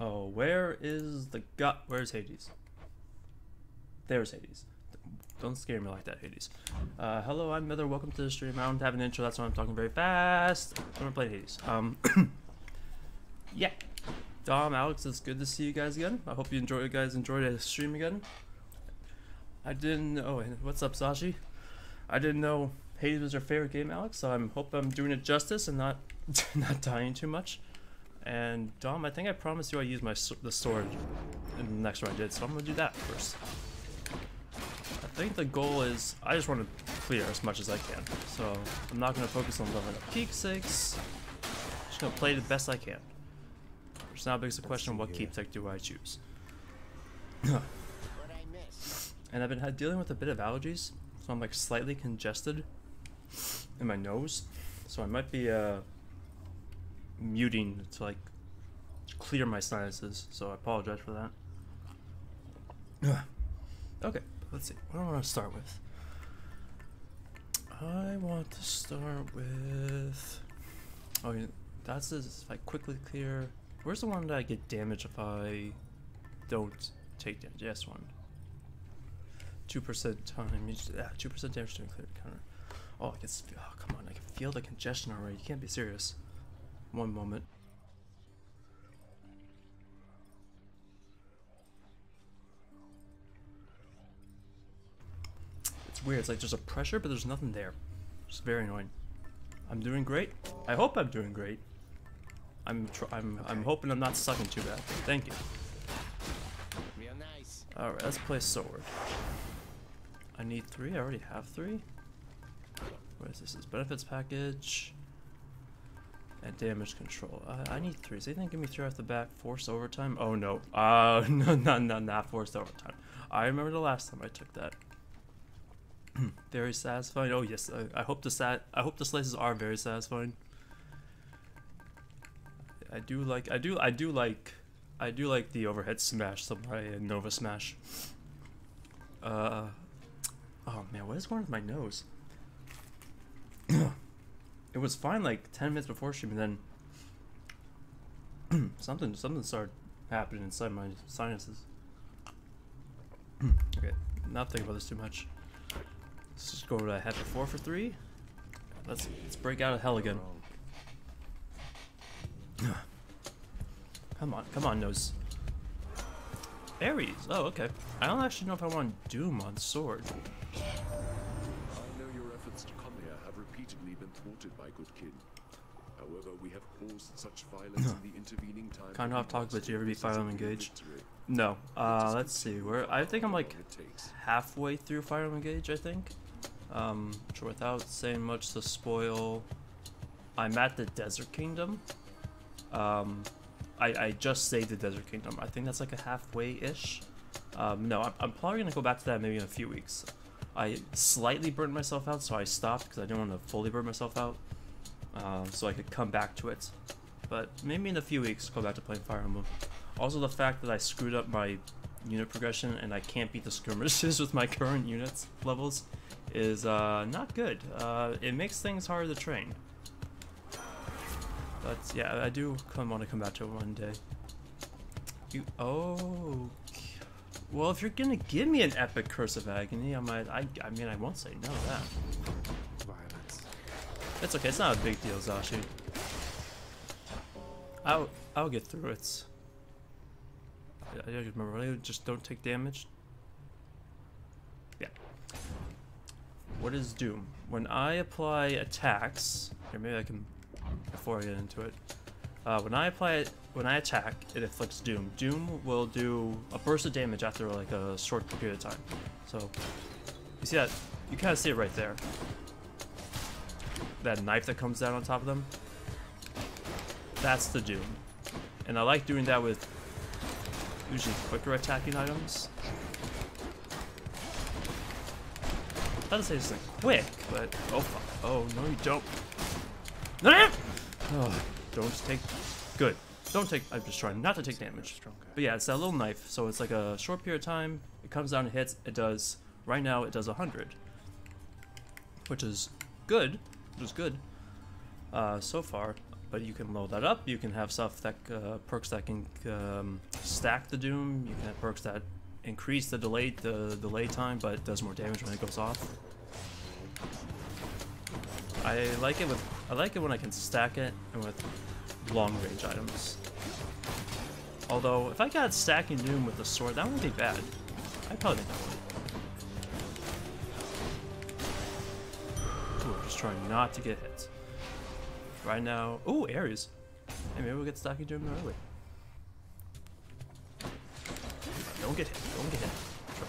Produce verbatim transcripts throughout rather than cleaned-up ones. Oh, where is the god? Where's Hades? There's Hades. Don't scare me like that, Hades. Uh, hello, I'm Mother. Welcome to the stream. I don't have an intro, that's why I'm talking very fast. I'm gonna play Hades. Um, yeah. Dom, Alex, it's good to see you guys again. I hope you enjoy. You guys enjoyed the stream again. I didn't. Oh, what's up, Sashi? I didn't know Hades was your favorite game, Alex. So I hope I'm doing it justice and not not dying too much. And Dom, I think I promised you I use my the sword in the next one I did, so I'm gonna do that first. I think the goal is I just want to clear as much as I can, so I'm not going to focus on leveling up Keep six. I'm just going to play the best I can. It's now begs the question, what keep tech do I choose? And I've been dealing with a bit of allergies, so I'm like slightly congested in my nose, so I might be uh, muting to like clear my sinuses, so I apologize for that. Okay. Let's see, what do I want to start with? I want to start with... Oh, yeah, that's this, if I quickly clear... Where's the one that I get damage if I don't take damage? Yes, one. two percent time, ah, two percent damage to clear counter. Oh, I can, oh, come on, I can feel the congestion already, you can't be serious. One moment. It's weird, it's like there's a pressure, but there's nothing there. It's very annoying. I'm doing great. I hope I'm doing great. I'm tr I'm, okay. I'm hoping I'm not sucking too bad. Thank you. Real nice. Alright, let's play sword. I need three. I already have three. What is this? This benefits package. And damage control. I, I need three. Is anything give me three off the bat? Forced overtime? Oh no. Uh, no, no, no, not forced overtime. I remember the last time I took that. Very satisfying. Oh yes, I, I hope the sat. I hope the slices are very satisfying. I do like. I do. I do like. I do like the overhead smash. Somebody uh, Nova smash. Uh. Oh man, what is going on with my nose? It was fine like ten minutes before stream, and then something something started happening inside my sinuses. Okay, not thinking about this too much. Let's just go to I had before for three. Let's let's break out of hell again. Come on, come on, nose. Ares. Oh, okay. I don't actually know if I want Doom on sword. I know your efforts to come here have repeatedly been thwarted, my good kid. However, we have caused such violence in the intervening time. Kind of off topic, but do you ever be Fire Emblem Engage? No. Uh, let's see. Where I think I'm like halfway through Fire Emblem Engage. I think. Um, without saying much to spoil, I'm at the Desert Kingdom. Um, I I just saved the Desert Kingdom. I think that's like a halfway-ish. Um, no, I'm, I'm probably gonna go back to that maybe in a few weeks. I slightly burned myself out, so I stopped because I didn't want to fully burn myself out. Uh, so I could come back to it, but maybe in a few weeks go back to playing Fire Emblem. Also the fact that I screwed up my unit progression and I can't beat the skirmishes with my current units levels is uh, not good. Uh, it makes things harder to train. But yeah, I do come want to come back to it one day. You oh well, if you're gonna give me an epic Curse of Agony, I might. I I mean I won't say no to that. It's okay, it's not a big deal, Zashi. I'll, I'll get through it. I don't remember, just don't take damage. Yeah. What is Doom? When I apply attacks, here maybe I can, before I get into it. Uh, when I apply it, when I attack, it inflicts Doom. Doom will do a burst of damage after like a short period of time. So, you see that, you kind of see it right there. That knife that comes down on top of them, that's the Doom. And I like doing that with usually quicker attacking items. I doesn't say it's like quick, but oh fuck. Oh no, you don't. No, no, no. Oh, don't take good. Don't take I'm just trying not to take damage. But yeah, it's that little knife, so it's like a short period of time, it comes down and hits, it does right now it does a hundred. Which is good. Which is good uh, so far. But you can load that up, you can have stuff that, uh, perks that can um, stack the doom, you can have perks that increase the delay, the delay time, but it does more damage when it goes off. I like it with, I like it when I can stack it, and with long range items. Although, if I got stacking doom with a sword, that wouldn't be bad. I'd probably make that one. Ooh, I'm just trying not to get hit. Right now, ooh, Ares. Hey, maybe we'll get stacking doom early. Don't get hit, don't get hit. Sure.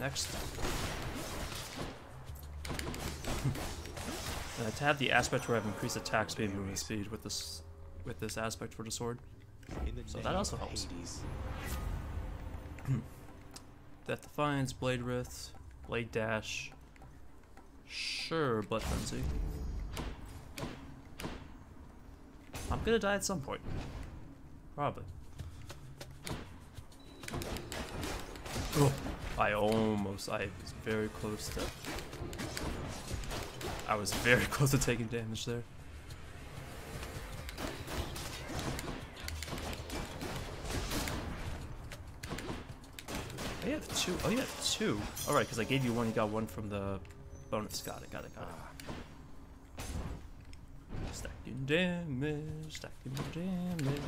Next. Uh, to have the aspect where I've increased attack speed and movement speed with this with this aspect for the sword. So that also helps. Death Defiance, Blade Wrath, Blade Dash. Sure, Blood Frenzy. I'm gonna die at some point. Probably. Oh, I almost, I was very close to... I was very close to taking damage there. I have two. Oh, you have two. All right, because I gave you one. You got one from the bonus. Got it. Got it. Got it. Stacking damage. Stacking damage.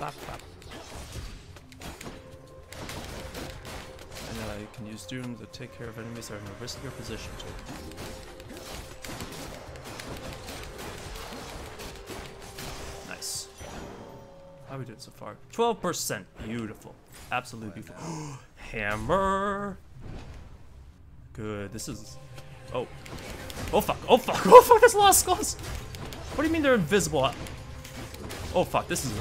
Bop, bop. I can use Doom to take care of enemies that are in a riskier position too. Nice. How are we doing so far? twelve percent. Beautiful. Absolutely beautiful. Hammer. Good. This is... Oh. Oh fuck. Oh fuck. Oh fuck. There's a lot of skulls. What do you mean they're invisible? Oh fuck. This is...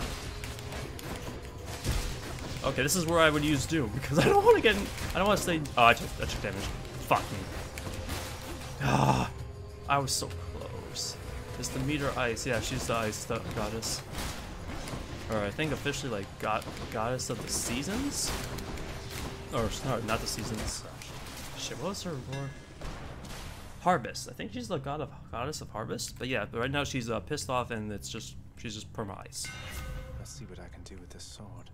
Okay, this is where I would use Doom, because I don't want to get in, I don't want to stay- Oh, I took, I took damage. Fuck me. Ah, I was so close. It's the Demeter Ice. Yeah, she's the Ice the Goddess. Or I think officially, like, god, Goddess of the Seasons? Or, no, not the Seasons. Shit, what was her lore? Harvest. I think she's the god of, Goddess of Harvest. But yeah, but right now she's uh, pissed off, and it's just- she's just perma-ice. Let's see what I can do with this sword.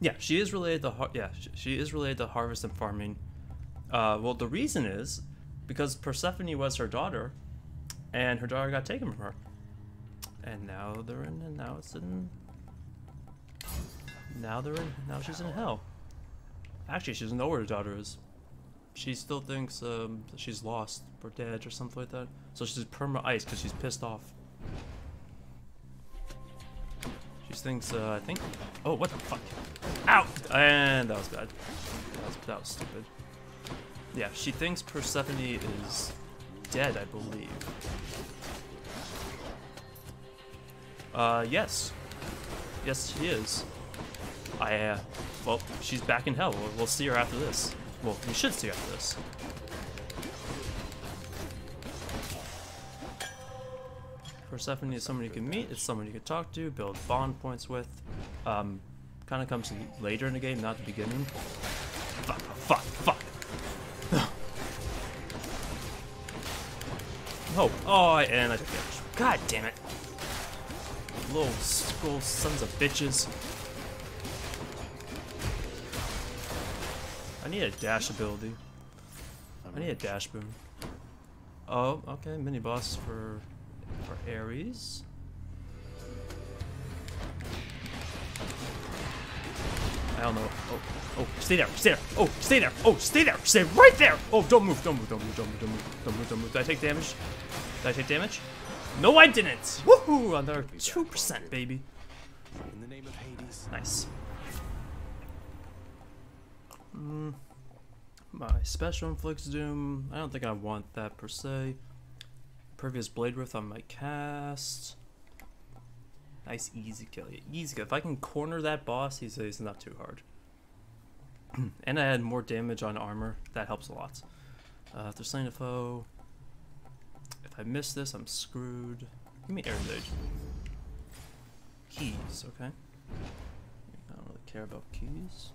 Yeah, she is related to har yeah she is related to harvest and farming. Uh, well, the reason is because Persephone was her daughter, and her daughter got taken from her, and now they're in and now it's in now they're in now she's in hell. Actually, she doesn't know where her daughter is. She still thinks um, she's lost or dead or something like that. So she's perma ice because she's pissed off. She thinks, uh, I think... Oh, what the fuck? Ow! And that was bad. That was, that was stupid. Yeah, she thinks Persephone is dead, I believe. Uh, yes. Yes, she is. I, uh... Well, she's back in hell. We'll, we'll see her after this. Well, we should see her after this. Persephone is someone you can meet, it's someone you can talk to, build bond points with. Um, kind of comes later in the game, not the beginning. Fuck, fuck, fuck! Oh, oh, and I took damage. God damn it! Little scroll sons of bitches. I need a dash ability. I need a dash boom. Oh, okay, mini boss for... for Ares. I don't know. Oh, oh, stay there, stay there. Oh, stay there. Oh, stay there. Stay right there. Oh, don't move, don't move, don't move, don't move, don't move, don't move, don't move. Did I take damage? Did I take damage? No, I didn't. Woohoo! Another two percent, baby. In the name of Hades. Nice. Mm, my special inflicts doom. I don't think I want that per se. Previous Blade Wrath on my cast. Nice easy kill. Yeah, easy kill. If I can corner that boss, he's, he's not too hard. And I had more damage on armor. That helps a lot. Uh, if they're slaying a foe. If I miss this, I'm screwed. Give me Air Blade. Keys, okay? I don't really care about keys.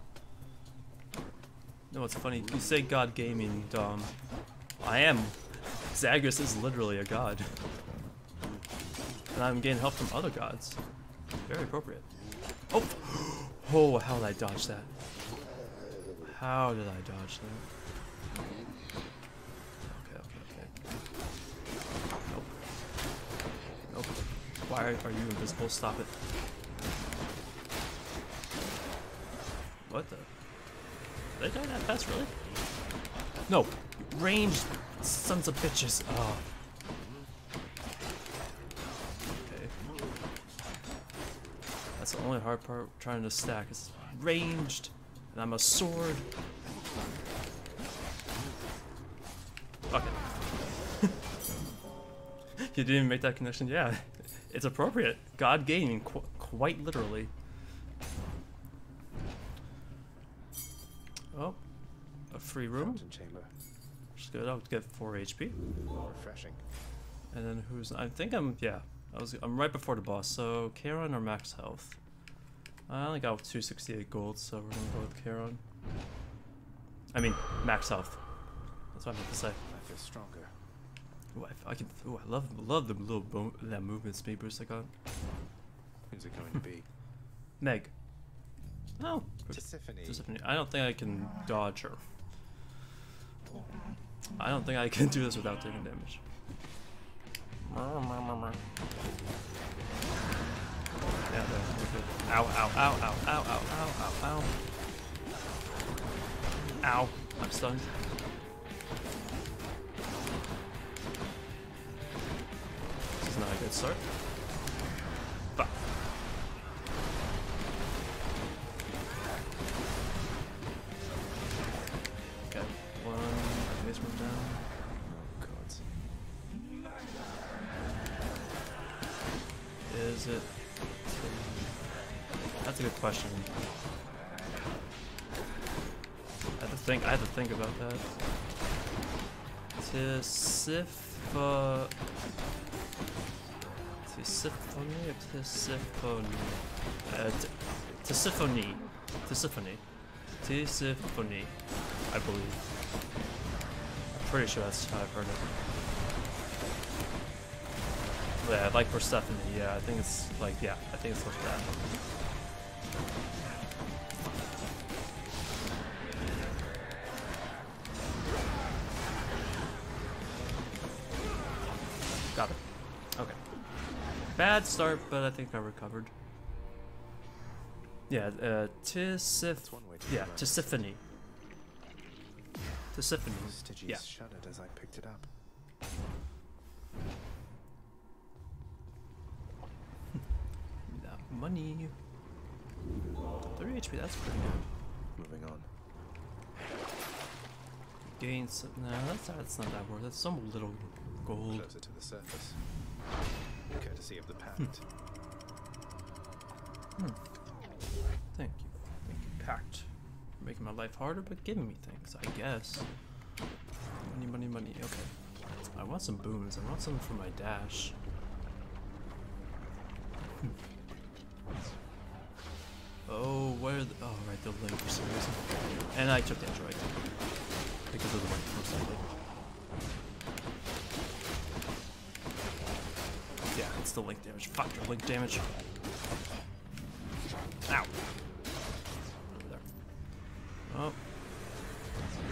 No, it's funny. You say god gaming, Dom. I am. Zagreus is literally a god. And I'm getting help from other gods. Very appropriate. Oh! Oh, how did I dodge that? How did I dodge that? Okay, okay, okay. Nope. Nope. Why are you invisible? Stop it. What the? Did they die that fast, really? No! Range! Sons of bitches! Oh. Okay. That's the only hard part trying to stack is ranged, and I'm a sword. Okay. You didn't even make that connection? Yeah. It's appropriate. God gaming, qu quite literally. Oh, a free room. Just good. I'll get four H P. Refreshing. And then who's? I think I'm. Yeah, I was. I'm right before the boss. So Charon or max health. I only got two sixty-eight gold, so we're gonna go with Charon. I mean, max health. That's what I meant to say. I feel stronger. Ooh, I, I can. Ooh, I love love the little bone, that movement speed boost I got. Who's it going to be? Meg. Oh, Tisiphone. Tisiphone. I don't think I can dodge her. I don't think I can do this without taking damage. Yeah, that's good. Ow, ow, ow, ow, ow, ow, ow, ow, ow. Ow. I'm stunned. This is not a good start. Fuck. Is it? That's a good question. I have to think. I have to think about that. Tisiphone. Tisiphone or Tisiphone? Uh, Tisiphone. Tisiphone. Tisiphone. I believe. I'm pretty sure that's how I've heard it. Yeah, like Persephone, yeah, I think it's like, yeah, I think it's like that. Got it. Okay. Bad start, but I think I recovered. Yeah, uh, Tisif... Yeah, Tisiphone. Tisiphone. Yeah. Shuddered as I picked it up. Money. three H P, that's pretty good. Moving on. Gain some. No, that's, that's not that worth. That's some little gold. Closer to the surface. Courtesy of the pact. Hmm. Thank you. Thank you, pact. You're making my life harder, but giving me things, I guess. Money, money, money. Okay. I want some boons. I want some for my dash. Hmm. Oh, where the. Oh, right, the link for some reason. And I took that droid. Because of the link, most likely. Yeah, it's the link damage. Fuck your link damage. Ow! Over there. Oh.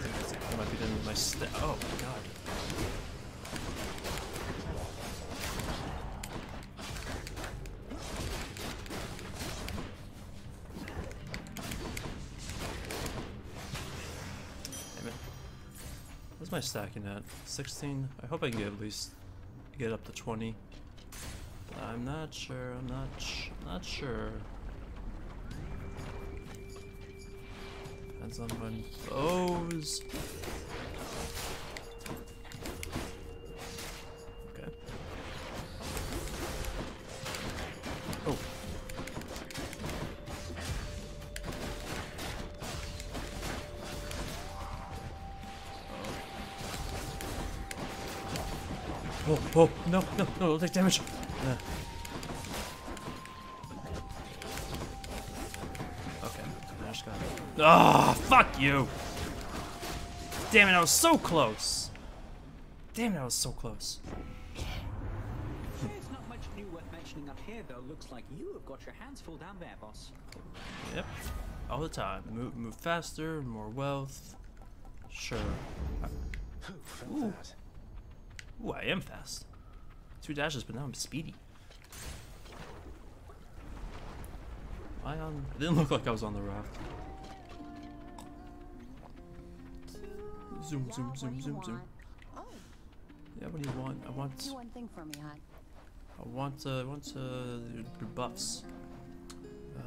I might be done with my step. Oh, my god. Am I stacking at sixteen? I hope I can get at least get up to twenty. But I'm not sure. I'm not sh not sure. Depends on when those. Okay. Oh. Oh, oh, no, no, no, don't take damage. Uh. Okay. Ah, oh, fuck you. Damn it, I was so close. Damn it, I was so close. There's not much new worth mentioning up here, though. Looks like you have got your hands full down there, boss. Yep. All the time. Move, move faster, more wealth. Sure. Ooh. Ooh, I am fast. Two dashes, but now I'm speedy. I on... It didn't look like I was on the raft. Zoom, zoom, zoom, zoom, zoom. Yeah, what do you want? I want. Do one thing for me, hon. I want. Uh, I want uh, buffs.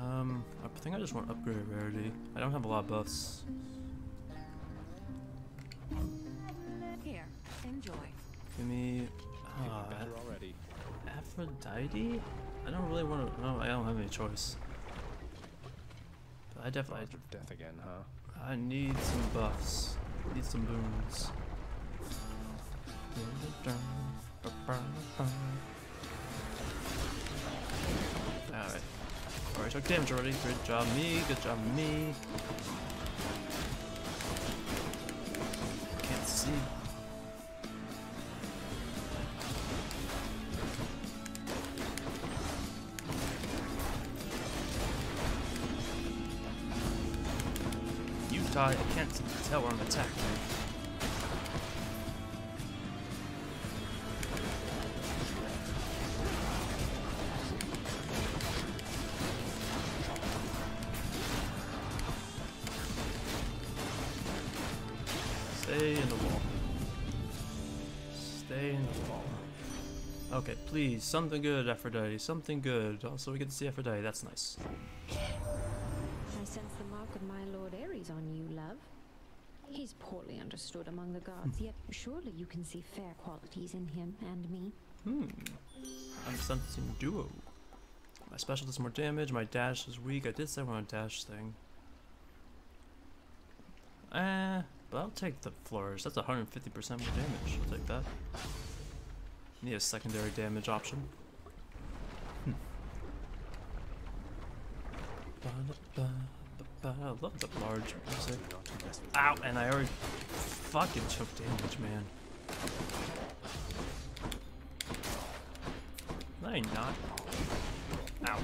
Um, I think I just want upgrade rarity. I don't have a lot of buffs. Here, enjoy. Give me. Ah, uh, Aphrodite. I don't really want to. No, I don't have any choice. But I definitely. Death again, huh? I need some buffs. I need some boons. Alright. Alright, took damage already. Great job, me. Good job, me. Can't see. You die. I can't tell where I'm attacking. Please, something good, Aphrodite. Something good. Also, we get to see Aphrodite. That's nice. I sense the mark of my Lord Ares on you, love. He's poorly understood among the gods, yet surely you can see fair qualities in him and me. Hmm. I'm sensing duo. My special does more damage. My dash is weak. I did say I want a dash thing. Eh, but I'll take the flourish. That's one hundred fifty percent more damage. I'll take that. Need a secondary damage option. Hmm. I love the large music. Ow! And I already fucking took damage, man. No, you're not. Ow.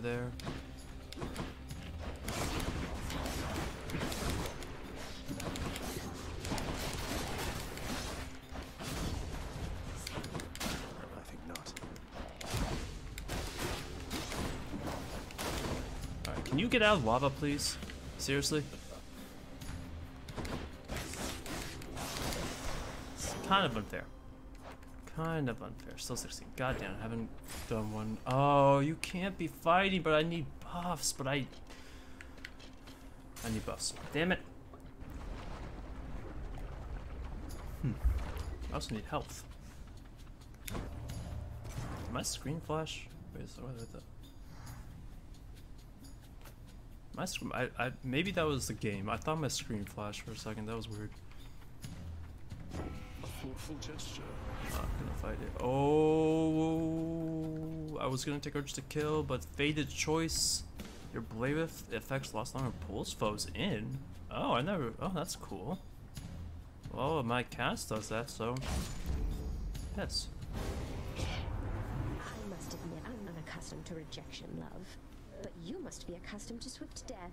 There. I think not. Alright, can you get out of lava, please? Seriously? It's kind of unfair. Kind of unfair. Still sixteen. Goddamn, I haven't done one. Oh, you can't be fighting, but I need buffs, but I... I need buffs. Damn it. Hmm. I also need health. Did my screen flash? Wait, so what is that? My screen... I, I, maybe that was the game. I thought my screen flashed for a second. That was weird. Thoughtful gesture. Not gonna fight it. Oh, I was gonna take urge to kill, but fated choice. Your bladeth effects last longer, pulls foes in. Oh, I never. Oh, that's cool. Well, my cast does that, so yes. I must admit, I'm unaccustomed to rejection, love. But you must be accustomed to swift death.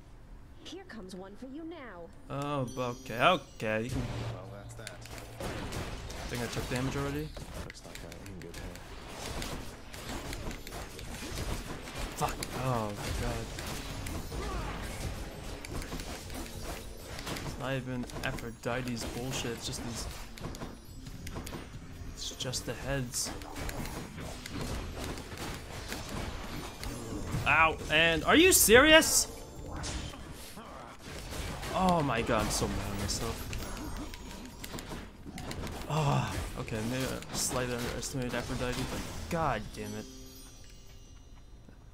Here comes one for you now. Oh, okay, okay. You can... Well, that's that. I think I took damage already. Looks like I'm in good hand. Fuck! Oh my god. It's not even Aphrodite's bullshit, it's just these... It's just the heads. Ow! And are you serious?! Oh my god, I'm so mad at myself. Oh, Okay, maybe I slightly underestimated Aphrodite, but god damn it.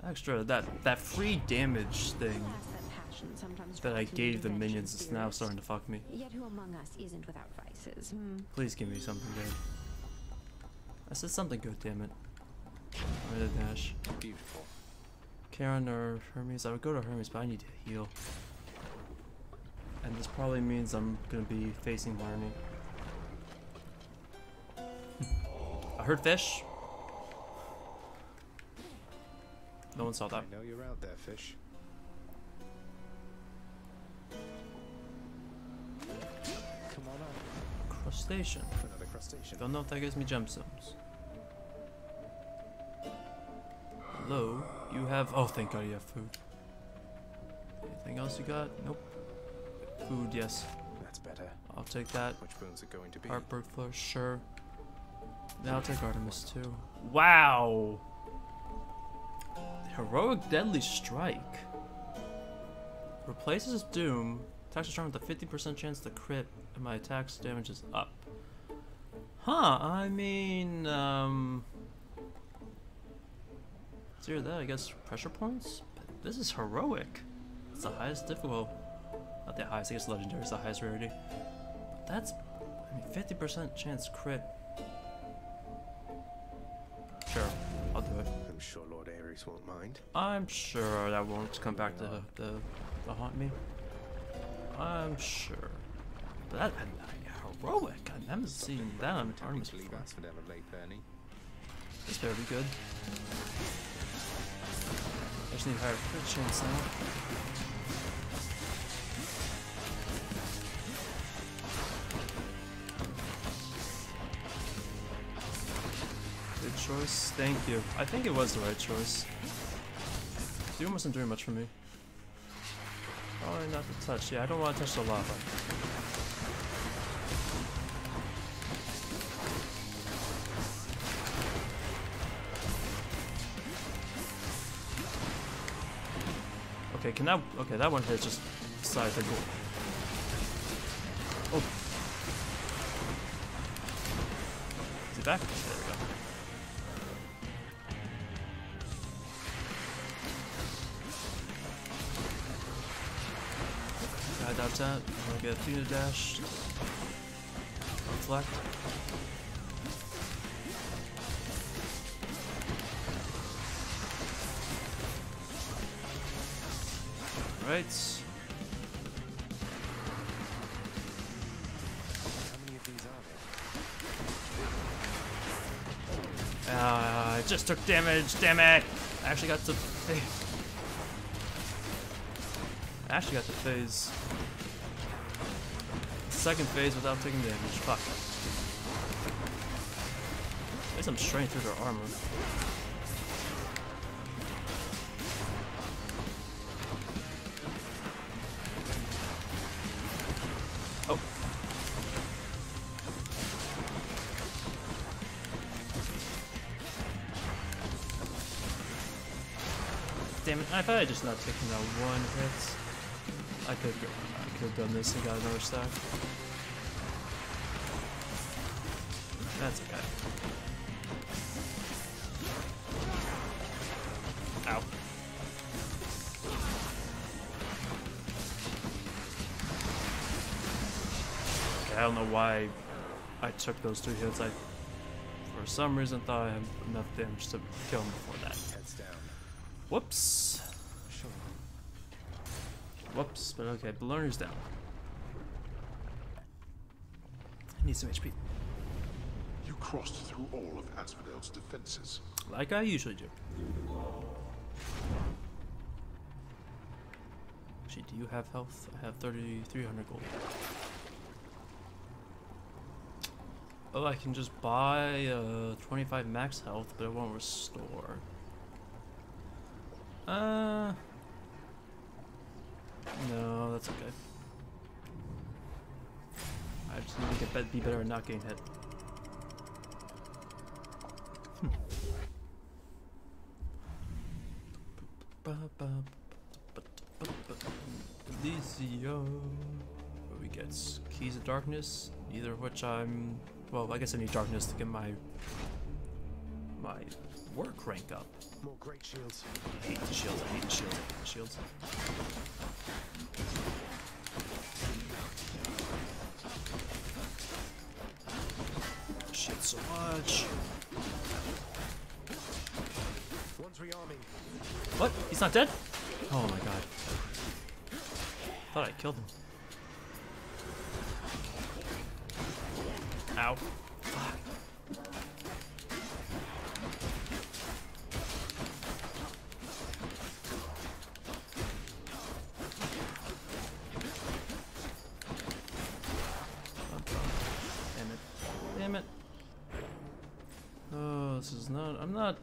Extra, that, that free damage thing that I gave the minions is now starting to fuck me. Yet who among us isn't without vices? Hmm. Please give me something good. I said something good, damn it. I'm gonna dash. Beautiful. Charon or Hermes? I would go to Hermes, but I need to heal. And this probably means I'm gonna be facing Lernie. I heard fish. No one saw that. I know you're out there, fish. Come on up. Crustacean. Another crustacean. Don't know if that gives me gemstones. Hello. You have. Oh, thank God you have food. Anything else you got? Nope. Food, yes. That's better. I'll take that. Which boons are going to be? Heartbreak flush, sure. Now I'll take Artemis too. Wow. Heroic Deadly Strike. Replaces Doom. Attacks are strong with a fifty percent chance to crit, and my attack's damage is up. Huh, I mean, um... zero that, I guess, pressure points? But this is heroic. It's the highest difficulty. Not the highest, I guess legendary is the highest rarity. But that's, I mean, fifty percent chance crit. Sure, I'll do it. I'm sure Lord Ares won't mind. I'm sure that won't come back to, to, to haunt me. I'm sure. But that, that heroic. I've never seen that on Artemis before. This better be good. I just need a higher crit chance now. Choice, thank you. I think it was the right choice. Doom wasn't doing much for me. Probably not to touch. Yeah, I don't want to touch the lava. Okay, can that? Okay, that one hit just side the goal. Oh, is it back? There we go. That's that. I'm gonna get Athena dash. Reflect. Alright. How many of these are there? Uh, I just took damage, damn it! I actually got to phase. I actually got to phase. Second phase without taking damage. Fuck. There's some strength through their armor. Oh. Damn it! I thought I just not taking that one hit. I could I could have done this and got another stack. That's okay. Ow. Okay, I don't know why I took those two hits. I for some reason thought I had enough damage to kill him before that. Heads down. Whoops. Whoops, but okay, the learner's down. I need some H P. You crossed through all of Asphodel's defenses. Like I usually do. Actually, do you have health? I have thirty-three hundred gold. Oh, I can just buy uh, twenty-five max health, but it won't restore. Uh... No, that's okay. I just need to get be better at not getting hit. Hmm. Where we get keys of darkness, neither of which I'm Well, I guess I need darkness to get my my work rank up. More great shields. I hate the shields. I hate the shields. I hate the shields. Shit, so much. One's rearming. What? He's not dead? Oh my god. Thought I killed him. Ow. Fuck. Damn it. Damn it. Oh, this is not. I'm not.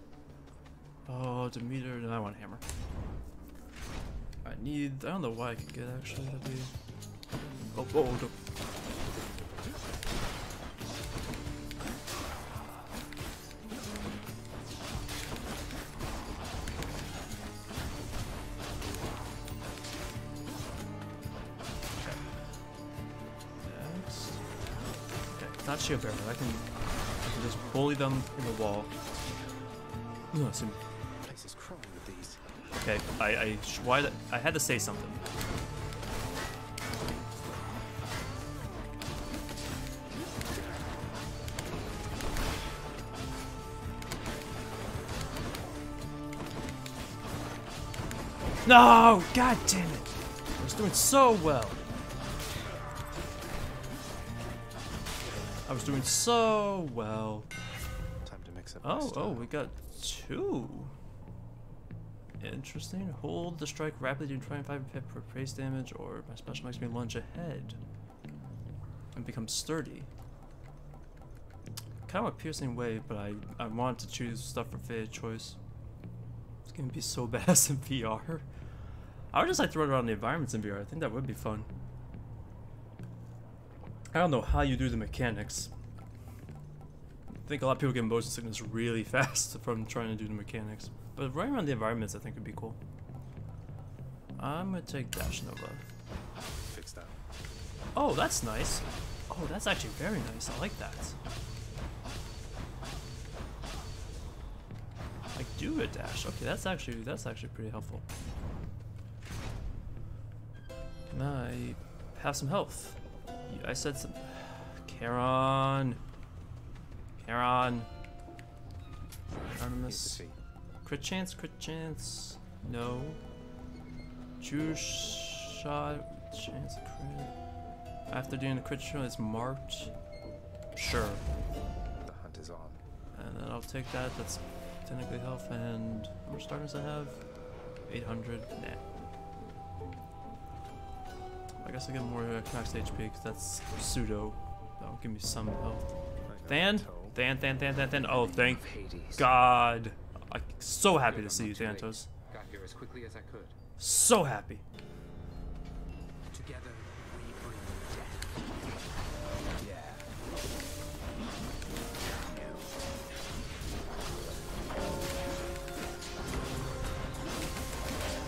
Oh, Demeter. No, I want a hammer. I need. I don't know why I could get actually. That'd be. Oh, oh, no. Not shield bearer, but I can, I can just bully them in the wall. No, it's in. Place is crawling with these. Okay, I, I, why, I had to say something. No! God damn it! I was doing so well. I was doing so well. Time to mix up. Oh, oh, we got two. Interesting. Hold the strike rapidly to twenty-five for praise damage, or my special makes me lunge ahead and become sturdy. Kind of a piercing wave, but I I want to choose stuff for fair choice. It's gonna be so badass in V R. I would just like throw it around the environments in V R. I think that would be fun. I don't know how you do the mechanics. I think a lot of people get motion sickness really fast from trying to do the mechanics. But right around the environments I think would be cool. I'm gonna take Dash Nova. Fix that. Oh, that's nice. Oh, that's actually very nice. I like that. I do a dash. Okay, that's actually that's actually pretty helpful. Can I have some health? I said some. Charon. Charon. Artemis. Crit chance, crit chance. No. Juice shot. Chance of crit. After doing the crit shot, it's marked. Sure. The hunt is on. And then I'll take that. That's technically health. And how much darkness I have? eight hundred. Nah. I guess I get more uh, max H P because that's pseudo. That'll give me some health. Than? Than, Than, Than, Than, Than. Oh, thank God. I'm so happy to see you, Thanatos. Got here as quickly as I could. So happy. Together we bring death. Yeah.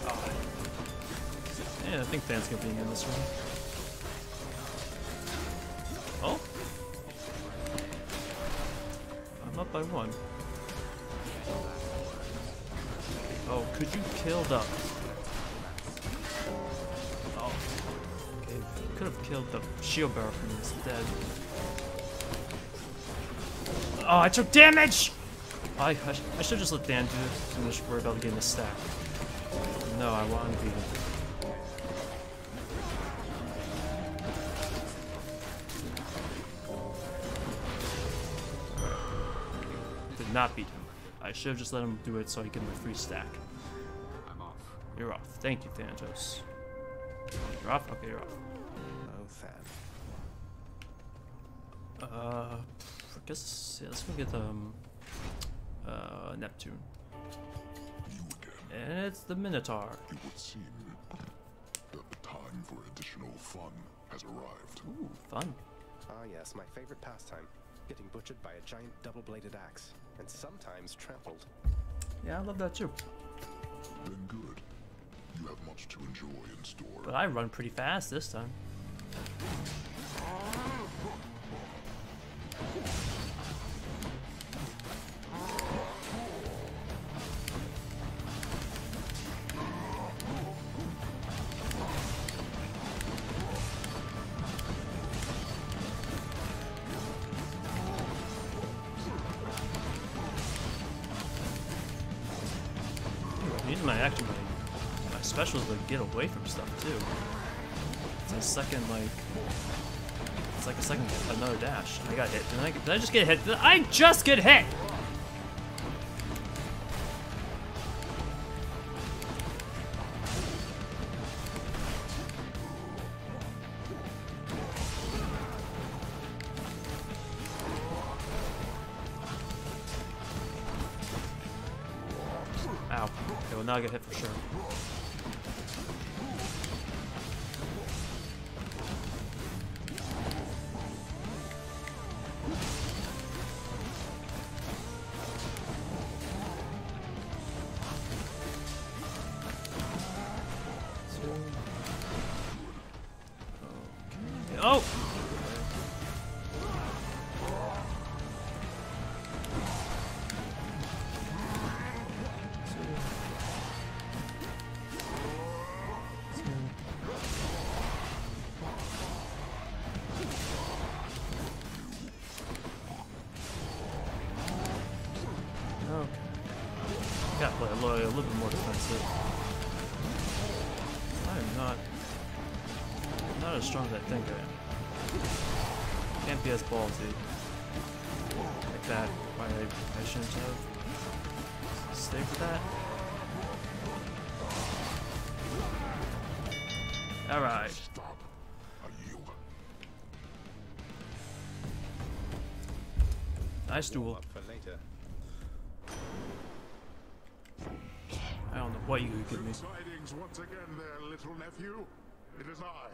Oh. Yeah, I think Than's gonna be in this one. Oh? I'm up by one. Oh, could you kill the... Oh. Okay, could have killed the shield bearer from this dead. Oh, I took damage! I, I, I should just let Dan do this and I should worry about getting the stack. No, I want to be... Not beat him. I should have just let him do it so I get my free stack. I'm off. You're off. Thank you, Thanatos. You're off? Okay, you're off. Oh, Than. Uh, I guess, yeah, let's go get, um, uh, Neptune. And it's the Minotaur. It would seem that the time for additional fun has arrived. Ooh, fun. Ah, uh, yes, my favorite pastime. Getting butchered by a giant double-bladed axe, and sometimes trampled. Yeah, I love that too. Then good. You have much to enjoy in store. But I run pretty fast this time. specials to get away from stuff too. It's a second like it's like a second another dash. I got hit. Did I, did I just get hit? Did I just get hit? I'll get hit for sure. Oh! Nice duel. Up for later. I don't know what you could give me. Tidings once again, there, little nephew. It is I,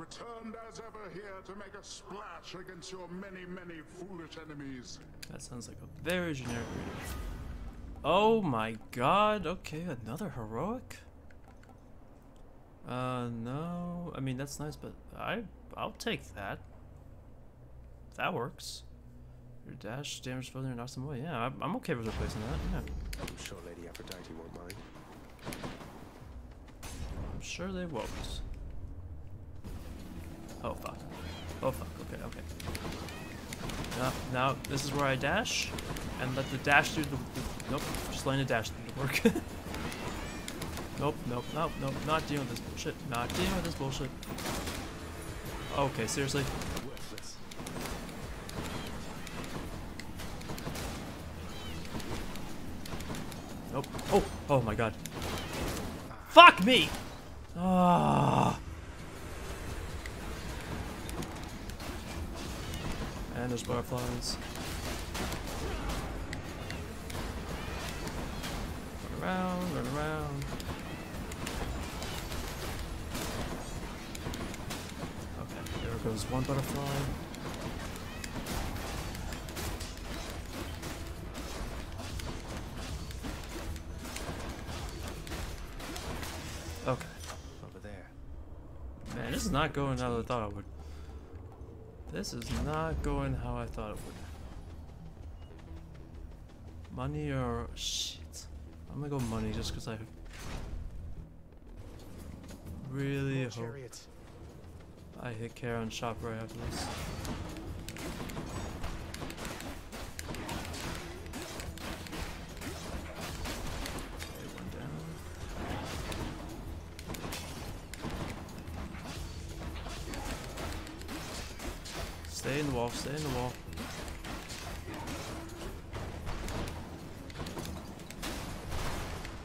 returned as ever here to make a splash against your many, many foolish enemies. That sounds like a very generic reading. Oh my god. Okay, another heroic. Uh, no. I mean, that's nice, but I, I'll take that. That works. Your dash damage further and knocks them away. Yeah, I'm, I'm okay with replacing that. Yeah. I'm sure Lady Aphrodite won't mind. I'm sure they won't. Oh fuck. Oh fuck. Okay, okay. Now, now this is where I dash, and let the dash do the. the nope, just letting the dash do the work. nope, nope, nope, nope. Not dealing with this bullshit. Not dealing with this bullshit. Okay, seriously. Nope. Oh, oh my god. Fuck me! Ah. And there's butterflies. Run around, run around. Okay, there goes one butterfly. Not going how I thought it would. This is not going how I thought it would. Money or shit. I'm gonna go money just because I really hope I hit Charon shop right after this. Stay in the wall, stay in the wall.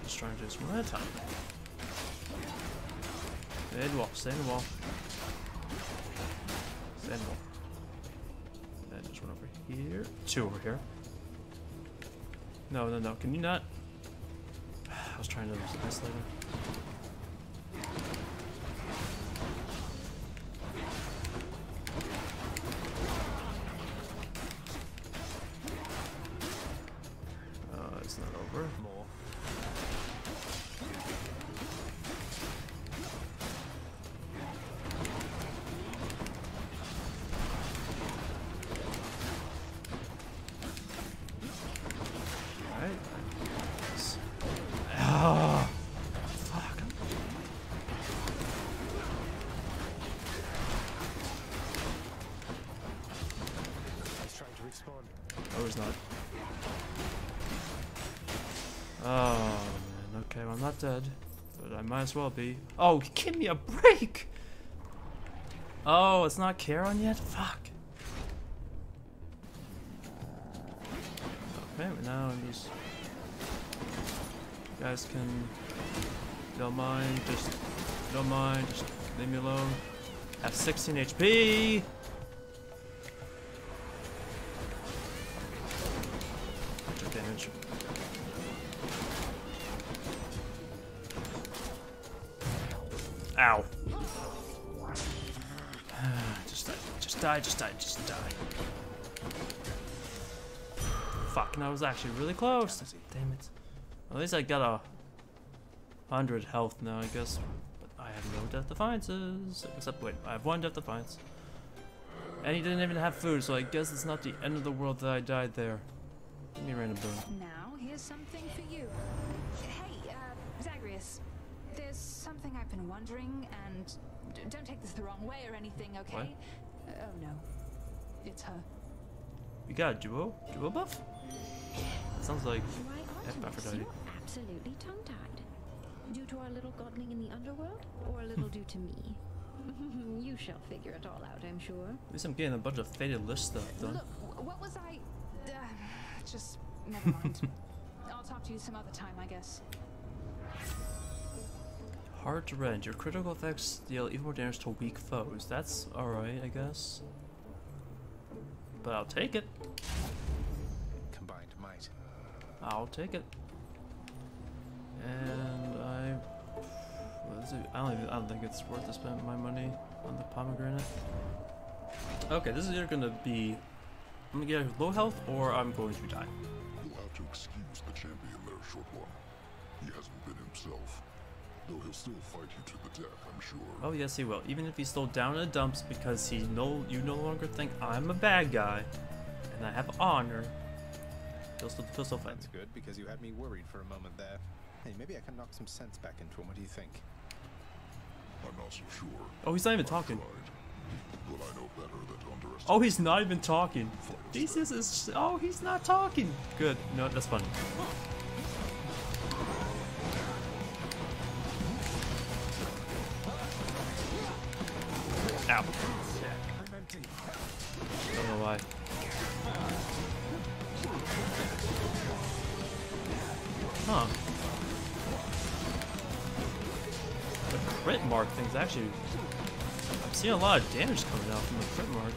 Just trying to do this one at a time. Stay in the wall, stay in the wall. Stay in the wall. And just one over here. Two over here. No, no, no. Can you not? I was trying to isolate him. Dead, I might as well be. Oh, give me a break! Oh, it's not Charon yet? Fuck. Okay, now I'm just... You guys can... Don't mind, just... Don't mind, just leave me alone. I have sixteen H P! Took damage. Ow. Just die, just die, just die, just die. Fuck, and I was actually really close. Damn it. Well, at least I got a hundred health now, I guess. But I have no death defiances. Except, wait, I have one death defiance. And he didn't even have food, so I guess it's not the end of the world that I died there. Give me a random boon. Now, here's something for you. Hey, uh, Zagreus. There's something I've been wondering, and d don't take this the wrong way or anything, okay? What? Oh no, it's her. You got a duo, duo buff? Sounds like Aphrodite. You're absolutely tongue-tied. Due to our little godling in the underworld, or a little due to me? You shall figure it all out, I'm sure. At least I'm getting a bunch of fated list stuff done. Look, what was I? Uh, just never mind. I'll talk to you some other time, I guess. Hard to rend. Your critical effects deal even more damage to weak foes. That's alright, I guess. But I'll take it. Combined might. I'll take it. And I... What is it? I don't even, I don't think it's worth to spend my money on the pomegranate. Okay, this is either going to be... I'm going to get low health or I'm going to die. You'll have to excuse the champion there, short one. He hasn't been himself. Though he'll still fight you to the death, I'm sure. Oh yes, he will. Even if he's still down in the dumps, because he no, you no longer think I'm a bad guy, and I have honor. He'll still, he'll still fight. That's good, because you had me worried for a moment there. Hey, maybe I can knock some sense back into him. What do you think? I'm not so sure. Oh, he's not even talking. Well, I know better than underestimate. Oh, he's not even talking. Theseus is. Just, oh, he's not talking. Good. No, that's funny. Ow. Don't know why. Huh. The crit mark thing's actually... I've seen a lot of damage coming out from the crit mark.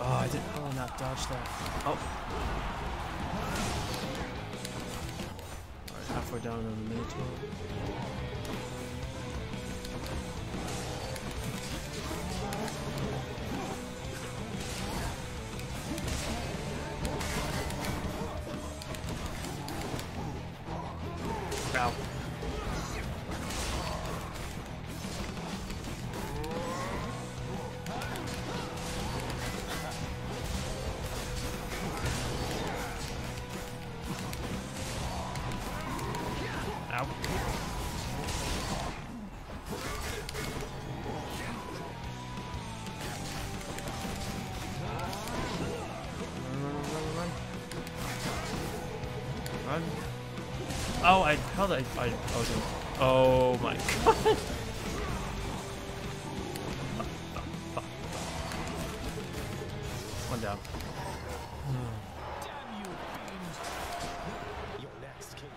Oh, I did... Oh, not dodge that. Oh. Halfway down on the Minotaur. Ow. Oh, I, how did I, I, I was in, oh my god. Fuck, fuck, fuck, fuck. One down. Damn you, fiend. You're next, kid.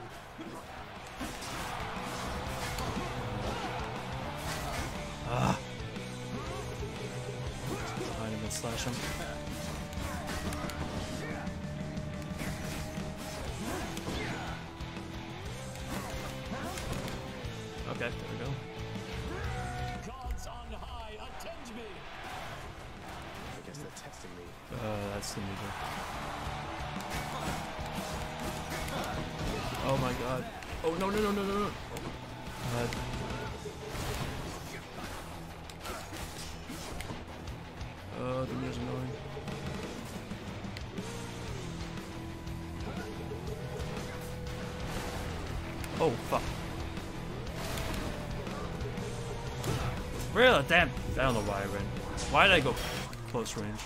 Ah. Behind him and slash him. Okay, there we go. Gods on high, attend me. I guess they're testing me. Uh, that's the music. Oh my god. Oh no no no no no no. God. Oh, the music's annoying. Oh fuck. Really? Damn. I don't know why I ran. Why did I go close range?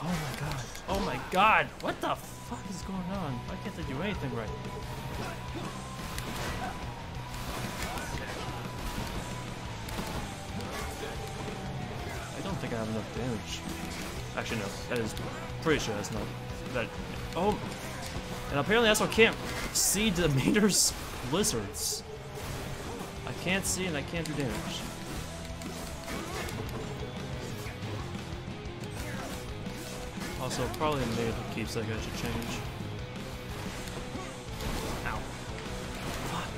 Oh my god. Oh my god. What the f- fuck is going on? Why can't I do anything right? I don't think I have enough damage. Actually, no. That is pretty sure that's not that. Oh, and apparently I also can't see Demeter's blizzards. I can't see and I can't do damage. Also, probably a mage who keeps that guy should change. Ow. Fuck.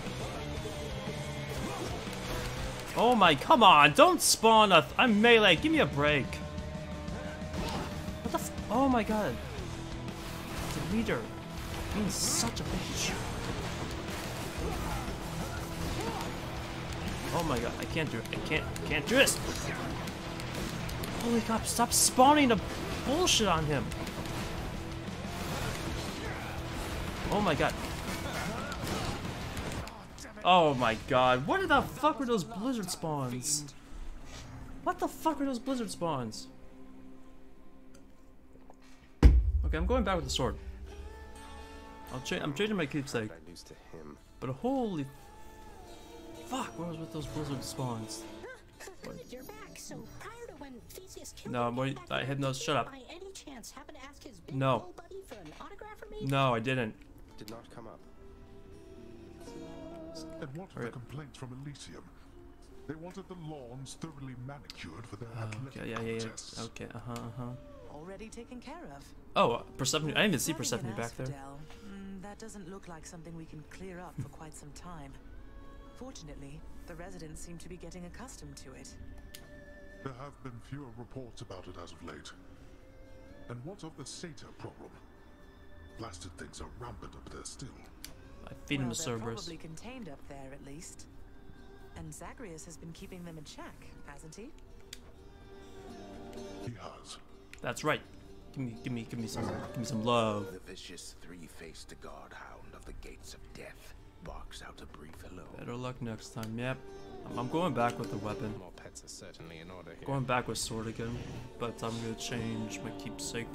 Oh my, come on, don't spawn a- th I'm melee, give me a break. What the f- oh my god. The leader means such a bitch. Oh my god, I can't do it, I can't, I can't do this! Holy crap, stop spawning the bullshit on him! Oh my god. Oh my god, what the fuck were those blizzard spawns? What the fuck were those blizzard spawns? Okay, I'm going back with the sword. I'll cha- I'm changing my keepsake. But holy fuck, what was with those blizzard spawns? What? No, wait, I had no. Shut up. No. No, I didn't. Did not come up. And what are the complaints from Elysium? They wanted the lawns thoroughly manicured for their athletic okay, yeah, yeah, yeah. Okay, uh huh, uh huh. Already taken care of. Oh, uh, Persephone. I didn't even see Persephone back there. Mm, that doesn't look like something we can clear up for quite some time. Fortunately, the residents seem to be getting accustomed to it. There have been fewer reports about it as of late. And what of the satyr problem? Blasted things are rampant up there still. I feed him to Cerberus. Probably contained up there at least. And Zagreus has been keeping them in check, hasn't he? He has. That's right. Give me, give me, give me some, give me some love. The vicious three-faced guard hound of the gates of death barks out a brief hello. Better luck next time. Yep. I'm going back with the weapon. More pets are certainly in order here. Going back with sword again, but I'm gonna change my keepsake,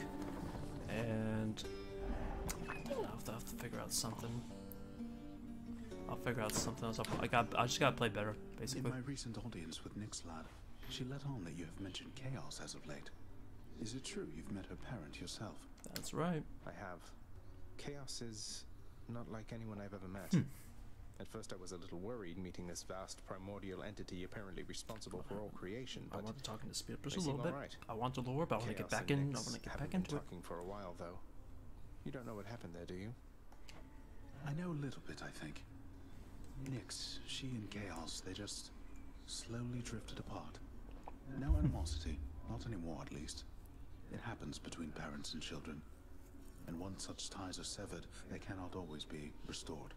and I'll have to, have to figure out something. I'll figure out something else. I got. I just gotta play better, basically. In my recent audience with Nyx, lad, she let on that you have mentioned Chaos as of late. Is it true you've met her parent yourself? That's right. I have. Chaos is not like anyone I've ever met. Hmm. At first I was a little worried meeting this vast primordial entity apparently responsible for all creation, but I want to talk into spirit just a little bit. Right. I want to lore, but I want to get back in. I want to get back into it. Talking for a while though. You don't know what happened there, do you? I know a little bit, I think. Nyx, she and Chaos, they just slowly drifted apart. No animosity, not anymore at least. It happens between parents and children. And once such ties are severed, they cannot always be restored.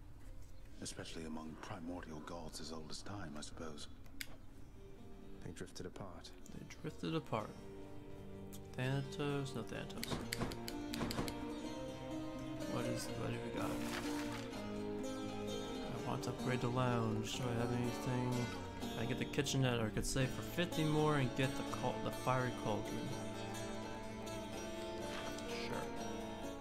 Especially among primordial gods as old as time, I suppose. They drifted apart. They drifted apart. Thanatos, not Thanatos. What is, what do we got? I want to upgrade the lounge. Do I have anything? I get the kitchenette, or I could save for fifty more and get the cal the fiery cauldron.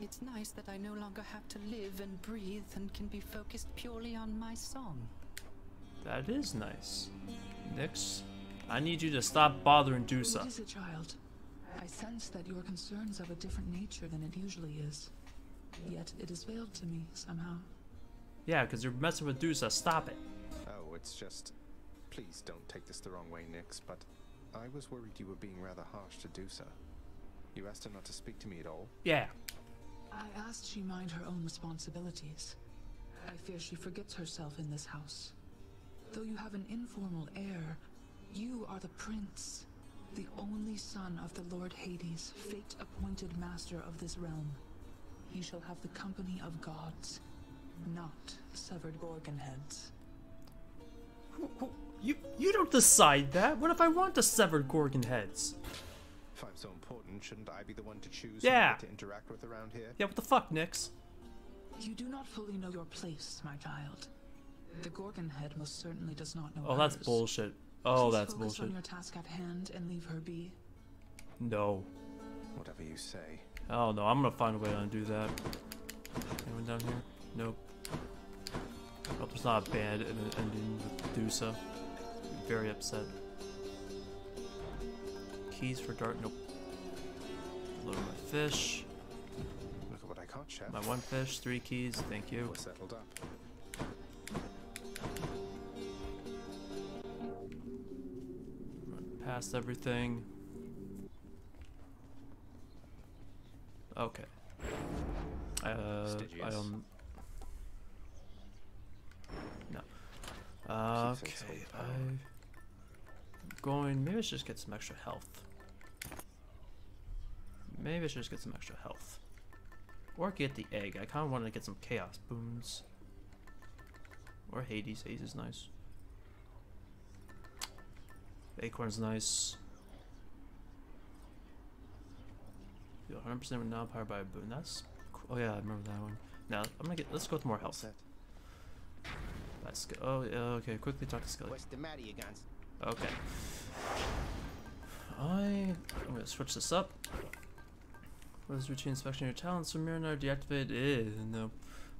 It's nice that I no longer have to live and breathe and can be focused purely on my song. That is nice. Nyx, I need you to stop bothering Dusa. What is it, child? I sense that your concern's of a different nature than it usually is. Yet it is veiled to me somehow. Yeah, because you're messing with Dusa. Stop it. Oh, it's just... Please don't take this the wrong way, Nyx, but I was worried you were being rather harsh to Dusa. You asked her not to speak to me at all? Yeah. I asked she mind her own responsibilities. I fear she forgets herself in this house. Though you have an informal heir, you are the prince, the only son of the Lord Hades, fate-appointed master of this realm. You shall have the company of gods, not severed gorgon heads. You, you don't decide that! What if I want the severed gorgon heads? If I'm so important, shouldn't I be the one to choose yeah. who to interact with around here? Yeah, what the fuck, Nyx? You do not fully know your place, my child. The Gorgon Head most certainly does not know. Oh, hers. That's bullshit. Oh, Please that's bullshit. Focus on your task at hand and leave her be. No. Whatever you say. Oh no, I'm gonna find a way to undo that. Anyone down here? Nope. Nope, there's not a bad ending with Dusa. I'm very upset. Keys for dark. Nope. Load my fish. Look at what I caught, chef. My one fish, three keys. Thank you. We're settled up. Past everything. Okay. Uh, I don't. No. Okay. I'm going. Maybe I should just get some extra health. Maybe I should just get some extra health. Or get the egg. I kind of wanted to get some chaos boons. Or Hades. Hades is nice. Acorn's nice. Feel one hundred percent when not powered by a boon. That's cool. Oh yeah, I remember that one. Now I'm gonna get. Let's go with more health. Let's go. Oh yeah. Okay. Quickly talk to Skelly. What's the matter, you guys? Okay. I. I'm gonna switch this up. What is routine inspection of your talents? From Mirror deactivated. Eh, no.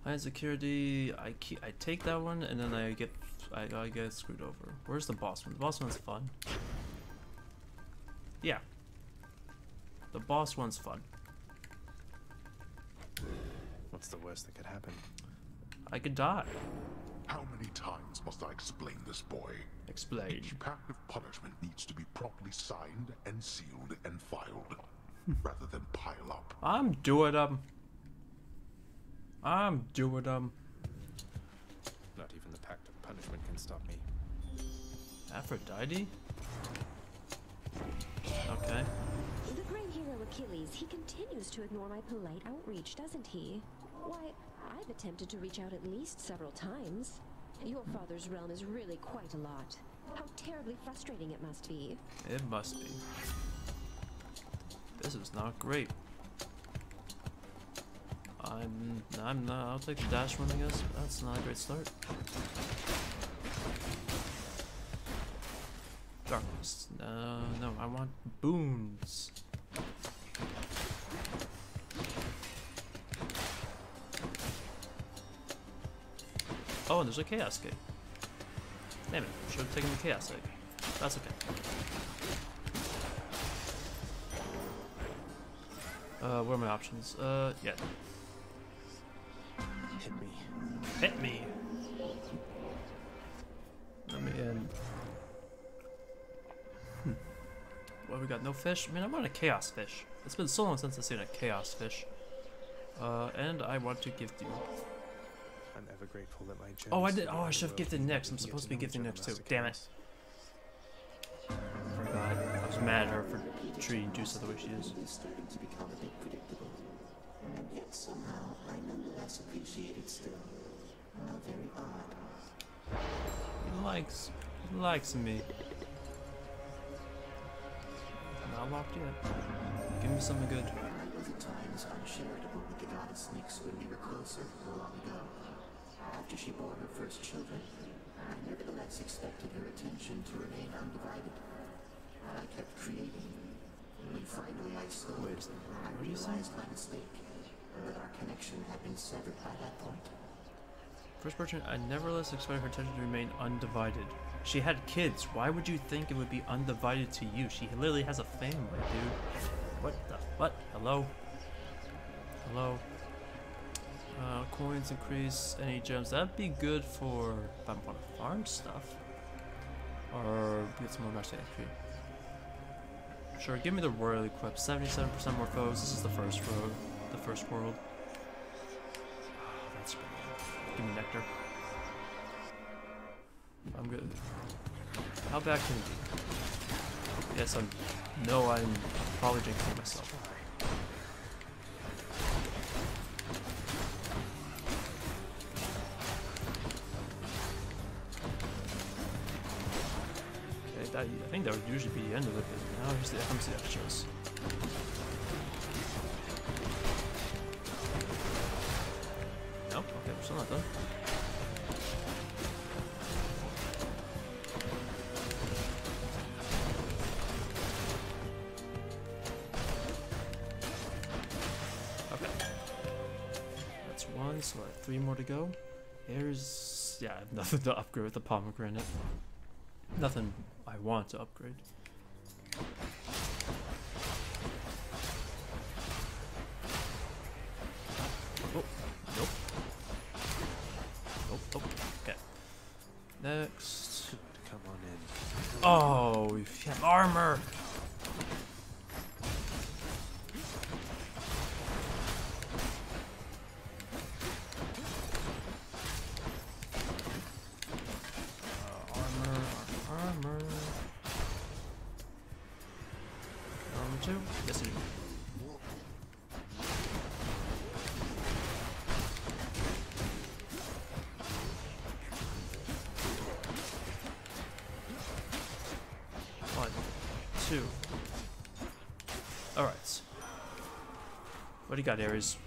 High security. I keep. I take that one, and then I get. I, I get screwed over. Where's the boss one? The boss one's fun. Yeah. The boss one's fun. What's the worst that could happen? I could die. How many times must I explain this, boy? Explain. Each pact of punishment needs to be properly signed and sealed and filed, rather than pile up. I'm doing them. I'm doing them. Not even the pact of punishment can stop me. Aphrodite? Okay. The great hero Achilles, he continues to ignore my polite outreach, doesn't he? Why, I've attempted to reach out at least several times. Your father's realm is really quite a lot. How terribly frustrating it must be. It must be. This is not great. I'm, I'm not, I'll take the dash one, I guess. That's not a great start. Darkness. No, no, I want boons. Oh, and there's a chaos gate. Damn it, I should have taken the chaos egg. That's okay. Uh, what are my options? Uh, yeah. Hit me. Hit me! Let me in. Hmm. Well, we got no fish. I mean, I want a chaos fish. It's been so long since I've seen a chaos fish. Uh, and I want to gift you. I'm ever grateful that my gems. Oh, I did. Oh, I should have gifted Nyx. I'm supposed to be gifting Nyx too. Damn it. I forgot. I was mad at her for treating Dusa the way she is. Yet somehow I nonetheless appreciate it still. How very odd. He likes, he likes me. Not locked yet. Give me something good. I remember the times unshareable with the goddess Nyx when we were closer no long ago. After she bore her first children, I nevertheless expected her attention to remain undivided. I kept creating. When finally I slowed, Wait, I realized my mistake. But our connection had been severed by that point. First person, I nevertheless expected her attention to remain undivided. She had kids. Why would you think it would be undivided to you? She literally has a family, dude. What the what? Hello? Hello? Uh, coins increase any gems. That'd be good for if I want to farm stuff. Or get some more master entry. Sure, give me the royal equip. seventy-seven percent more foes. This is the first road. The first world. Oh, that's brilliant. Give me nectar. I'm good. How bad can it be? Yes, I'm. No, I'm probably jinxing myself. Okay, that, I think that would usually be the end of it, but now here's the F M C extras. Okay, we're still not done. guys. What, three more to go? There's, yeah, nothing to upgrade with the pomegranate. Nothing I want to upgrade. Oh, nope. Nope, nope. Okay. Next. Come on in. Oh, you have armor! Got Ares.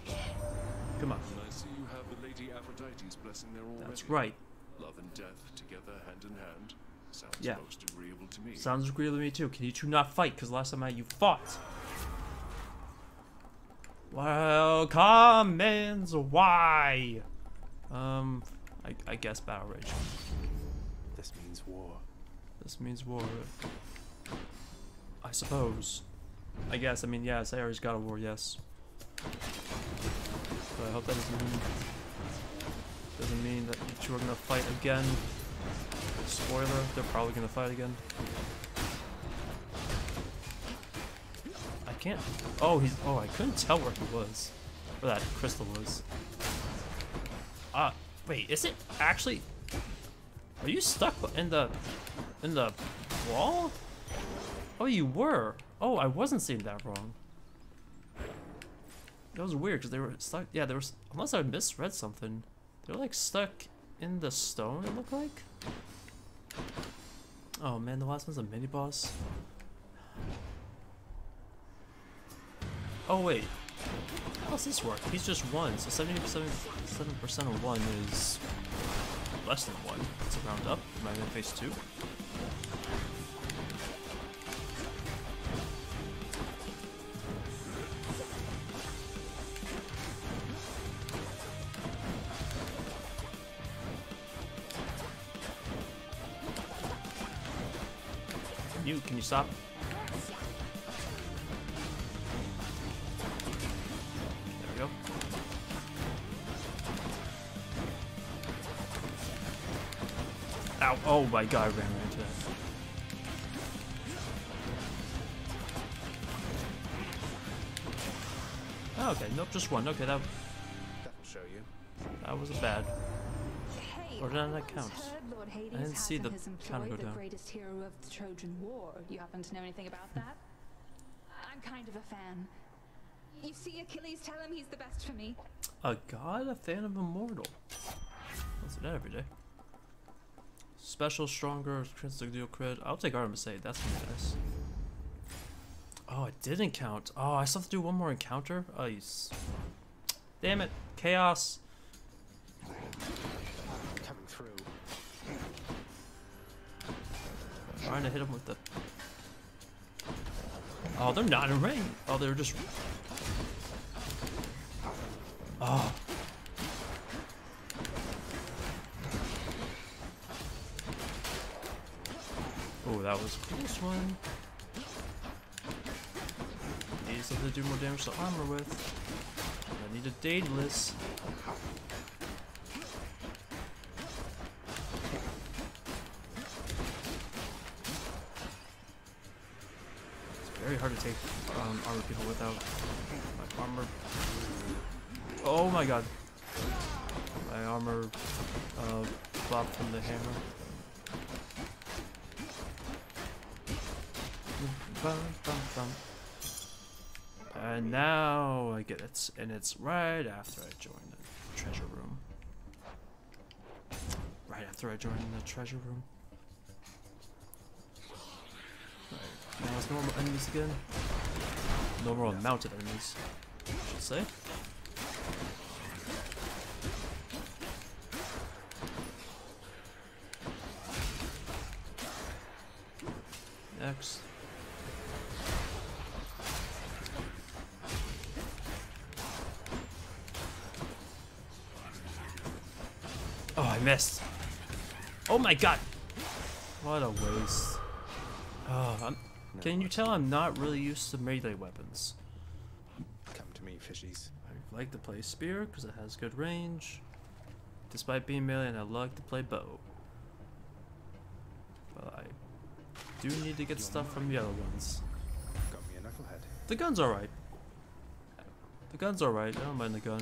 Come on. I see you have the Lady Aphrodite's blessing there already. That's right. Love and death together, hand in hand. Sounds yeah. most agreeable to me. Sounds agreeable to me too. Can you two not fight? Because last time I you fought. Well, comments. Why? Um, I, I guess battle rage. This means war. This means war. I suppose. I guess. I mean, yes. Ares got a war. Yes. But I hope that doesn't mean, doesn't mean that you two are gonna fight again. Spoiler, they're probably gonna fight again. I can't. Oh, he's. Oh, I couldn't tell where he was. Where that crystal was. Ah, uh, wait, is it actually. Are you stuck in the. in the wall? Oh, you were. Oh, I wasn't seeing that wrong. That was weird because they were stuck. Yeah, there was. Unless I misread something, they were like stuck in the stone. It looked like. Oh man, the last one's a mini boss. Oh wait, how does this work? He's just one, so seventy percent, seven percent of one is less than one. Let's round up. Am I gonna face two? Can you stop? There we go. Ow! Oh my god, I ran right into that. Oh, okay, nope, just one. Okay, that. That'll show you. That wasn't bad. Or did that count? I didn't see the counter go down. The greatest hero of the Trojan War. You happen to know anything about that? I'm kind of a fan. You see Achilles, tell him he's the best for me. A god, a fan of immortal. Let's do that every day. Special, stronger, critical deal crit. I'll take Artemis aid. That's gonna be nice. Oh, it didn't count. Oh, I still have to do one more encounter. Oh, you s damn it, Chaos. Trying to hit him with the. Oh, they're not in range. Oh, they're just. Oh. Oh, that was a close one. Need something to do more damage to armor with. I need a Daedalus. Hard to take um, armor people without my armor. Oh my god. My armor uh, flopped from the hammer. And now I get it. And it's right after I join the treasure room. Right after I join the treasure room. Now it's normal enemies again. Normal amount of enemies, I should say. Next. Oh, I missed. Oh my god. What a waste. Oh, I'm, no, can you tell I'm not really used to melee weapons? Come to me, fishies. I like to play spear because it has good range. Despite being melee, and I like to play bow. But I do need to get stuff from the other ones. Got me a knucklehead. The gun's alright. The gun's alright. I don't mind the gun.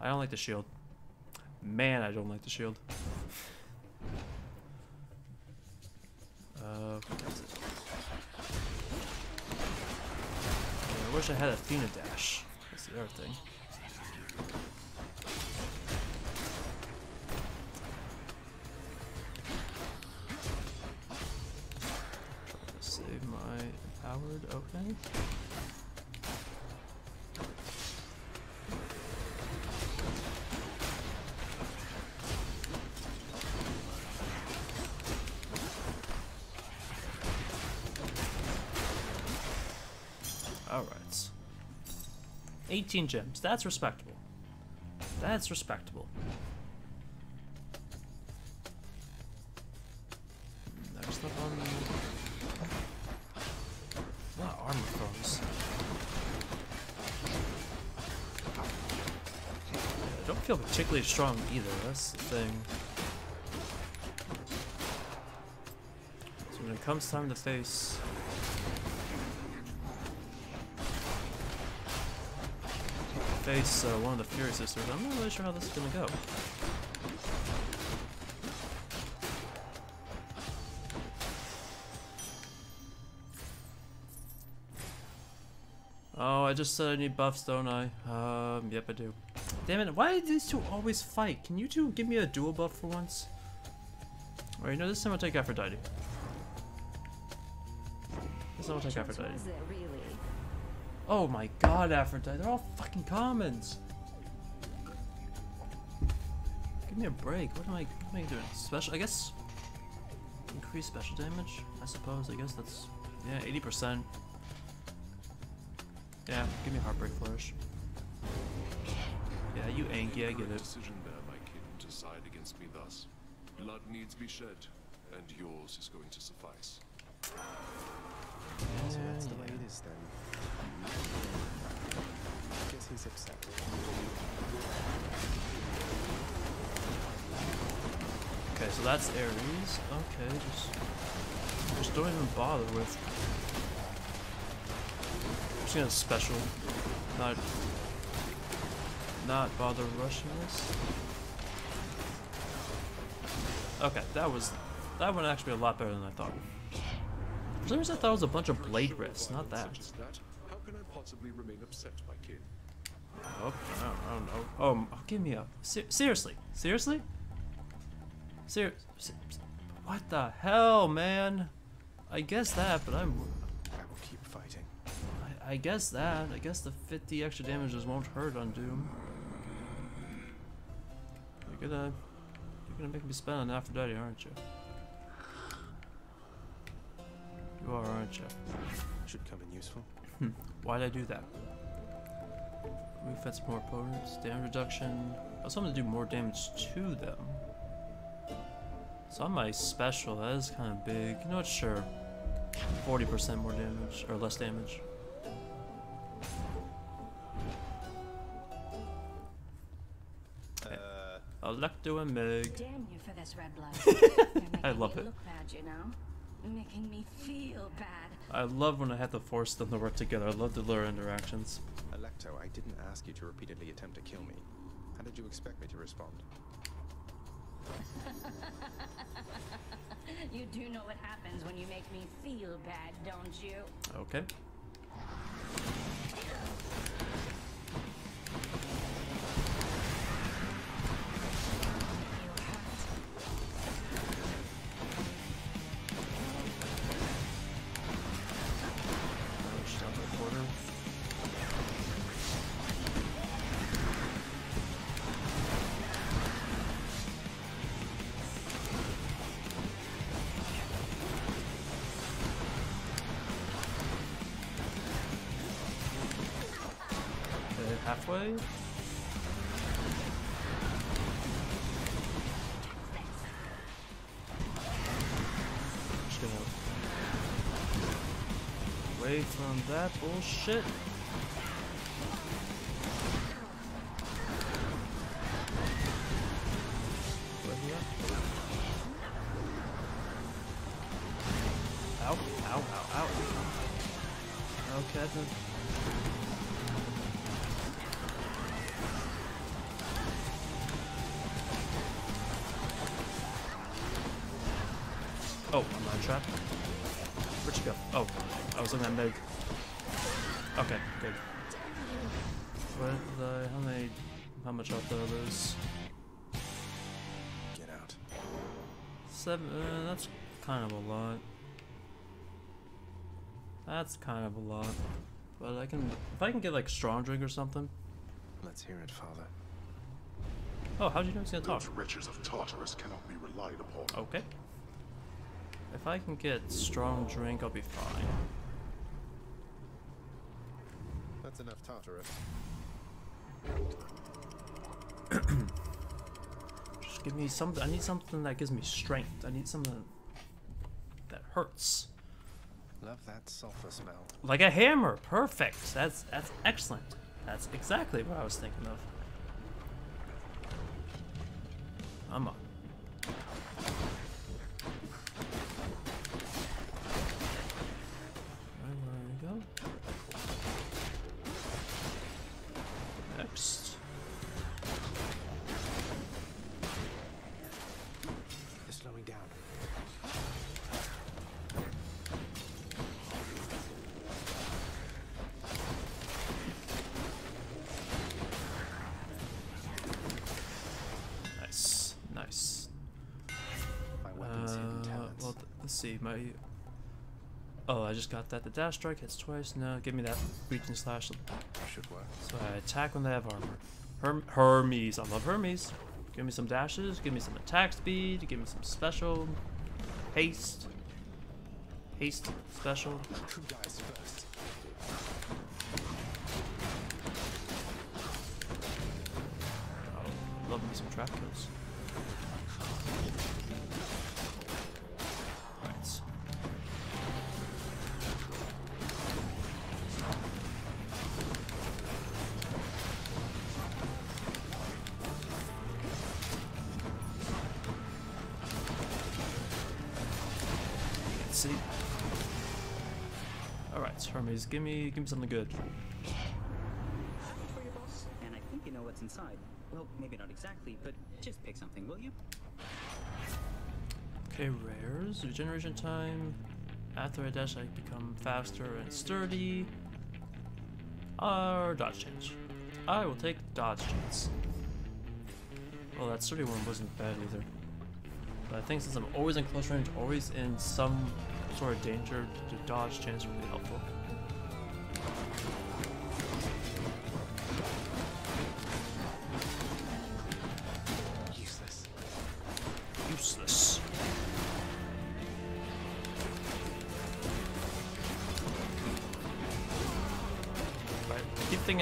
I don't like the shield. Man, I don't like the shield. Uh, that's it. Yeah, I wish I had Athena dash. That's the other thing. Try to save my empowered. Okay. eighteen gems. That's respectable. That's respectable. There's stuff on the... Not armor bones. I don't feel particularly strong either. That's the thing. So when it comes time to face... face uh, one of the Fury Sisters. I'm not really sure how this is gonna go. Oh, I just said I need buffs, don't I? Um, yep, I do. Damn it! Why do these two always fight? Can you two give me a dual buff for once? All right, you know this time I'll take Aphrodite. This time I'll take Aphrodite. Oh my god, Aphrodite, they're all fucking commons. Give me a break. What am I, what am I doing? Special, I guess. Increase special damage, I suppose. I guess that's, yeah, eighty percent. Yeah, give me a heartbreak flourish. Yeah, you anky, I get it. Decision there, my kin, to side against me thus. Blood needs be shed, and yours is going to suffice. Yeah, so that's the latest then. I guess he's upset. Okay, so that's Ares. Okay, just just don't even bother with. I'm just gonna special, not not bother rushing this. Okay, that was that one actually a lot better than I thought. For some reason I thought it was a bunch of blade wrists, not that. Can I possibly remain upset, my kid? Oh, I don't know. Oh, oh, give me a ser seriously, seriously, ser ser what the hell, man? I guess that, but I'm. I will keep fighting. I, I guess that. I guess the fifty extra damages won't hurt on Doom. You're gonna, you're gonna make me spend on Aphrodite, aren't you? You are, aren't you? Should come in useful. Hmm. Why did I do that? Move that's more potent. Damage reduction. I was hoping to do more damage to them. So on my special, that is kind of big. You know what? Sure. forty percent more damage, or less damage. Uh, Electo and Meg. Damn you for this red blood. I love it. Look bad, you know? Making me feel bad. I love when I have to force them to work together. I love the lure interactions. Alecto, I didn't ask you to repeatedly attempt to kill me. How did you expect me to respond? You do know what happens when you make me feel bad, don't you? Okay. Halfway. away from that bullshit. Ow, ow, ow, ow. Okay then. Oh, am I trapped? Where'd you go? Oh, I was looking at Meg. Okay, good. What did I, how many, how much health did I lose? Get out. Seven, uh, that's kind of a lot. That's kind of a lot, but I can, if I can get like strong drink or something. Let's hear it, Father. Oh, how'd you know he's gonna talk? Those riches of Tartarus cannot be relied upon. Okay. If I can get strong drink, I'll be fine. That's enough Tartarus. Just give me something. I need something that gives me strength. I need something that hurts. Love that sulfur smell. Like a hammer, perfect. That's that's excellent. That's exactly what I was thinking of. I'm up. There we go. Next. They're slowing down. My oh, I just got that. The dash strike hits twice. No, give me that reaching slash. Should work. So I attack when they have armor. Herm Hermes, I love Hermes. Give me some dashes. Give me some attack speed. Give me some special haste. Haste special. Who dies first? Oh, love me some trap kills. Hermes, give me, give me something good. And I think you know what's inside. Well, maybe not exactly, but just pick something, will you? Okay, rares. Regeneration time. After I dash, I become faster and sturdy. Or dodge change. I will take dodge change. Well, that sturdy one wasn't bad either. But I think since I'm always in close range, always in some sort of danger, the dodge chance would be helpful.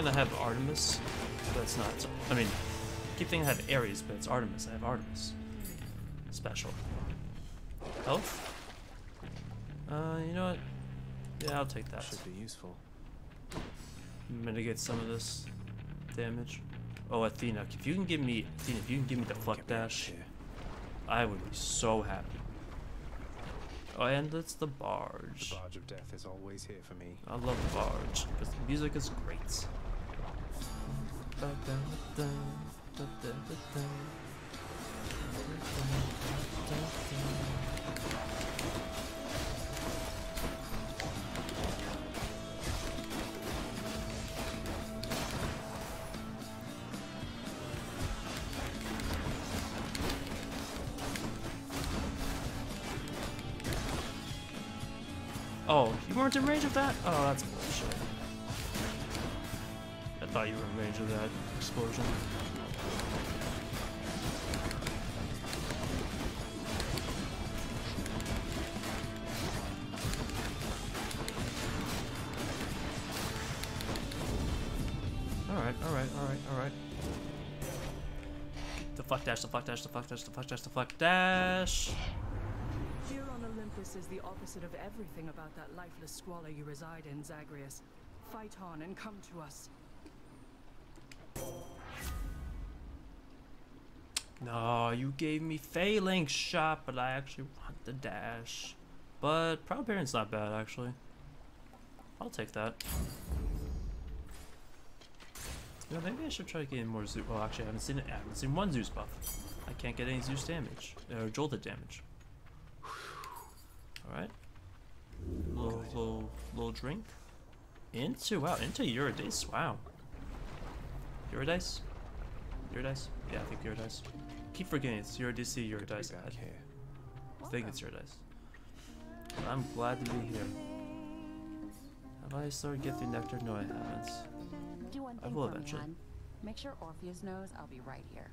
I have Artemis, but it's not. I mean, I keep thinking I have Ares, but it's Artemis. I have Artemis. Special. Health? Uh, you know what? Yeah, I'll take that. Should be useful. Mitigate some of this damage. Oh, Athena. If you can give me, Athena, if you can give me the Fluck Dash, I would be so happy. Oh, and it's the barge. The barge of death is always here for me. I love the barge, because the music is great. Oh, you weren't in range of that? Oh, that's bullshit. I thought you were in range of that explosion. Alright, alright, alright, alright. The fuck dash, the fuck dash, the fuck dash, the fuck dash, the fuck dash. Here on Olympus This is the opposite of everything about that lifeless squalor you reside in, Zagreus. Fight on and come to us. No, you gave me phalanx shot, but I actually want the dash. But proud parent's not bad, actually. I'll take that. You know, maybe I should try to get more Zeus. Well, actually, I haven't seen it. I haven't seen one Zeus buff. I can't get any Zeus damage or jolted damage. All right. Little little little drink. Into wow into Eurydice. Wow. Eurydice. Eurydice? Yeah, I think Eurydice. Keep forgetting it's Eurydice, Eurydice. I think it's Eurydice. I'm glad to be here. Have I started getting nectar? No, I haven't. Do one thing I will eventually. Make sure Orpheus knows I'll be right here.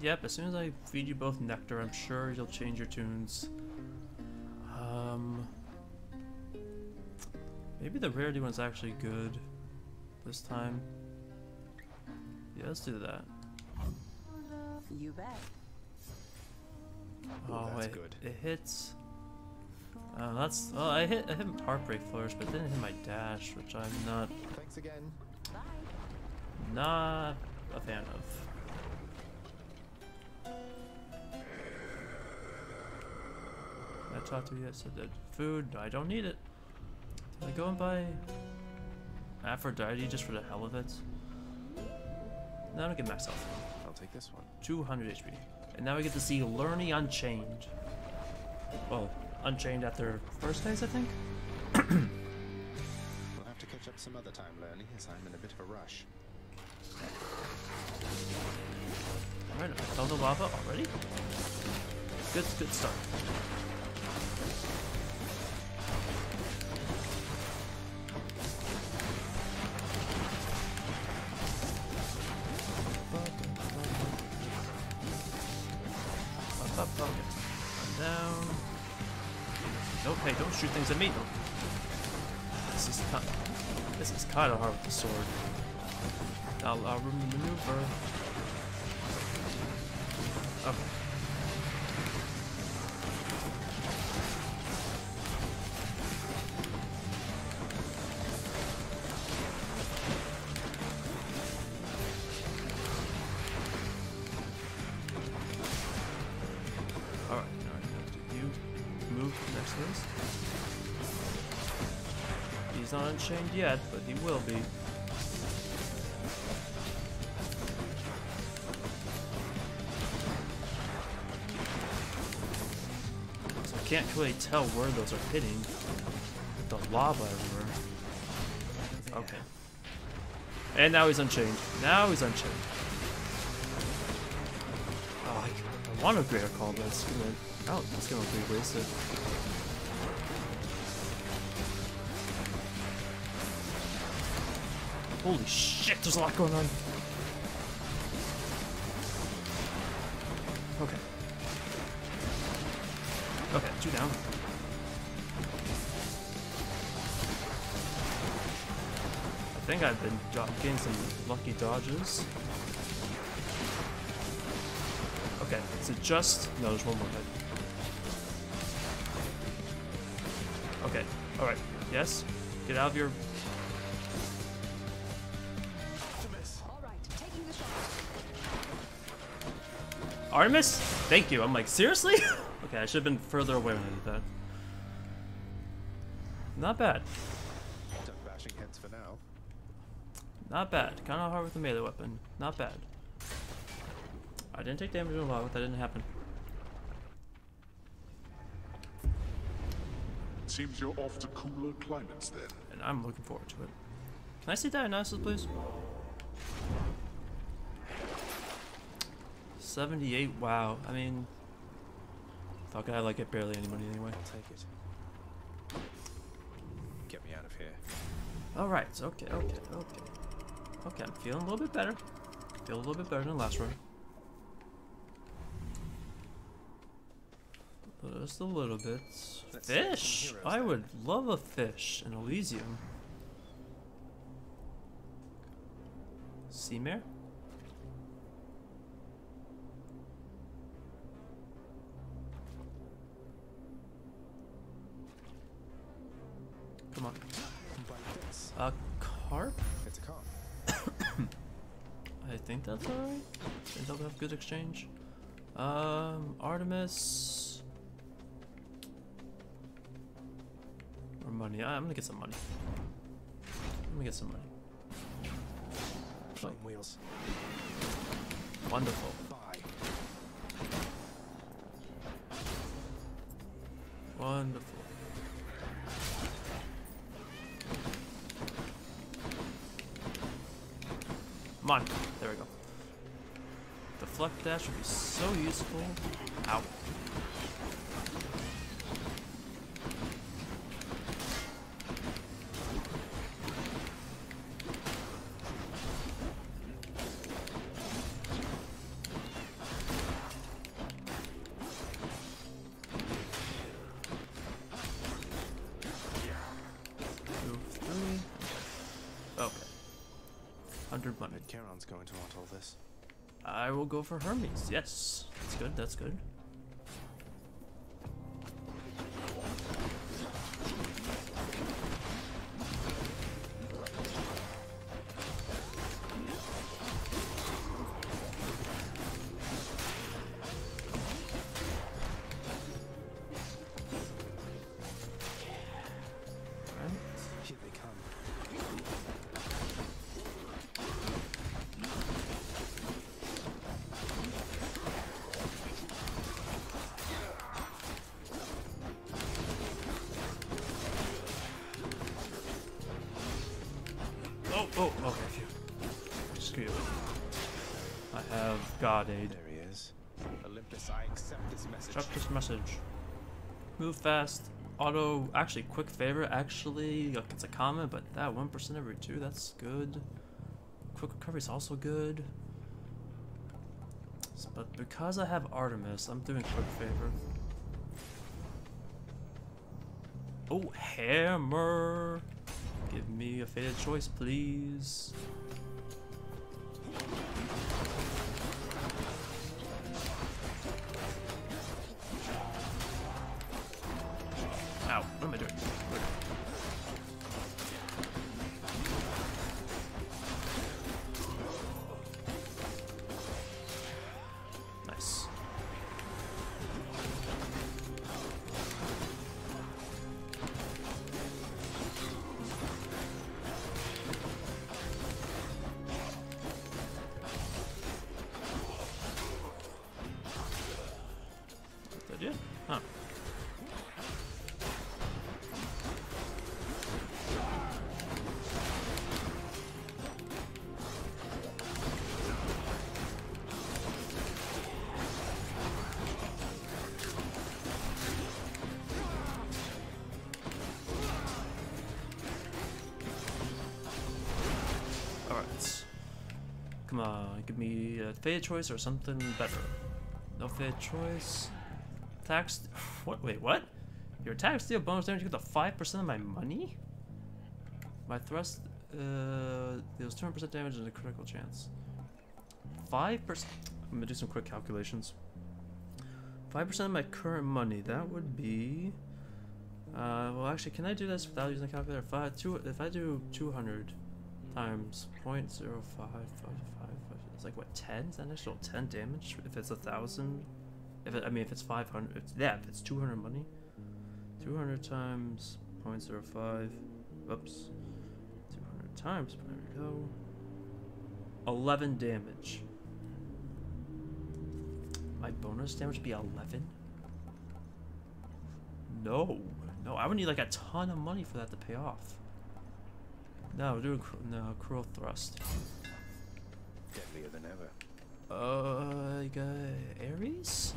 Yep, as soon as I feed you both nectar, I'm sure you'll change your tunes. Um, maybe the rarity one's actually good this time. Yeah, let's do that. You bet. Oh, Ooh, that's wait. Good. It hits. Uh, that's. Oh, I hit. I hit Heartbreak Flourish, but it didn't hit my dash, which I'm not. Thanks again. Not a fan of. I talked to you guys. So that food. No, I don't need it. Did I go and buy Aphrodite just for the hell of it? Now I don't get maxed out. I'll take this one. two hundred H P. And now we get to see Lernie Unchained. Well, Unchained after first phase, I think? We'll have to catch up some other time, Lernie, as I'm in a bit of a rush. Alright, I fell the lava already? Good, good start. Shoot things at me. This is kind of, this is kind of hard with the sword. I'll, I'll maneuver. Okay. Unchained yet, but he will be. So I can't really tell where those are hitting. The lava everywhere. Okay. And now he's unchained. Now he's unchained. Oh, I, I want a greater call, but it's gonna. Oh, it's gonna be wasted. Holy shit, there's a lot going on. Okay. Okay, two down. I think I've been getting some lucky dodges. Okay, is it just... No, there's one more hit. Okay, alright. Yes? Get out of your... Artemis? Thank you. I'm like, seriously? Okay, I should have been further away when I did that. Not bad. Done bashing heads for now. Not bad. Kind of hard with the melee weapon. Not bad. I didn't take damage in a while, but that didn't happen. Seems you're off to cooler climates then. And I'm looking forward to it. Can I see Dionysus, please? seventy-eight, wow. I mean, thought I like it barely any money anyway. I'll take it. Get me out of here. Alright, okay, okay, okay. Okay, I'm feeling a little bit better. Feel a little bit better than last run. Just a little bit. Fish! I would love a fish in Elysium. Sea mare? Come on. A carp? It's a carp. I think that's alright. Turns out we have good exchange. Um, Artemis. Or money. I'm gonna get some money. I'm gonna get some money. Like, wheels. Wonderful. Bye. Wonderful. Come on. There we go. The fluck dash would be so useful. Ow. Charon's going to want all this. I will go for Hermes. Yes, that's good. That's good. Oh, okay. Excuse me. I have God aid. There he is. Olympus, I accept this message. Accept this message. Move fast. Auto. Actually, quick favor. Actually, look, it's a comment, but that one percent every two. That's good. Quick recovery is also good. But because I have Artemis, I'm doing quick favor. Oh, hammer. Give me a fated choice, please. Ow, what am I doing? Nice. Come on, give me a fated choice or something better. No fated choice. Tax. What? Wait, what? Your attack steal bonus damage equals to five percent of my money? My thrust uh, deals two hundred percent damage and a critical chance. five percent. I'm gonna do some quick calculations. five percent of my current money. That would be. Uh, well, actually, can I do this without using a calculator? If I, two, if I do two hundred. Times point zero five five five five. It's like what, ten? Is that an extra ten damage? If it's a thousand, if it, I mean if it's five hundred, yeah, if it's two hundred money, two hundred times point zero five. Oops, two hundred times. There we go. Eleven damage. My bonus damage would be eleven. No, no, I would need like a ton of money for that to pay off. No, we're doing no cruel thrust. Deadlier than ever. Uh, I got Ares.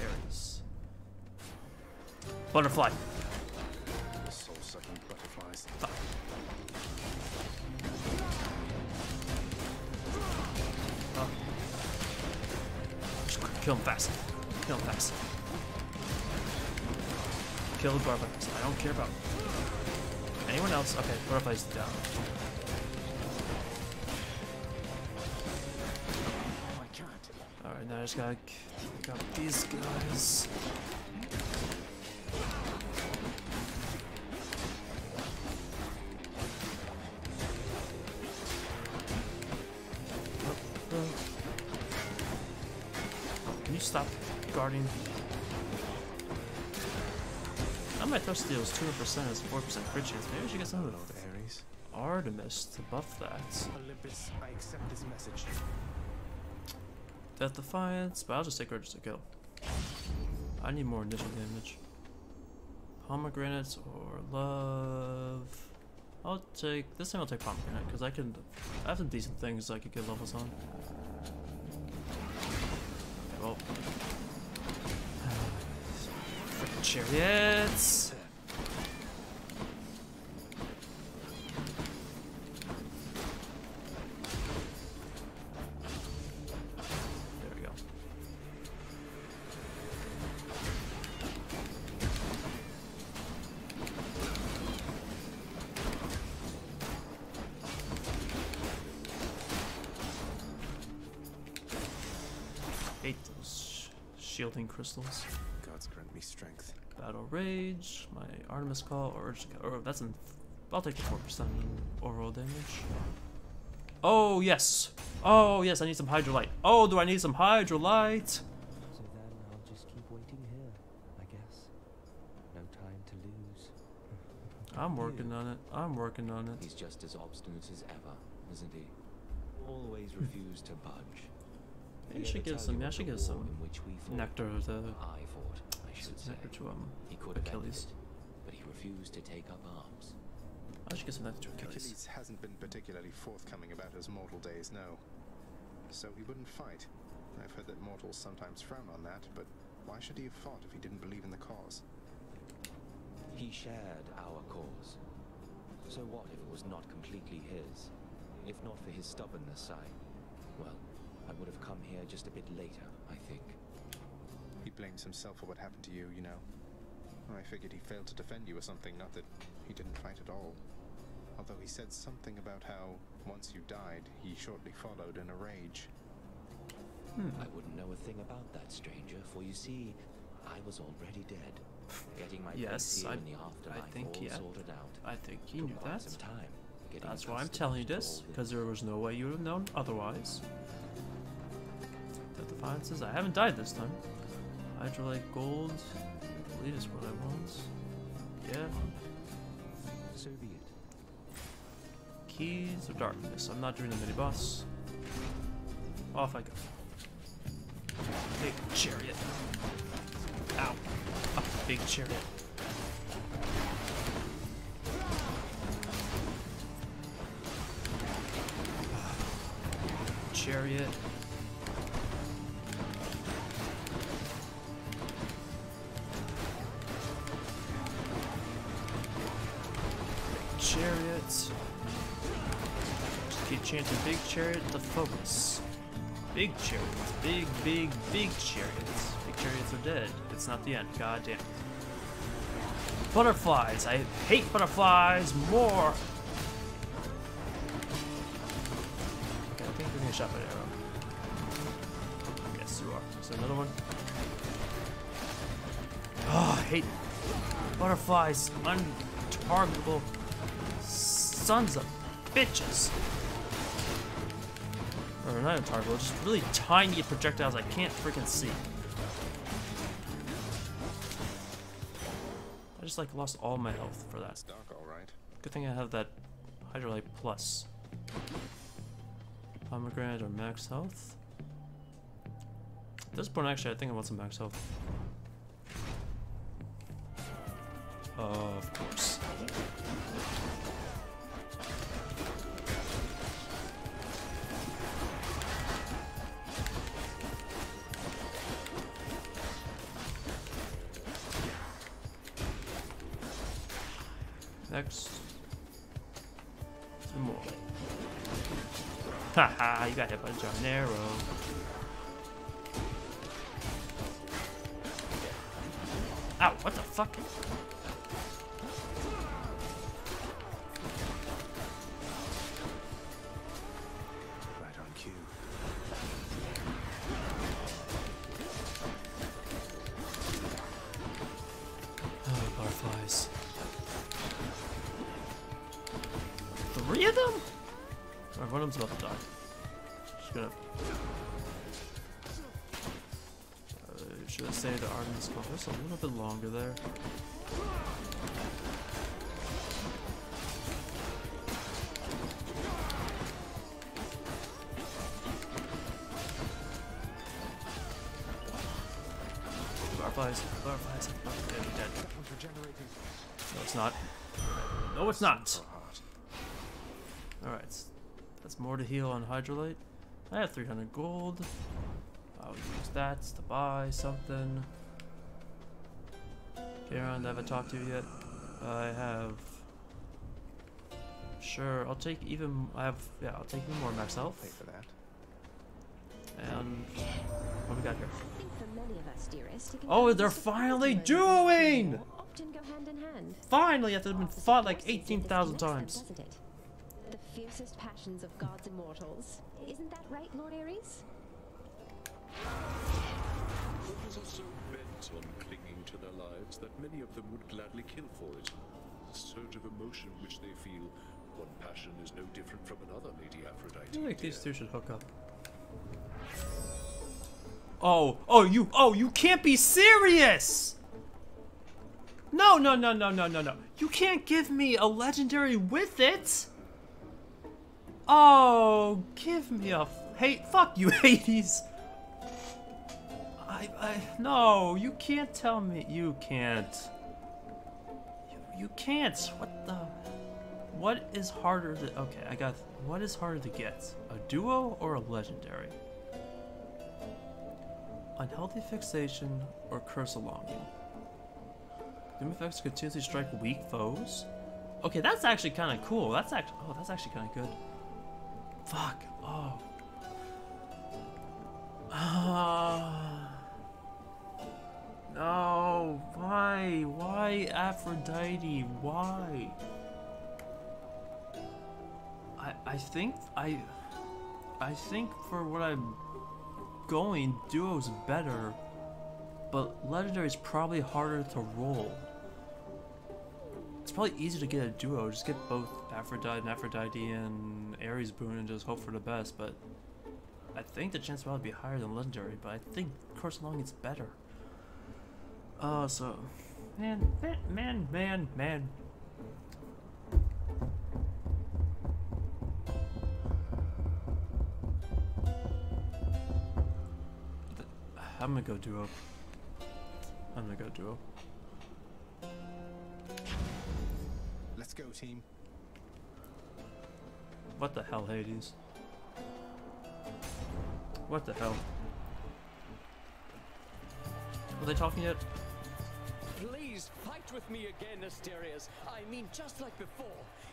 Ares. Butterfly. Soul-sucking butterflies. Fuck. Oh. Just kill him fast. Kill him fast. Kill the barbarians. I don't care about. Anyone else? Okay, butterfly's down. Oh, I can't. Alright, now I just gotta pick up these guys. Can you stop guarding? I might touch deals two percent is four percent crit chance. Maybe we should get some of Ares. Artemis to buff that. Olympus, I accept this message. Death Defiance, but I'll just take her just to kill. I need more initial damage. Pomegranates or love. I'll take this thing. I'll take pomegranate because I can. I have some decent things I could get levels on. Well, frickin' chariots. Crystals. Gods grant me strength. Battle Rage, my Artemis Call, or, or that's in. I'll take the four percent overall damage. Oh, yes! Oh, yes, I need some Hydrolite. Oh, do I need some Hydrolite? So then I'll just keep waiting here, I guess. No time to lose. I'm working on it. I'm working on it. He's just as obstinate as ever, isn't he? Always refused to budge. You should give some. Yeah, I should give some nectar to I fought, I should nectar say. to um, he could Achilles, it, but he refused to take up arms. I should give some nectar to Achilles. Achilles hasn't been particularly forthcoming about his mortal days, no. So he wouldn't fight. I've heard that mortals sometimes frown on that, but why should he have fought if he didn't believe in the cause? He shared our cause. So what if it was not completely his? If not for his stubbornness, I, well. I would have come here just a bit later, I think. He blames himself for what happened to you, you know. I figured he failed to defend you or something, not that he didn't fight at all. Although he said something about how, once you died, he shortly followed in a rage. Hmm. I wouldn't know a thing about that, stranger, for you see, I was already dead. Getting my yes, I, in the afterlife I think all yeah. sorted out. I think he knew that. Some time, That's why I'm telling you this, because there was no way you would have known otherwise. I haven't died this time. Hydrolite gold. I believe is what I want. Yeah. So be it. Keys of Darkness. I'm not doing the mini boss. Off I go. Big chariot. Ow. A big chariot. Chariot. Chariots. Just keep chanting big chariot to focus. Big chariots. Big, big, big chariots. Big chariots are dead. It's not the end. God damn it. Butterflies. I hate butterflies more. Okay, I think we're gonna shot by an arrow. Yes, you are. Is there another one? Oh, I hate butterflies. Untargetable. Sons of bitches! Or not intargetable, just really tiny projectiles I can't freaking see. I just like lost all my health for that. It's dark, all right. Good thing I have that Hydrolite Plus. Pomegranate or max health? At this point, actually, I think I want some max health. Uh, of course. Next. Two more. Haha, you got hit by a giant arrow. Ow, what the fuck? Right on cue. Oh, butterflies. Three of them? Alright, one of them's about to die. Just gonna gonna say the Artemis conference a little bit longer there. Butterflies, butterflies, butterflies, dead. No, it's not. No, it's not. All right, that's more to heal on Hydrolite. I have three hundred gold. I'll use that to buy something. Charon, I haven't talked to you yet. I have. Sure, I'll take even. I have. Yeah, I'll take even more myself. Pay for that. And what we got here? Oh, they're finally doing! Finally, after they've been fought like eighteen thousand times. The fiercest passions of gods and mortals. Isn't that right, Lord Ares? Mortals are so bent on clinging to their lives that many of them would gladly kill for it. The surge of emotion which they feel, one passion is no different from another, Lady Aphrodite. I feel like these two should hook up. Oh, oh, you, oh, you can't be serious! No, no, no, no, no, no, no. You can't give me a legendary with it! Oh, give me a, hey, fuck you, Hades! I, I, no, you can't tell me, you can't. You, you can't, what the, what is harder to, okay, I got, what is harder to get? A duo or a legendary? Unhealthy fixation or curse of longing. Doom effects continuously strike weak foes. Okay, that's actually kind of cool. That's actually oh, that's actually kind of good. Fuck. Oh. Ah. Uh, no. Why? Why Aphrodite? Why? I I think I I think for what I'm. Going duo's better, but legendary is probably harder to roll. It's probably easier to get a duo. Just get both Aphrodite and Aphrodite and Ares boon and just hope for the best. But I think the chance would be higher than legendary. But I think course long it's better. Uh, so man, man, man, man, man. I'm gonna go duo. I'm gonna go duo. Let's go, team. What the hell, Hades? What the hell? Are they talking yet? Please fight with me again, Asterius. I mean, just like before.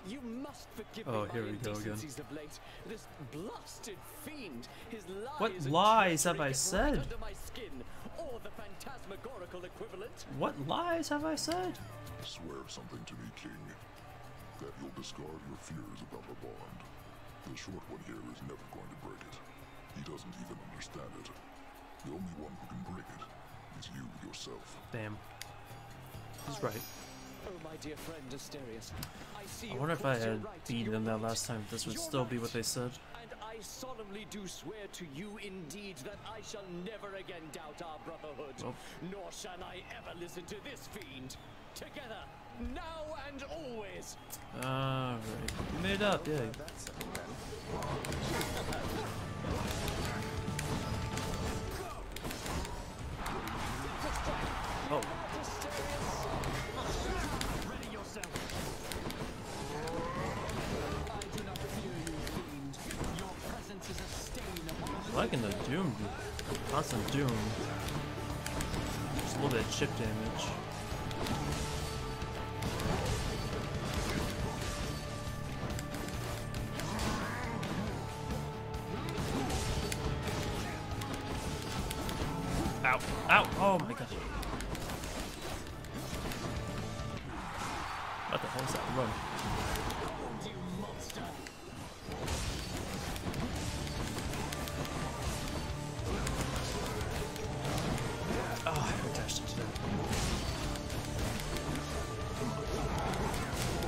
You must forgive me. Oh, here we go again. Of late. This blasted fiend, his lies what lies have I said? My skin, or the phantasmagorical equivalent. What lies have I said? Swear something to me, King. That you'll discard your fears about the bond. The short one here is never going to break it. He doesn't even understand it. The only one who can break it is you yourself. Damn. He's right. Oh, my dear friend, Asterius. I, see I wonder if I had right, beaten them that last time, this would you're still right. be what they said. And I solemnly do swear to you indeed that I shall never again doubt our brotherhood, oh. nor shall I ever listen to this fiend. Together, now and always. Alright, you made up, yeah. Oh. Liking the doom, constant doom. Just a little bit of chip damage. Ow! Ow! Oh my gosh! What the hell is that? Run!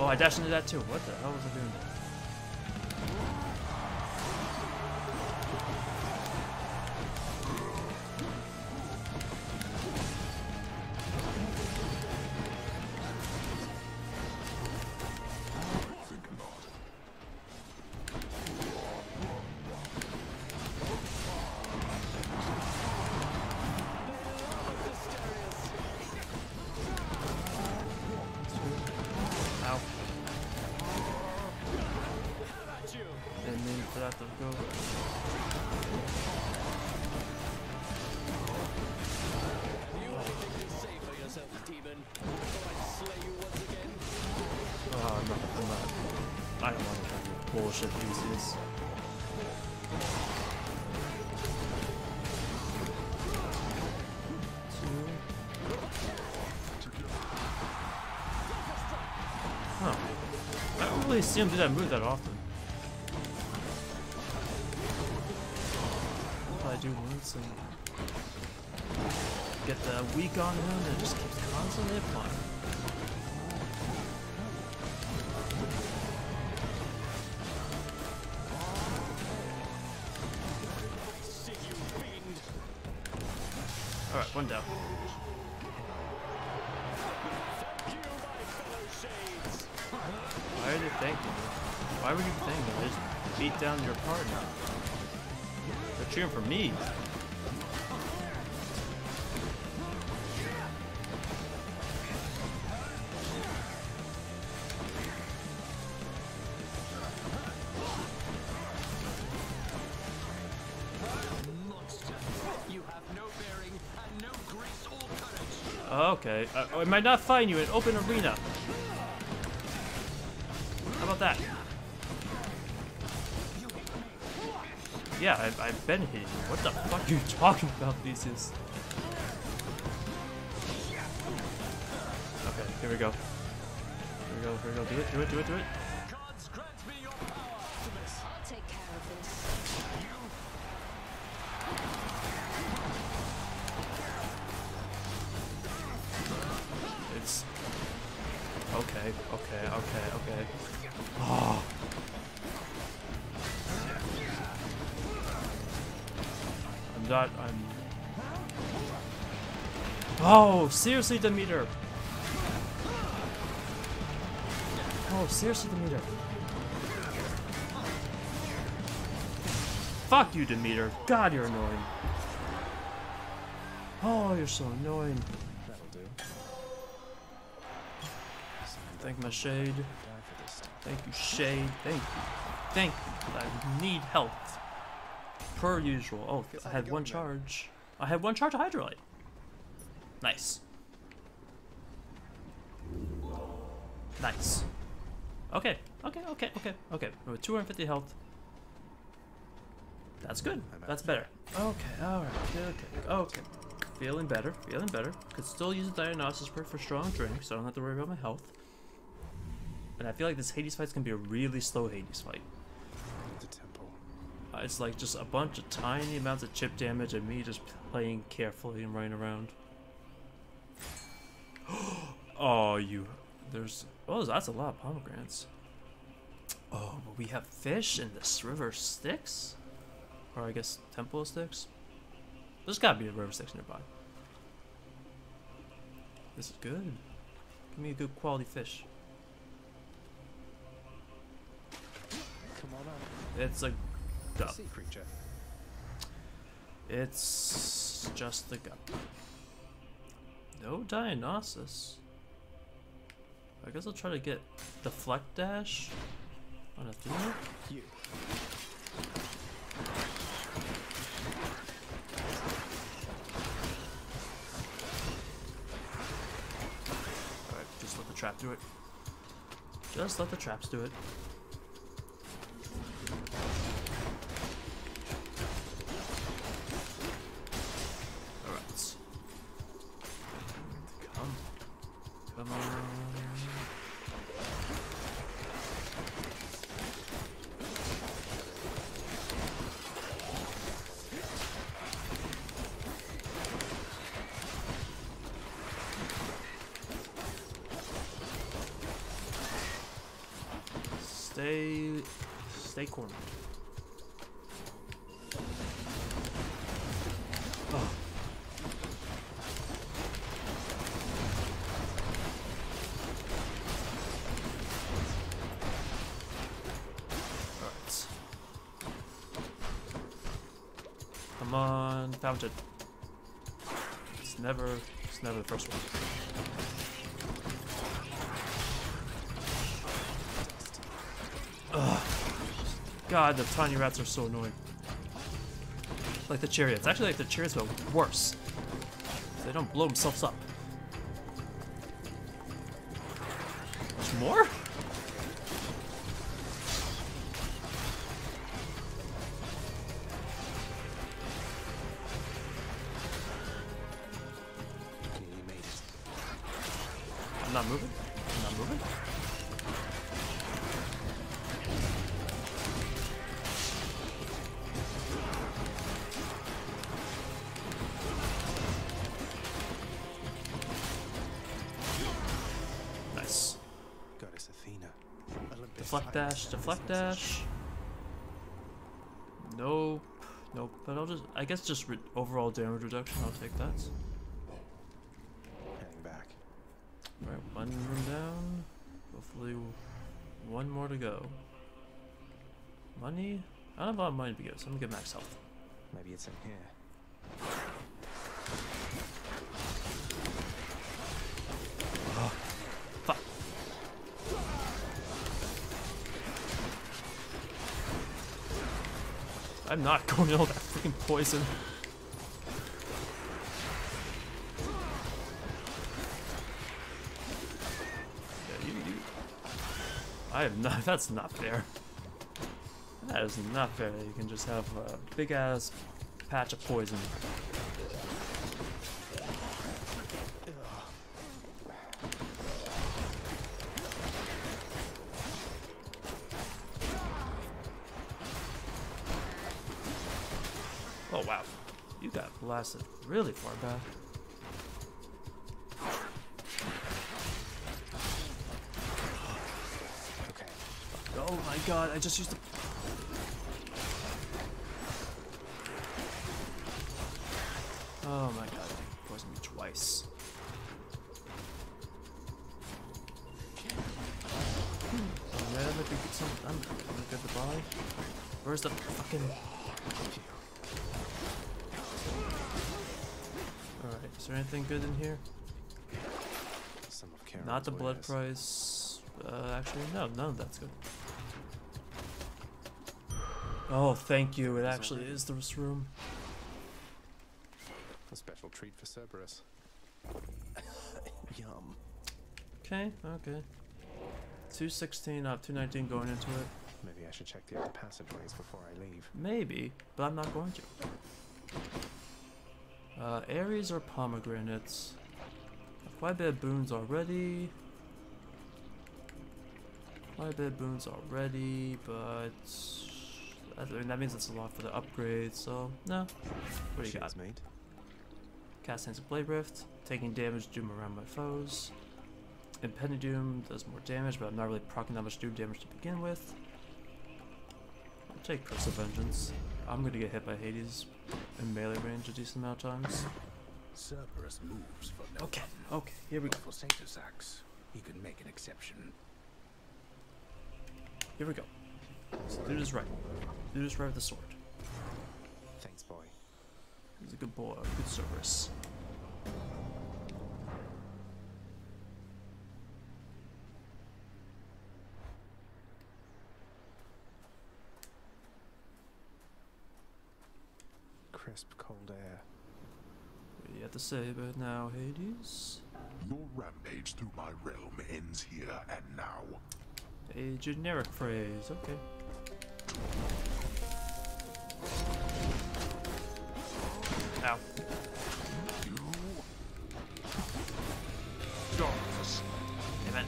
I dashed into that too. What the hell was I doing? want to bullshit Theseus. Oh. I don't really see him do that move that often. If I do once and get the weak on him, and it just keeps constantly applying. Alright, one down. Why are they thanking me? Why would you thank me? They just beat down your partner. They're cheering for me. Okay, uh, I might not find you in an open arena. How about that? Yeah, I've, I've been hitting you. What the fuck are you talking about, Theseus? Okay, here we go. Here we go, here we go. Do it, do it, do it, do it. Okay, okay, okay, okay. Oh. I'm not, I'm... Oh, seriously, Demeter! Oh, seriously, Demeter. Fuck you, Demeter. God, you're annoying. Oh, you're so annoying. Thank my shade. Thank you, shade. Thank you. Thank you. I need help. Per usual. Oh, I had one charge. I had one charge of Hydrolite. Nice. Nice. Okay. Okay. Okay. Okay. Okay. We're with two hundred fifty health. That's good. That's better. Okay. All right. Okay. Okay. Feeling better. Feeling better. Could still use a Dionysus perk for strong drink, so I don't have to worry about my health. And I feel like this Hades fight's gonna be a really slow Hades fight. The temple. Uh, it's like just a bunch of tiny amounts of chip damage and me just playing carefully and running around. Oh, you. There's. Oh, that's a lot of pomegranates. Oh, but we have fish in this river Styx? Or I guess Temple of Styx? There's gotta be a river Styx nearby. This is good. Give me a good quality fish. It's a gup. Creature. It's just a gup. No Dionysus. I guess I'll try to get deflect dash on Athena. You. All right, just let the trap do it. Just let the traps do it. Stay, stay cornered. Oh. Alright. Come on, found it. It's never, it's never the first one. God, the tiny rats are so annoying. Like the chariots. Actually, like the chariots, but worse. They don't blow themselves up. There's more? I'm not moving. I'm not moving. Nice. Goddess Athena. Deflect dash. Deflect dash. Nope. Nope. But I'll just. I guess just re overall damage reduction. I'll take that. Alright, one room down. Hopefully one more to go. Money? I don't know about money to go, so I'm gonna get max health. Maybe it's in here. Oh, fuck. I'm not going all that freaking poison. I am not. That's not fair. That is not fair. You can just have a big ass patch of poison. Oh wow, you got blasted really far back. God, I just used the. Oh my god, it poisoned me twice. Oh man, I think it's some. I'm gonna get the body. Where's the fucking. Alright, is there anything good in here? Some of Not the blood price. Uh, actually, no, none of that's good. Oh, thank you. It actually is this room. A special treat for Cerberus. Yum. Okay, okay. two sixteen up, two nineteen going into it. Maybe I should check the other passageways before I leave. Maybe, but I'm not going to. Uh, Ares or pomegranates? Quite a bit of boons already. Quite a bit of boons already, but... I mean, that means it's a lot for the upgrade, so no. What do you got? Mate? Casting a blade rift, taking damage, doom around my foes. Impending doom does more damage, but I'm not really proccing that much doom damage to begin with. I'll take curse of vengeance. I'm gonna get hit by Hades in melee range a decent amount of times. Cerberus moves for no okay, button. okay, here we go. For Saint Isaac's, he can make an exception. Here we go. So do this right. Do this right with the sword. Thanks, boy. He's a good boy. Good Cerberus. Crisp, cold air. What do you have to say about now, Hades? Your rampage through my realm ends here and now. A generic phrase, okay. Ow. You dogs. Amen.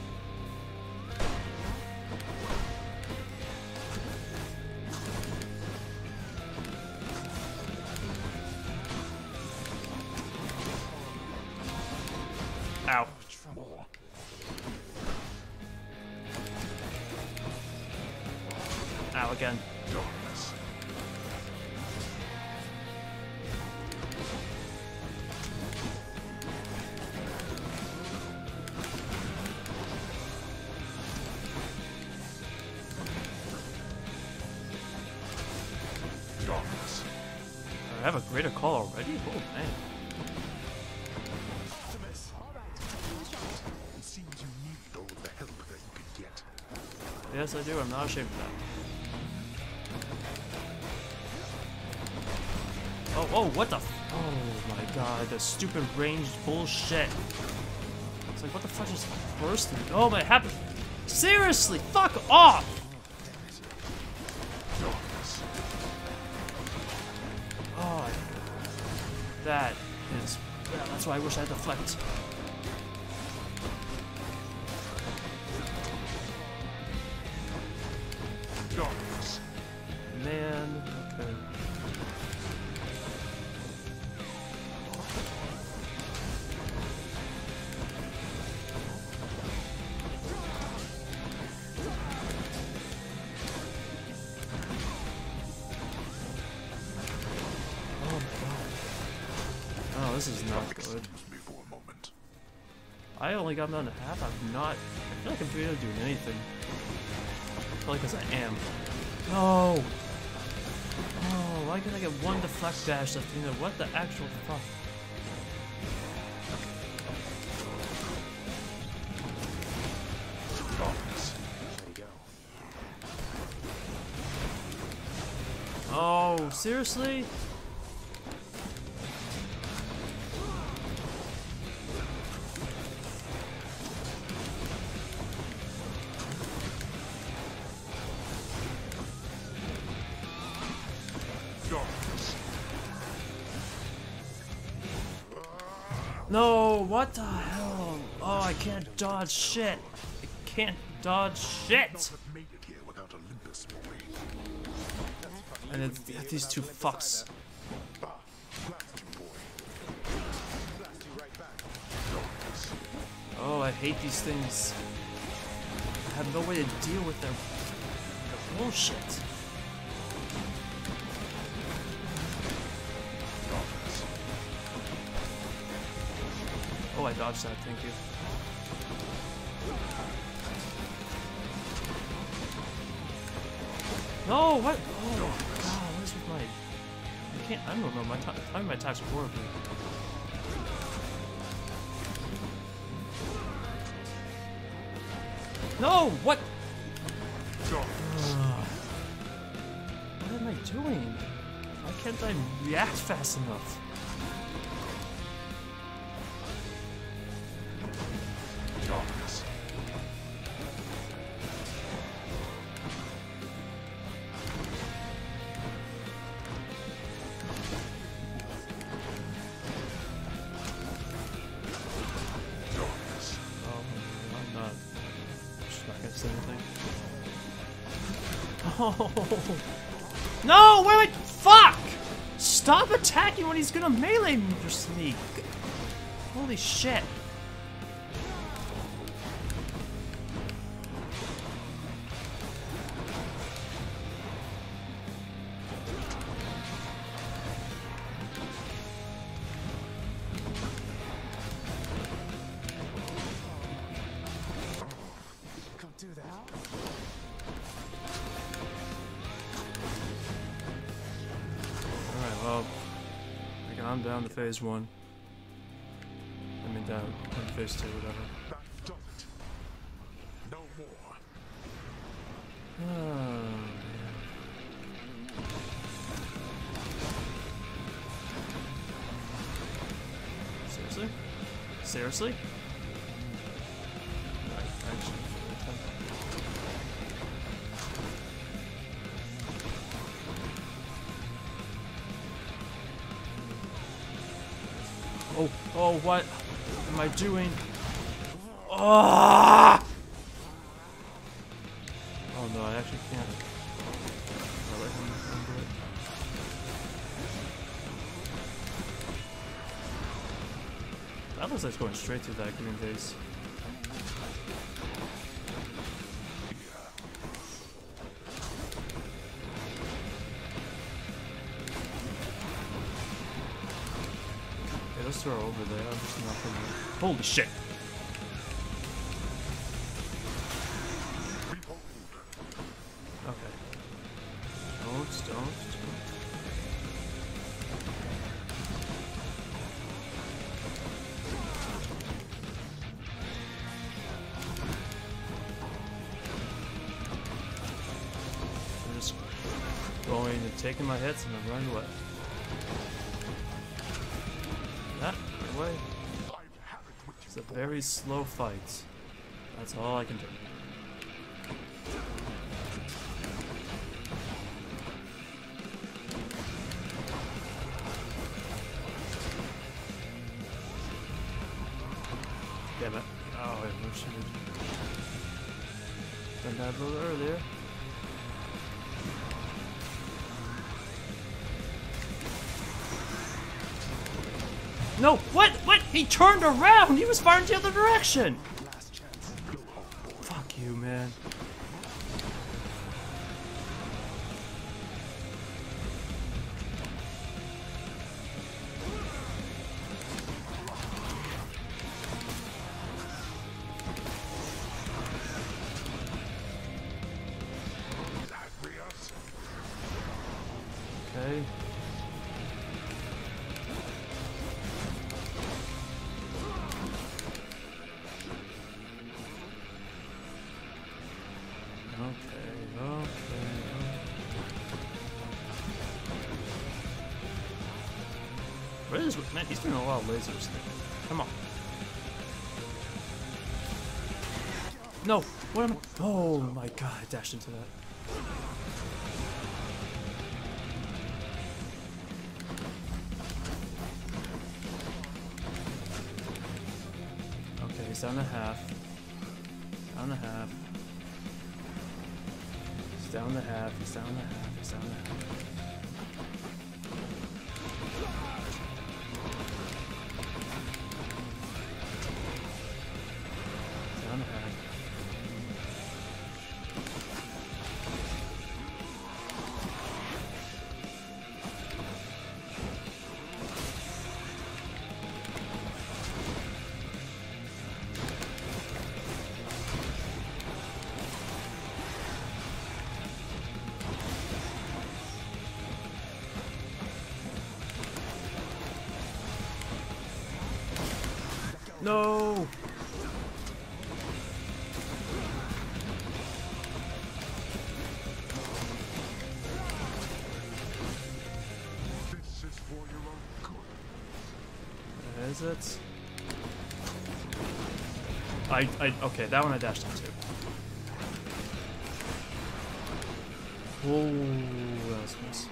Ow. Trouble. Ow again. I have a greater call already? Oh man. Optimus. It seems you need all the help that you could get. Yes I do, I'm not ashamed of that. Oh, oh, what the f oh my god, the stupid ranged bullshit. It's like what the fuck just burst me? Oh my happened. Seriously, fuck off! That is. That's why I wish I had deflect. darkness. Man, okay. Oh my god. Oh, this is not good. I only got down to half. I'm not. I feel like I'm really doing anything. I feel like as I am. No! Oh, why can't I get one deflect dash left in there? What the actual fuck? There you go. Oh, seriously? No, what the hell? Oh, I can't dodge shit. I can't dodge shit. And it's, it's these two fucks. Oh, I hate these things. I have no way to deal with their bullshit. I dodged that, thank you. No, what? Oh, God, what is with my... I can't, I don't know, my time, my attacks are horrible. No, what? What am I doing? Why can't I react fast enough? No, wait, wait, fuck! Stop attacking when he's gonna melee me, your sneak. Holy shit. Phase one. I mean down in phase two, whatever. No more. Oh, man. Seriously? Seriously? Oh, what am I doing? Oh! Oh no, I actually can't. That looks like it's going straight through that green vase. Are over there. I'm just not gonna... Holy shit! Okay. Don't, don't, don't. I'm just going and taking my hits and I'm running away. It's a very slow fight. That's all I can do. Damn it. Oh, I wish I had done that a little earlier. No, what? What? He turned around! He was firing the other direction! Fuck you, man. Man, he's doing a lot of lasers. Come on. No! What am I? Oh my god, I dashed into that. Okay, he's down to half. Down to half. He's down to half. He's down to half. He's down to half. No! This is for your own good. Is it? I, I, okay, that one I dashed into. Oh, that was nice.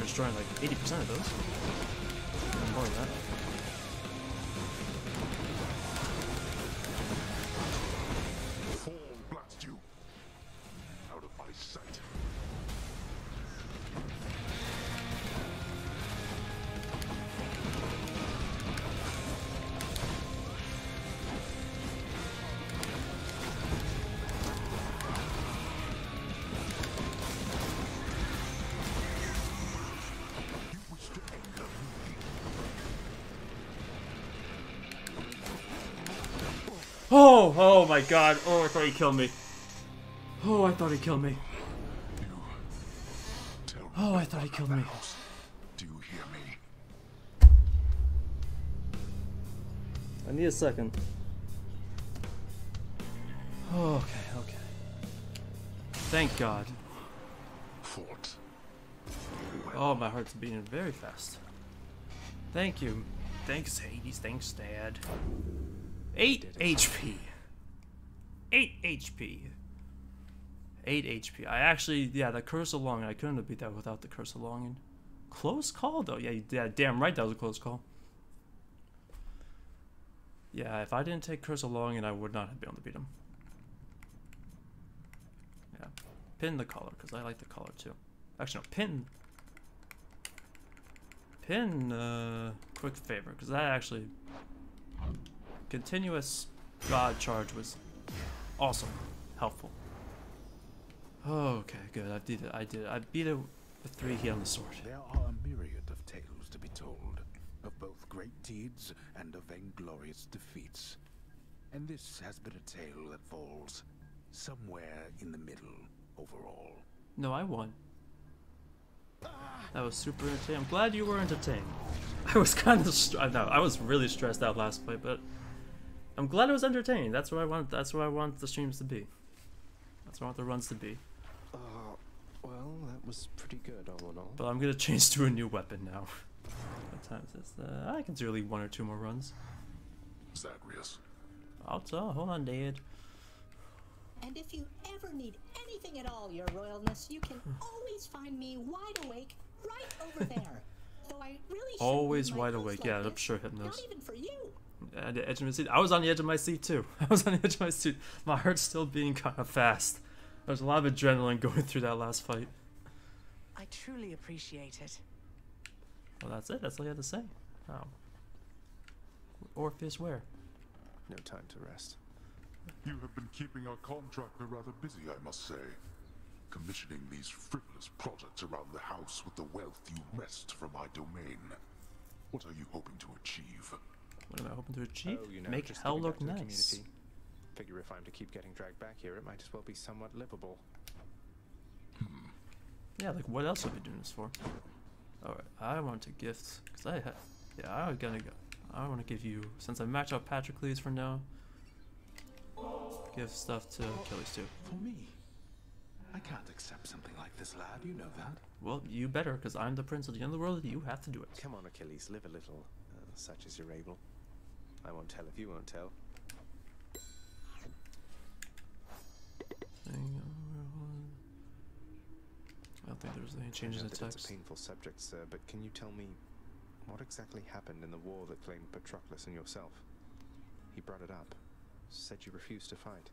Destroying like eighty percent of those. Even more than that. Fall, blast you out of my sight. Oh, oh my god. Oh, I thought he killed me. Oh, I thought he killed me. Oh, I thought he killed me. Do you hear me? I need a second. Oh, okay, okay. Thank god. Oh, my heart's beating very fast. Thank you. Thanks, Hades. Thanks, Dad. eight H P. eight H P. eight H P. I actually, yeah, the curse of longing. I couldn't have beat that without the curse of longing. Close call, though. Yeah, yeah, damn right that was a close call. Yeah, if I didn't take curse of longing, I would not have been able to beat him. Yeah. Pin the collar, because I like the collar, too. Actually, no, pin. Pin, uh, quick favor, because that actually... Continuous God charge was also helpful. Okay, good. I did it. I did it. I beat it with three heat on the sword. There are a myriad of tales to be told, of both great deeds and of vainglorious defeats. And this has been a tale that falls somewhere in the middle overall. No, I won. That was super entertaining. I'm glad you were entertained. I was kind of str no, I was really stressed out last play, but I'm glad it was entertaining. That's what I want. That's what I want the streams to be. That's what I want the runs to be. Uh, well, that was pretty good all in all. But I'm gonna change to a new weapon now. What time is this? Uh, I can do really one or two more runs. Zagreus. I'll tell. Hold on, Dad. And if you ever need anything at all, your royalness, you can always find me wide awake right over there. Though I really always wide awake, like yeah, I'm sure Hypnos. Not even for you. At the edge of my seat. I was on the edge of my seat too. I was on the edge of my seat. My heart's still beating kind of fast. There was a lot of adrenaline going through that last fight. I truly appreciate it. Well, that's it. That's all you had to say. Oh. Orpheus, where? No time to rest. You have been keeping our contractor rather busy, I must say. Commissioning these frivolous projects around the house with the wealth you wrest from my domain. What are you hoping to achieve? What am I hoping to achieve? Oh, you know, make hell look nice. Community. Figure if I'm to keep getting dragged back here, it might as well be somewhat livable. Hmm. Yeah, like what else are we doing this for? Alright, I want to gift, because I have... Yeah, I gotta go. I want to give you, since I match out Patroclus for now, give stuff to Achilles too. For me? I can't accept something like this, lad. You know that. Well, you better, because I'm the prince of the underworld. You have to do it. Come on, Achilles, live a little, uh, such as you're able. I won't tell if you won't tell. I don't think there's any changes in the text. It's a painful subject, sir, but can you tell me what exactly happened in the war that claimed Patroclus and yourself? He brought it up. Said you refused to fight.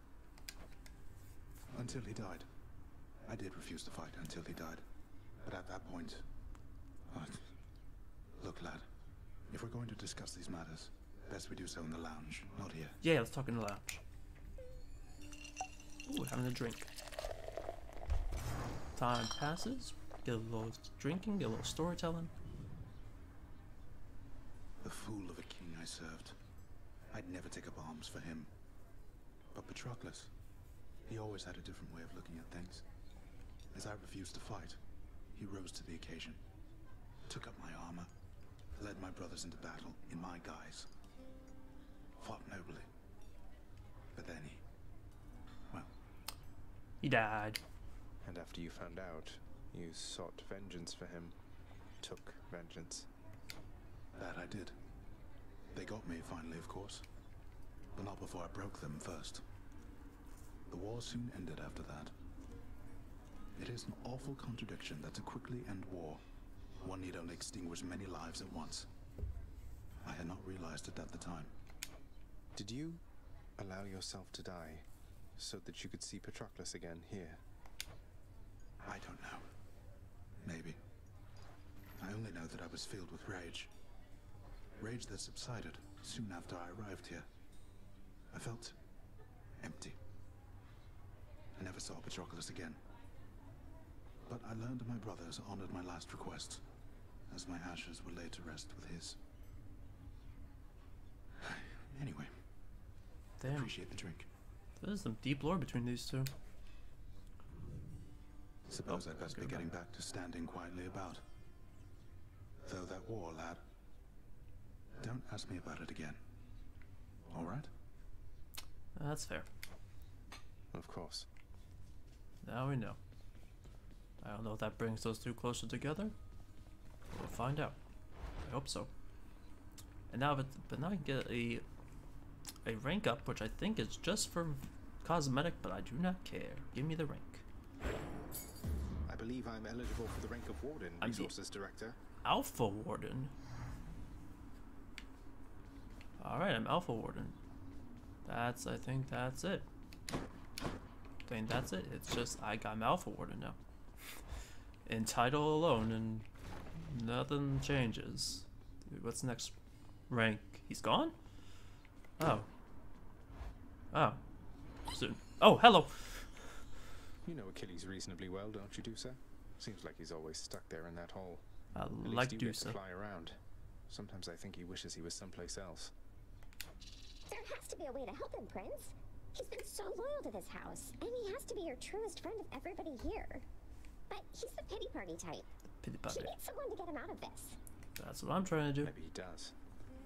Until he died. I did refuse to fight until he died. But at that point... Uh, look, lad. If we're going to discuss these matters, best we do so in the lounge, not here. Yeah, let's talk in the lounge. Ooh, having a drink. Time passes. Get a little drinking, get a little storytelling. The fool of a king I served. I'd never take up arms for him. But Patroclus, he always had a different way of looking at things. As I refused to fight, he rose to the occasion, took up my armor, led my brothers into battle in my guise, fought nobly. But then he... well... he died. And after you found out, you sought vengeance for him, took vengeance. That I did. They got me finally, of course. But not before I broke them first. The war soon ended after that. It is an awful contradiction that to quickly end war, one need only extinguish many lives at once. I had not realized it at the time. Did you allow yourself to die so that you could see Patroclus again here? I don't know. Maybe. I only know that I was filled with rage. Rage that subsided soon after I arrived here. I felt empty. I never saw Patroclus again. But I learned my brothers honored my last request, as my ashes were laid to rest with his. Anyway, damn. Appreciate the drink. There's some deep lore between these two. Suppose oh, I'd best be getting back to standing quietly about. Though that war, lad. Don't ask me about it again. All right? Uh, that's fair. Of course. Now we know. I don't know if that brings those two closer together. We'll find out. I hope so. And now, but, but now I can get a a rank up, which I think is just for cosmetic, but I do not care. Give me the rank. I believe I'm eligible for the rank of Warden, Resources Director. Alpha Warden. Alright, I'm Alpha Warden. That's, I think that's it. I think that's it. It's just, I got, I'm Alpha Warden now. In title alone, and nothing changes. Dude, what's next rank? He's gone? Oh. Oh. Soon. Oh, hello! You know Achilles reasonably well, don't you, Dusa? Seems like he's always stuck there in that hole. I At like least you Dusa. Get to fly around. Sometimes I think he wishes he was someplace else. has to be a way to help him, Prince. He's been so loyal to this house, and he has to be your truest friend of everybody here. But he's the pity party type. The pity party. He needs someone to get him out of this. That's what I'm trying to do. Maybe he does.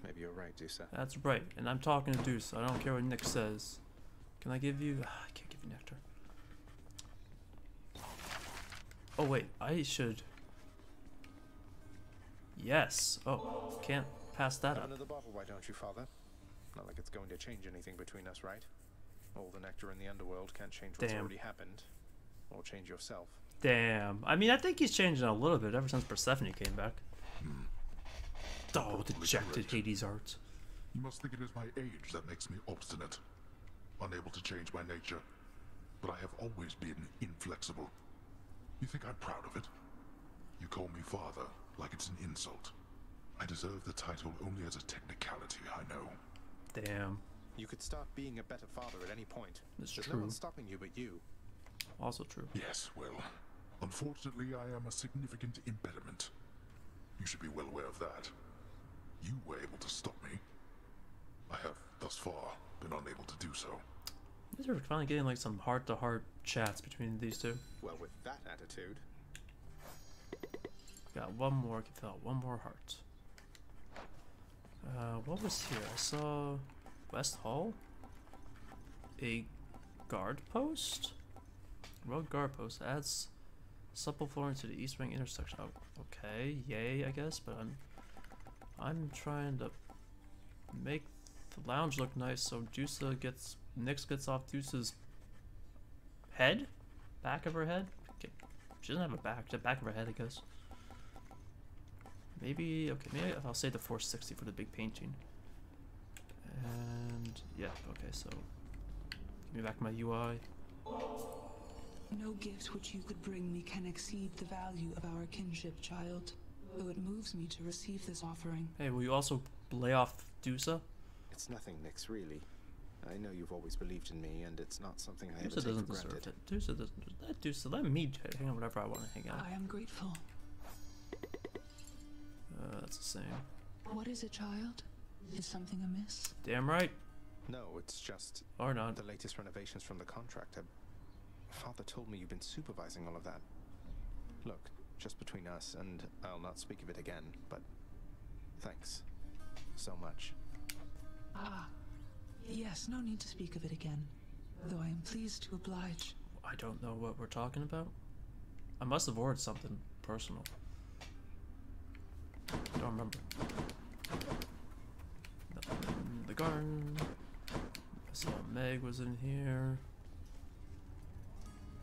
Maybe you're right, Dusa. That's right, and I'm talking to Dusa. I don't care what Nyx says. Can I give you... I can't give you nectar. Oh, wait. I should... Yes. Oh, can't pass that up. Under the bottle, why don't you, Father? Not like it's going to change anything between us, right? All the nectar in the underworld can't change what's Damn. already happened. Or change yourself. Damn. I mean, I think he's changing a little bit ever since Persephone came back. Hmm. Oh, dejected Hades art. You must think it is my age that makes me obstinate. Unable to change my nature. But I have always been inflexible. You think I'm proud of it? You call me Father like it's an insult. I deserve the title only as a technicality, I know. Damn. You could start being a better father at any point. That's There's true. No one stopping you but you. Also true. Yes, well, unfortunately I am a significant impediment. You should be well aware of that. You were able to stop me. I have, thus far, been unable to do so. We're finally getting like some heart-to-heart chats between these two. Well, with that attitude... Got one more, can fill out one more heart. Uh, what was here? I saw... West Hall? A guard post? Road guard post adds supple floor into the east wing intersection. Oh, okay, yay, I guess, but I'm... I'm trying to make the lounge look nice so Dusa gets... Nyx gets off Dusa's head? Back of her head? She doesn't have a back, the back of her head, I guess. Maybe, okay, maybe I'll save the four sixty for the big painting. And, yeah, okay, so. Give me back my U I. No gift which you could bring me can exceed the value of our kinship, child. Though it moves me to receive this offering. Hey, will you also lay off Dusa? It's nothing, Nyx, really. I know you've always believed in me, and it's not something I ever take for granted. Dusa doesn't deserve it. Dusa doesn't. Dusa, let me hang on whatever I want to hang on. I am grateful. Uh, that's the same. What is it, child? Is something amiss? Damn right. No, it's just... Or not. The latest renovations from the contractor. Father told me you've been supervising all of that. Look, just between us, and I'll not speak of it again, but... Thanks. So much. Ah. Yes, no need to speak of it again. Though I am pleased to oblige. I don't know what we're talking about. I must have ordered something personal. I don't remember. Nothing in the garden. I saw Meg was in here.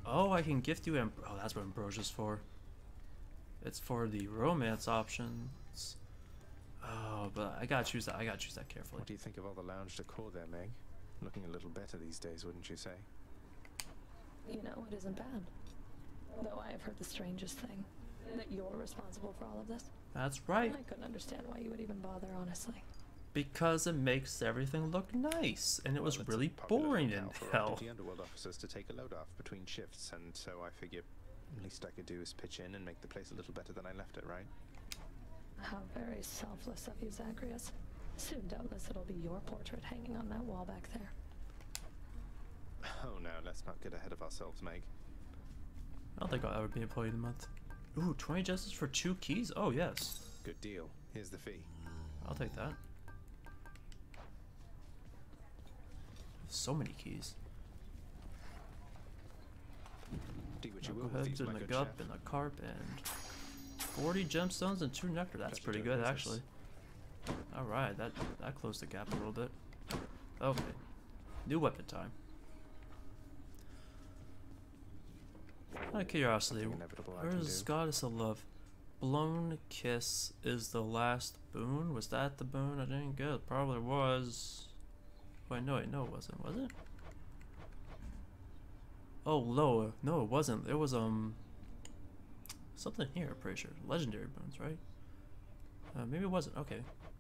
Oh, I can gift you Ambr- Oh, that's what Ambrosia's for. It's for the romance options. Oh, but I gotta choose that. I gotta choose that carefully. What do you think of all the lounge decor there, Meg? Looking a little better these days, wouldn't you say? You know, it isn't bad. Though I have heard the strangest thing. That you're responsible for all of this. That's right. I couldn't understand why you would even bother, honestly. Because it makes everything look nice, and it was well, really boring in hell. The underworld officers to take a load off between shifts, and so I figure least I could do is pitch in and make the place a little better than I left it, right? How very selfless of you, Zagreus. Soon, doubtless, it'll be your portrait hanging on that wall back there. Oh no, let's not get ahead of ourselves, Meg. I don't think I'll ever be employee of the month. Ooh, twenty justice for two keys? Oh, yes. Good deal. Here's the fee. I'll take that. So many keys. Do what you will with these, my good chef. Go ahead and the gup and the carp and... forty gemstones and two nectar. That's pretty good, actually. Alright, that, that closed the gap a little bit. Okay. New weapon time. Out of curiosity, where's Goddess of Love? Blown Kiss is the last boon? Was that the boon I didn't get? Probably was. Wait, no, wait, no it wasn't, was it? Oh, Loa. No, it wasn't. It was, um... something here, I'm pretty sure. Legendary boons, right? Uh, maybe it wasn't. Okay.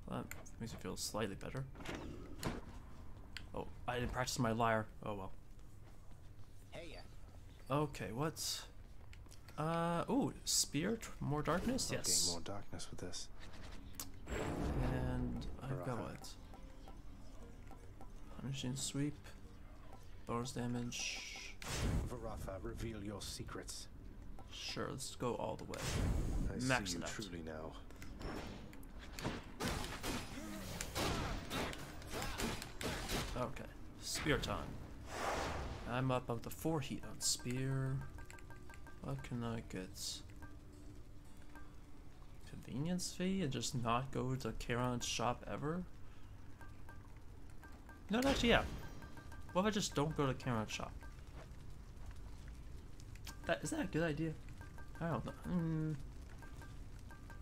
Well, that makes me feel slightly better. Oh, I didn't practice my lyre. Oh, well. Okay, what's... Uh, ooh, spear? More darkness? Yes. I'll gain more darkness with this. And I've got what? Machine sweep. Force damage. Varatha, reveal your secrets. Sure, let's go all the way. I Max see you truly now. Okay, spear time. I'm up up to four heat on spear. What can I get? Convenience fee and just not go to Charon's shop ever? No, actually, yeah. What if I just don't go to Charon's shop? That, is that a good idea? I don't know. Mm.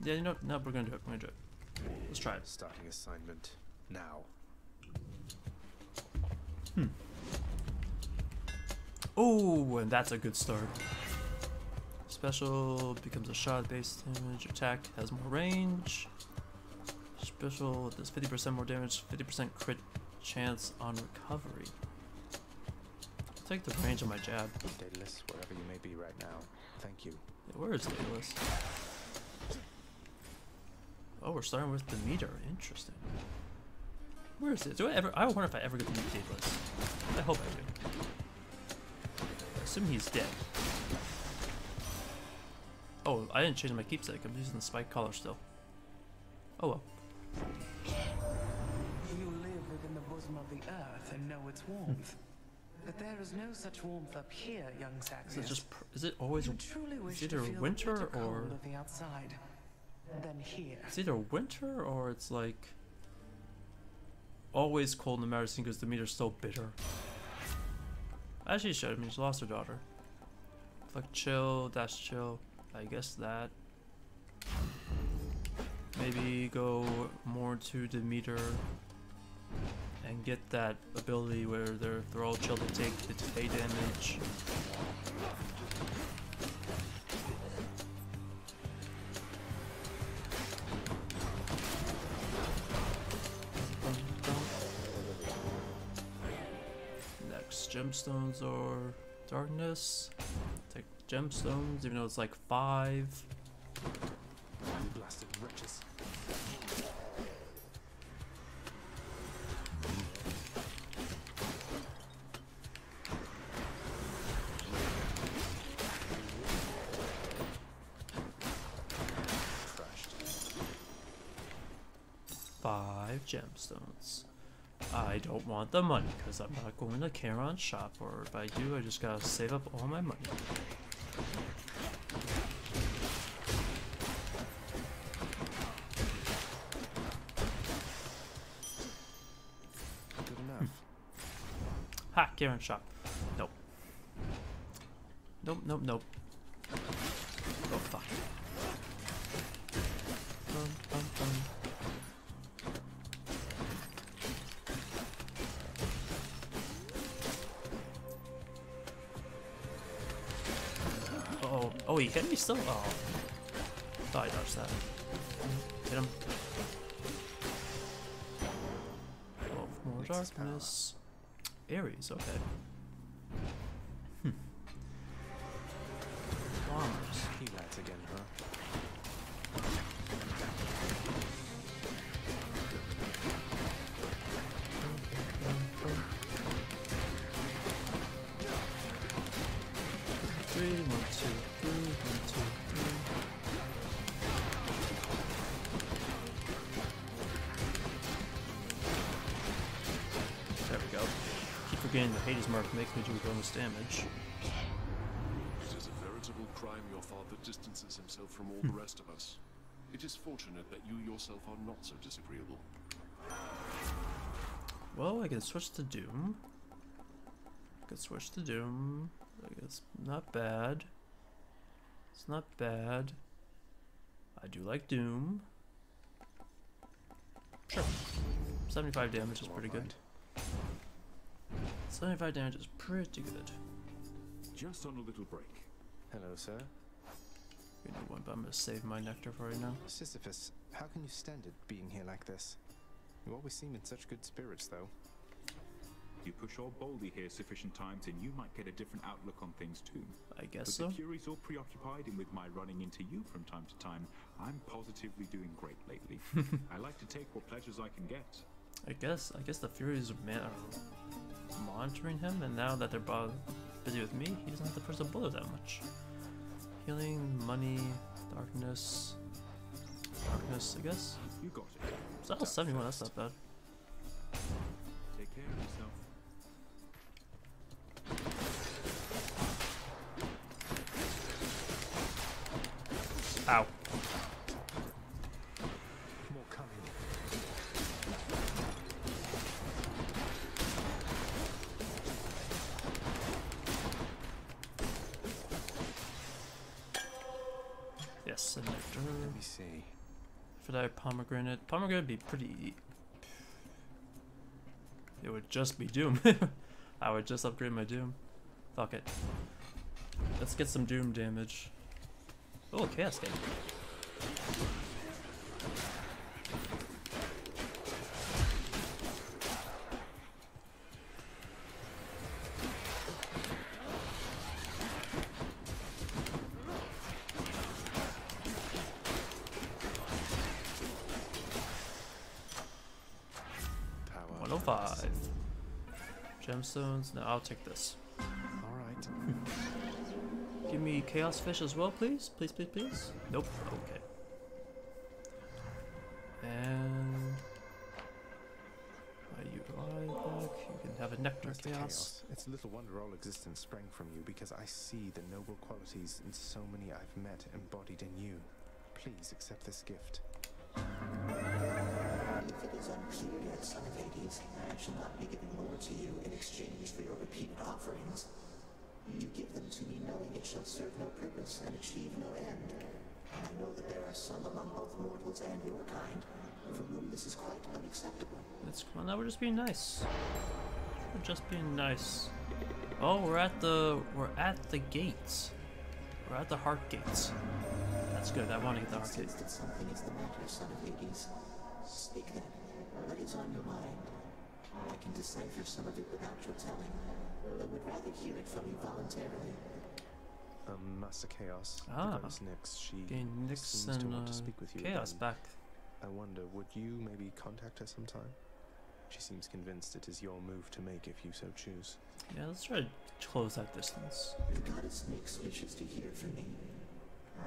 Yeah, you know, no, we're gonna do it. We're gonna do it. Let's try it. Starting assignment now. Hmm. Oh, and that's a good start. Special becomes a shot-based damage. Attack has more range. Special does fifty percent more damage, fifty percent crit chance on recovery. Take the range of my jab. Daedalus, wherever you may be right now, thank you. Yeah, where is Daedalus? Oh, we're starting with Demeter. Interesting. Where is it? Do I ever? I wonder if I ever get to meet Daedalus. I hope I do. I assume he's dead. Oh, I didn't change my keepsake. I'm using the spike collar still. Oh well. You live within the bosom of the earth and know its warmth. But there is no such warmth up here, young Saxon. Is it just? Is it always? It's either winter or. Of the outside, than here. It's either winter or it's like. Always cold, no matter, because Demeter's so bitter. As she should. I mean, she lost her daughter. Like chill, dash chill. I guess that. Maybe go more to Demeter. And get that ability where they're, they're all chill to take the decay damage. Next gemstones are darkness. Take gemstones, even though it's like five. You blasted wretches. Gemstones. I don't want the money because I'm not going to Charon's shop, or if I do, I just gotta save up all my money. Good enough. Ha! Charon's shop. Nope. Nope, nope, nope. Oh, fuck. Bum, bum, bum. Oh, he hit me still? Oh. I thought I dodged that. Hit him. twelve more darkness. Ares, okay. Hmm. Bombers. He lads again, huh? Again, the Hades mark makes me do bonus damage. It is a veritable crime your father distances himself from all the rest of us. It is fortunate that you yourself are not so disagreeable. Well, I can switch to Doom. I can switch to Doom. I guess not bad. It's not bad. I do like Doom. Sure. seventy-five damage is pretty good. seventy-five damage is pretty good. Just on a little break. Hello, sir. You know what, but I'm gonna save my nectar for right now. Sisyphus, how can you stand it being here like this? You always seem in such good spirits, though. You push all boldly here sufficient times, and you might get a different outlook on things too. I guess but so. But the Furies all preoccupied, and with my running into you from time to time, I'm positively doing great lately. I like to take what pleasures I can get. I guess I guess the Furies are monitoring him, and now that they're busy with me, he doesn't have to push the bullet that much. Healing, money, darkness, darkness. I guess. You got it. So that was seventy-one. That's not bad. Take care of yourself. Ow. More coming. Yes, and after let me see. If I die pomegranate, pomegranate would be pretty. It would just be Doom. I would just upgrade my Doom. Fuck it. Let's get some Doom damage. Oh, Chaos game. one oh five. Gemstones. No, I'll take this. Alright. Give me Chaos Fish as well, please. Please, please, please. Nope. Okay. And I you lie back. You can have a nectar chaos. chaos. It's little wonder all existence sprang from you, because I see the noble qualities in so many I've met embodied in you. Please accept this gift. If it is unclear yet, son of Hades, I shall not be giving more to you in exchange for your repeated offerings. You give them to me knowing it shall serve no purpose and achieve no end. And I know that there are some among both mortals and your kind for whom this is quite unacceptable. That's cool. Now we're just being nice. We're just being nice. Oh, we're at the we're at the gates. We're at the heart gates. That's good. I want to get the heart gates. That something is the matter, son of Hades. Speak then. What is on your mind? I can decipher some of it without your telling. I would rather hear it from you voluntarily. Um, Master Chaos. Ah, Nyx. She gained Nyx and uh, to speak with you Chaos again. Back. I wonder, would you maybe contact her sometime? She seems convinced it is your move to make if you so choose. Yeah, let's try to close that distance. The goddess Nyx wishes to hear from me.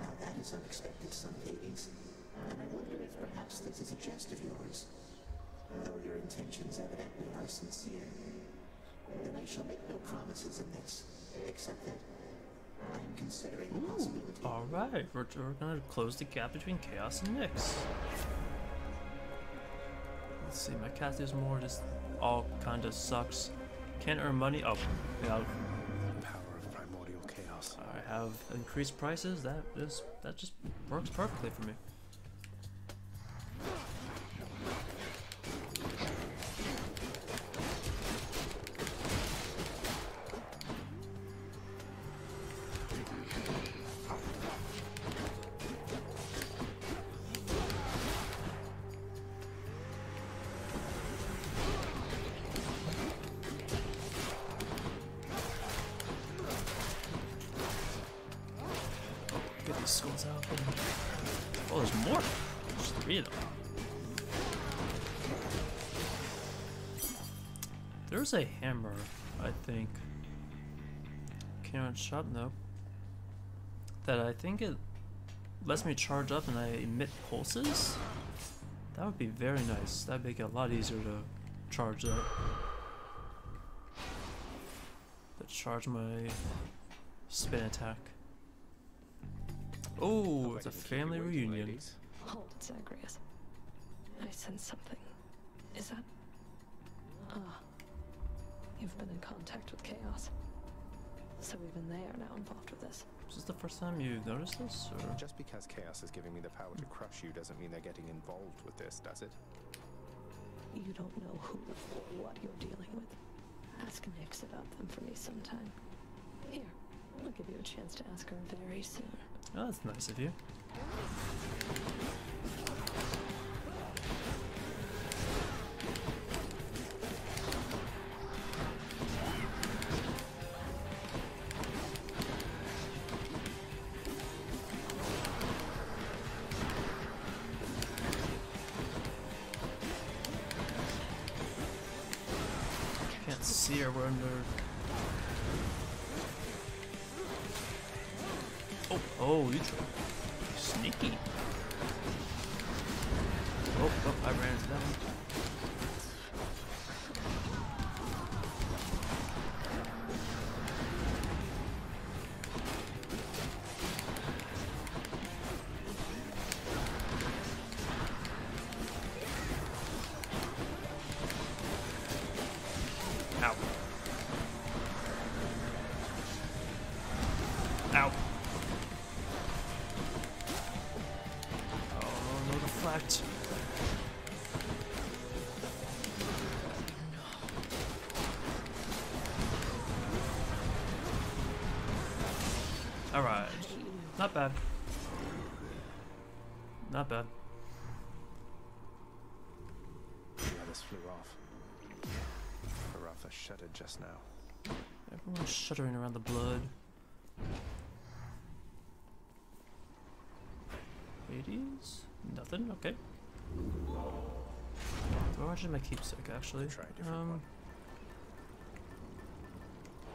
Now that is unexpected, son of Hades. And I wonder if perhaps this is a jest of yours. Though your intentions evidently are sincere. Then I shall make no promises in this, except that I am considering the possibility. Alright, we're, we're gonna close the gap between Chaos and Nyx. Let's see, my cat is more just all kinda sucks. Can't earn money. Oh, yeah. The power of primordial chaos. I have increased prices, that is that just works perfectly for me. Skulls out. Oh, there's more. There's three of them. There's a hammer, I think. Can't shop though. That I think it lets me charge up and I emit pulses. That would be very nice. That'd make it a lot easier to charge up. To charge my spin attack. Oh, it's a family reunion. Hold it, Zagreus. I sense something. Is that... Ah. Oh, you've been in contact with Chaos. So even they are now involved with this. Is this the first time you've noticed this, or...? Just because Chaos is giving me the power to crush you doesn't mean they're getting involved with this, does it? You don't know who or what you're dealing with. Ask Nyx about them for me sometime. Here, I'll give you a chance to ask her very soon. Oh, that's nice of you. see her, we're under. Oh, oh, you sneaky. Oh, oh, I ran into that one. Alright, not bad. Not bad. Yeah, this flew off. Harotha shuddered just now. Everyone's shuddering around the blood. Ladies? Nothing? Okay. Where is my keepsake, actually? Try a different um,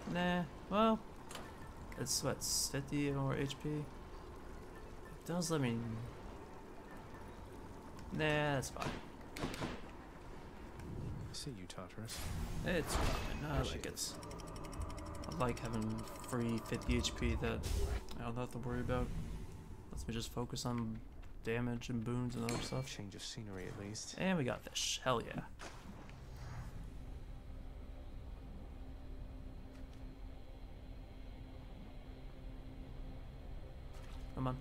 one. Nah, well. It's what, fifty or H P? It does let me. Nah, that's fine. I see you, Tartarus. It's fine. I like it. I like having free fifty H P that I don't have to worry about. Let's me just focus on damage and boons and other stuff. Change of scenery at least. And we got fish. Hell yeah. Come on.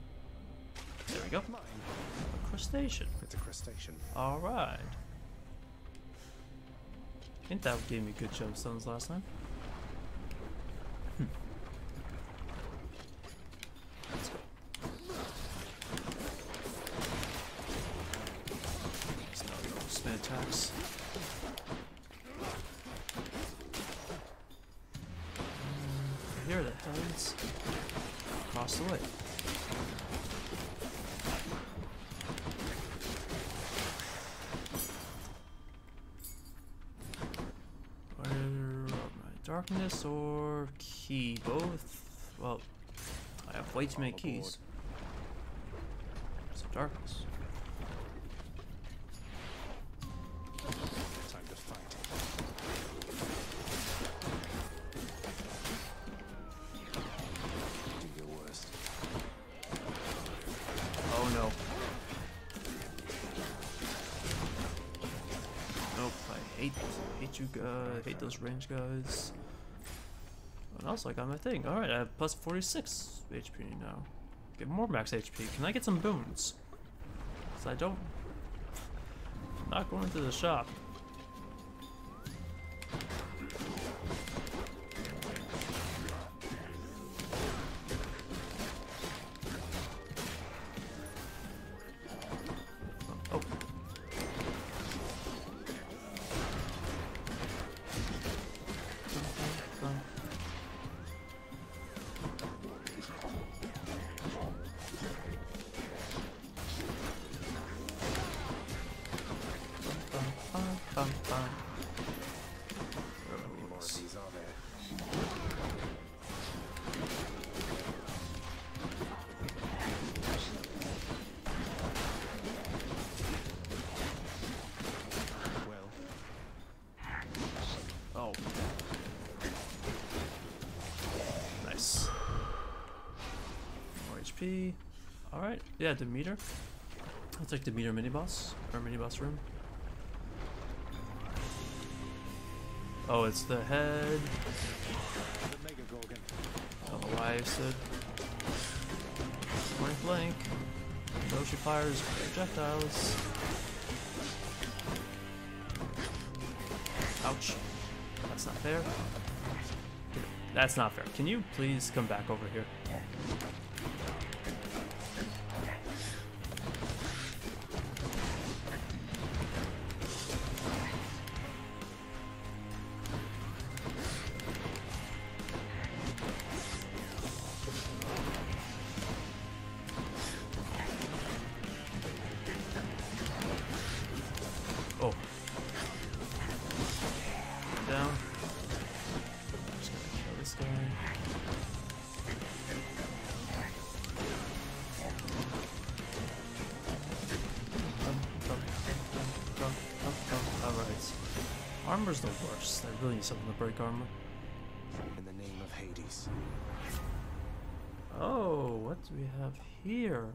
There we go. A crustacean. It's a crustacean. Alright. I think that gave me good gemstones last time. Hm. Let's go. It's not your spare attacks. Here are the heads. Across the way. Darkness or key? Both? Well, I have way too many keys. So darkness. Time to fight. Do your worst. Oh no. Nope, I hate hate you guys. Hate those range guys. Also, I got my thing. Alright, I have plus forty-six H P now. Get more max H P. Can I get some boons? Because I don't. I'm not going to the shop. Alright, yeah, Demeter. I'll take Demeter mini-boss, or mini-boss room. Oh, it's the head. Oh, the wife said. Point blank. So she fires projectiles. Ouch. That's not fair. That's not fair. Can you please come back over here? Oh. Down. armor's the worst. I really need something to break armor. In the name of Hades. Oh, what do we have here?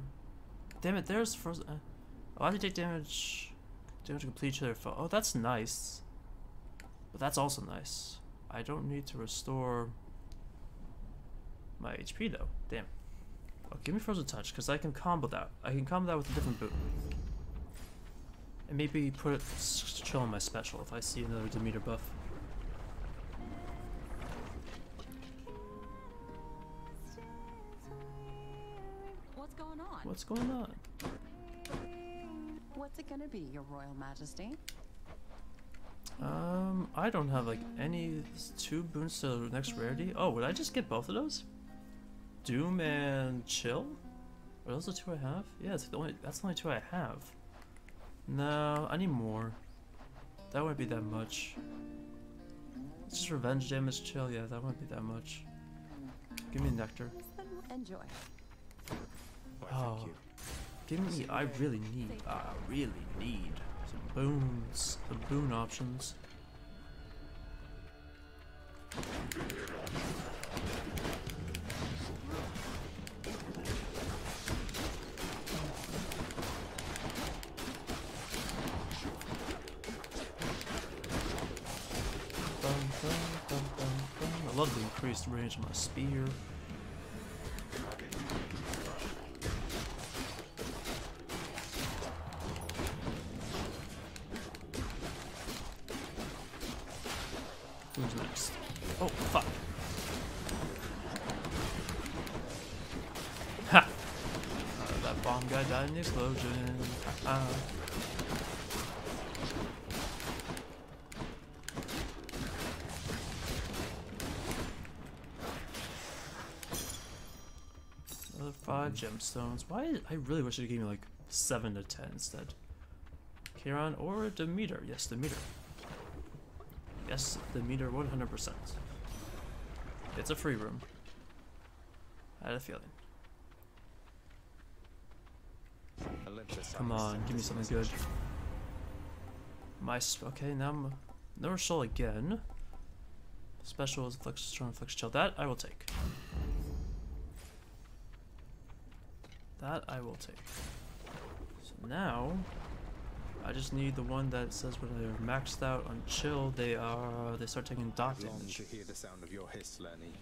Damn it, there's first. Uh, I'll have to take damage. Damage to complete each other. Oh, that's nice. But that's also nice. I don't need to restore my H P though. Damn. Oh, give me Frozen Touch, because I can combo that. I can combo that with a different boot. And maybe put it chill on my special if I see another Demeter buff. What's going on? What's going on? What's it gonna be, Your Royal Majesty? Um, I don't have like any two boons to the next rarity. Oh, would I just get both of those? Doom and Chill? Are those the two I have? Yeah, it's the only, that's the only two I have. No, I need more. That wouldn't be that much. It's just revenge damage, Chill. Yeah, that wouldn't be that much. Give me nectar. Enjoy. Oh, give me. I really need. I really need some boons. The boon options. I love the increased range of my spear. Who's next? Oh, fuck. Ha! Uh, that bomb guy died in the explosion. Ha-ha. Gemstones. Why? I really wish it gave me like seven to ten instead. Charon or Demeter? Yes, Demeter. Yes, Demeter. One hundred percent. It's a free room. I had a feeling. Come on, give me something good. My sp okay now. I'm no Rochelle again. Special is flex, strong flex, chill. That I will take. That I will take. So now, I just need the one that says when they're maxed out on chill, they are they start taking dock damage. Long to hear the sound of your hiss, Lernie.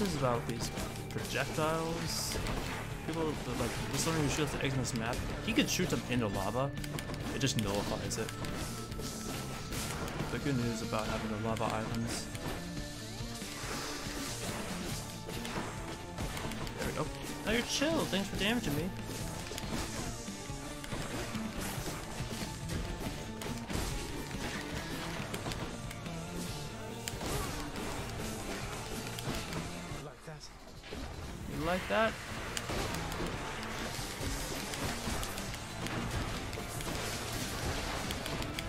This is about these projectiles. People like this one who shoots the eggs on this map. He could shoot them into lava. It just nullifies it. The good news about having the lava islands. There we go. Now you're chill. Thanks for damaging me. Like that.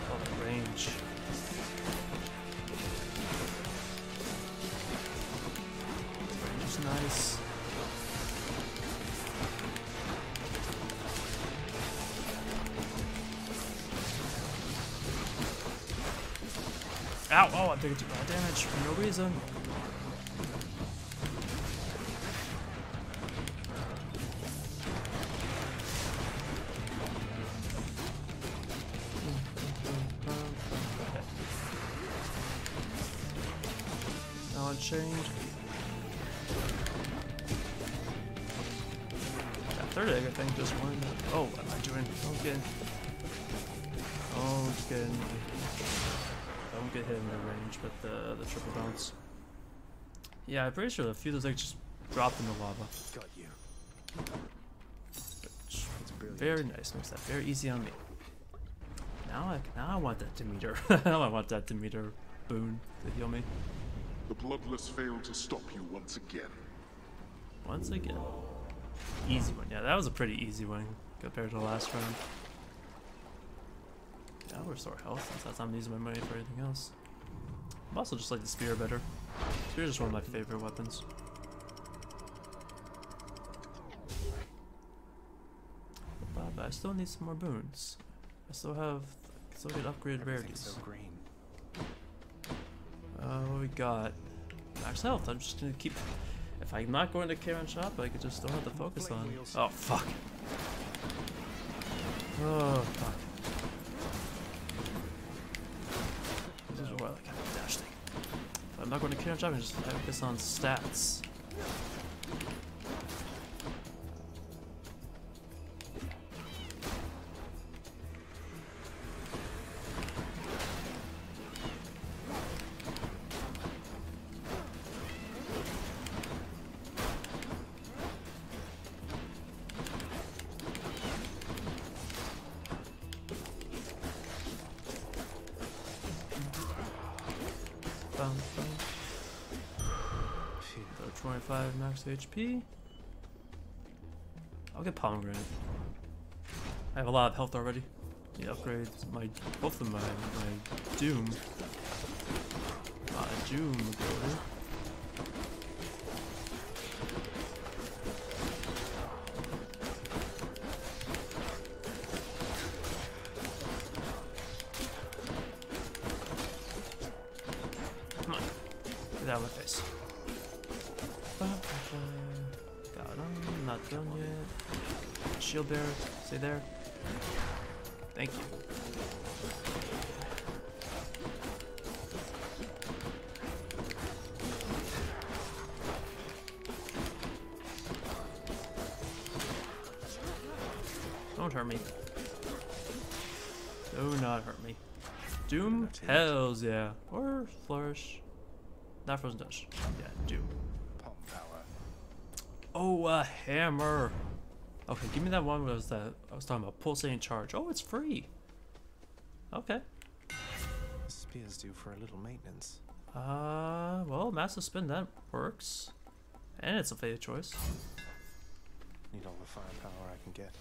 Oh, the range. Range is nice. Ow! Oh, I think it did bad damage for no reason. Change. That third egg, I think, just won. Oh, what am I doing? Don't get. Oh, it's getting. Don't get hit in the range, but the the triple bounce. Yeah, I'm pretty sure a few of those eggs just dropped in the lava. Got you. Which, very nice. Makes that very easy on me. Now I now I want that Demeter. Now I want that Demeter boon to heal me. The Bloodless failed to stop you once again. Once again? Easy one. Yeah, that was a pretty easy one compared to the last round. Yeah, I'll restore health since that's I'm using my money for anything else. I also just like the spear better. Spear is just one of my favorite weapons. But I still need some more boons. I still have, I still get upgraded rarities. So green. Uh, what we got? Max health. I'm just gonna keep. If I'm not going to Charon shop, I could just don't have to focus on. Oh fuck. Oh fuck. This is why I kind of dash thing. If I'm not going to Charon shop, I just focus on stats. twenty-five max H P. I'll get pomegranate. I have a lot of health already. Need to upgrade my both of my my doom. Not a doom builder. Come on, get out of my face. Got him, not done yet. Shield bearer, stay there. Thank you. Don't hurt me. Do not hurt me. Doom? Hells yeah. Or flourish. Not frozen touch. Yeah, doom. Oh, a hammer. Okay, give me that one was that I was talking about. Pulsating charge. Oh, it's free. Okay. This spear's due for a little maintenance. Uh, well, massive spin that works, and it's a fated choice. Need all the firepower I can get.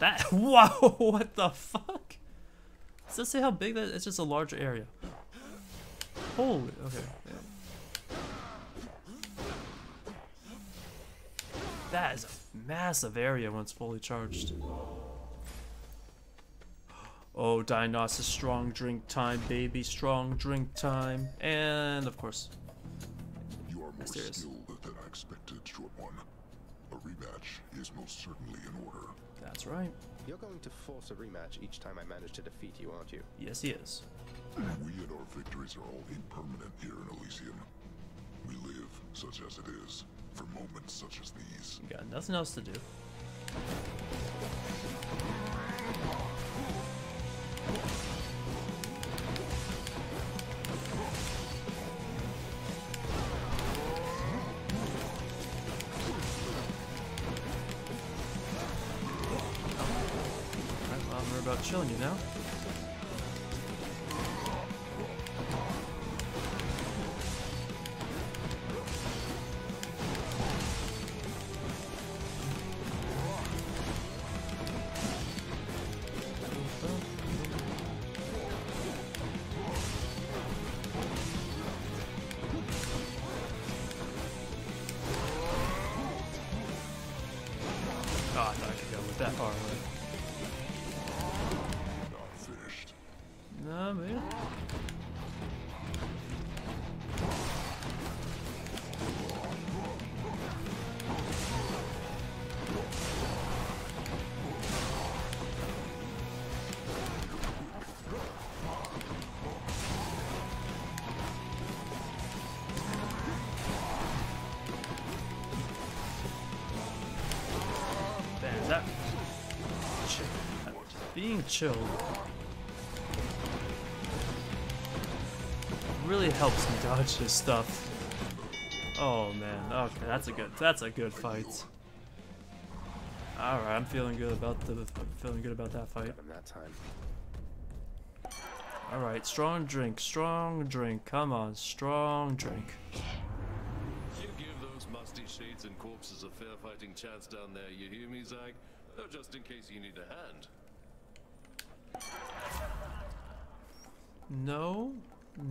That. Whoa! What the fuck? Does that say how big that? It's just a larger area. Holy. Okay. Yeah. That is a massive area when it's fully charged. Oh, Dionysus, strong drink time, baby, strong drink time. And of course, you are more skilled than I expected, short one. A rematch is most certainly in order. That's right. You're going to force a rematch each time I manage to defeat you, aren't you? Yes, he is. We and our victories are all impermanent here in Elysium. We live, such as it is, for moments such as these. You got nothing else to do. Alright, well, we're about chilling you now. That far away. Not finished. Nah, man. Being chilled really helps me dodge this stuff. Oh man, okay, that's a good, that's a good fight. All right, I'm feeling good about the, I'm feeling good about that fight. That time. Alright, strong drink, strong drink, come on, strong drink. You give those musty shades and corpses a fair fighting chance down there, you hear me, Zag? Oh, just in case you need a hand. No,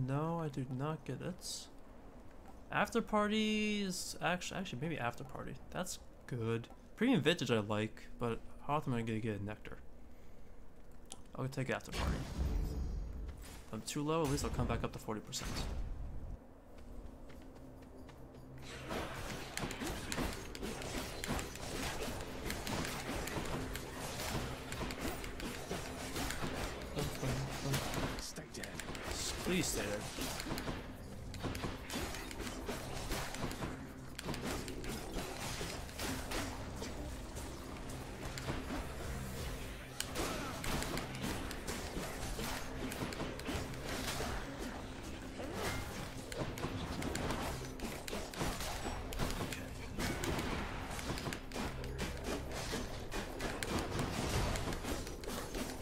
no, I do not get it. After parties, actually, actually, maybe after party. That's good. Premium vintage I like, but how often am I gonna get a nectar? I'll take after party. If I'm too low, at least I'll come back up to forty percent. Stay dead. Please stay there.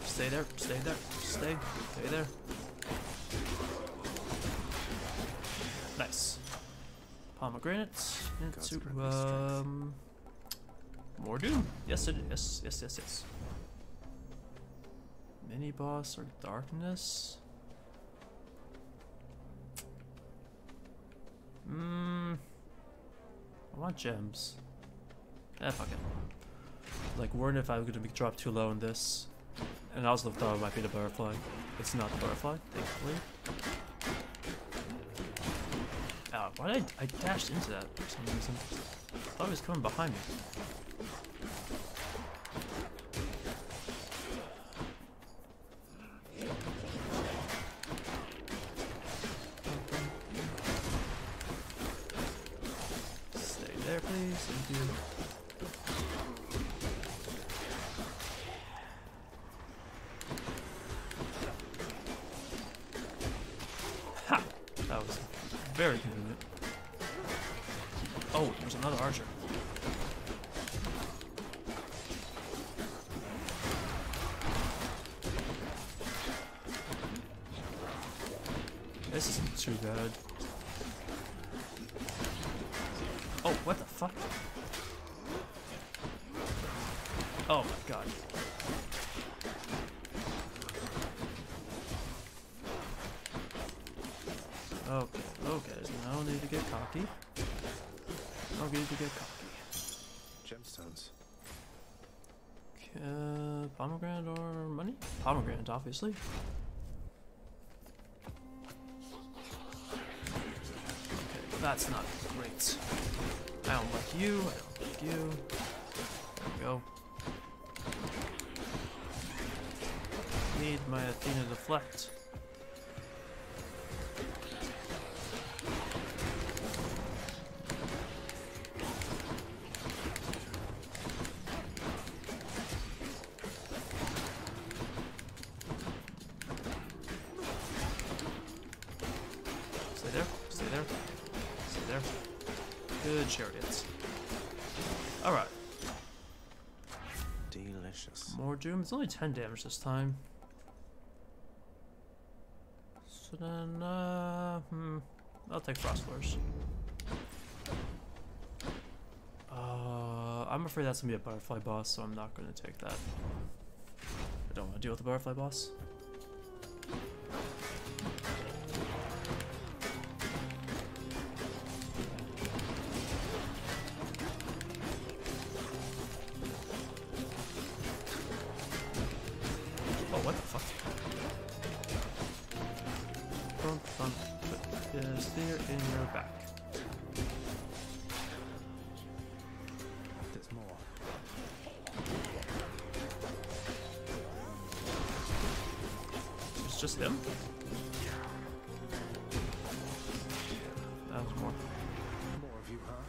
Stay there, stay there, stay, stay there. Nice. Pomegranates into, um, more doom. Yes, it is. Yes, yes, yes, yes. Mini boss or darkness? Mmm. I want gems. Eh, fuck it. Like, worried if I was gonna be dropped too low in this. And I also thought it might be the butterfly. It's not the butterfly, thankfully. Ow, why did I, I dashed into that for some reason? I thought it was coming behind me. Stay there, please. Thank you. Very convenient. Oh, there's another archer. This isn't too bad. Oh, what the fuck? Oh my god. Okay, okay, so I don't need to get cocky. I don't need to get cocky. Gemstones. Uh, pomegranate or money? Pomegranate, obviously. Okay, that's not great. I don't like you, I don't like you. There we go. Need my Athena deflect. Chariots. Alright. Delicious. More doom. It's only ten damage this time. So then, uh, hmm. I'll take frost floors. Uh, I'm afraid that's gonna be a butterfly boss, so I'm not gonna take that. I don't wanna deal with the butterfly boss. Just him? That was more. More of you, huh?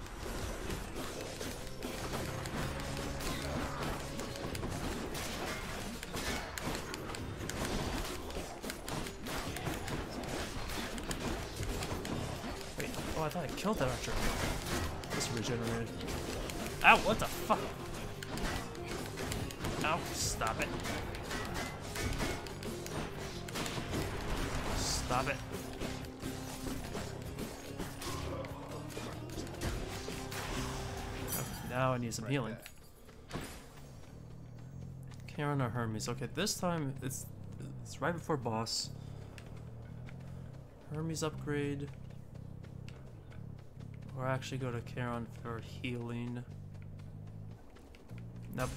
Wait, oh, I thought I killed that archer. This regenerated. Ow, what the fuck? Ow, stop it. Stop it. Okay, now I need some right healing. Back. Charon or Hermes? Okay, this time it's it's right before boss. Hermes upgrade. Or actually go to Charon for healing. Nope.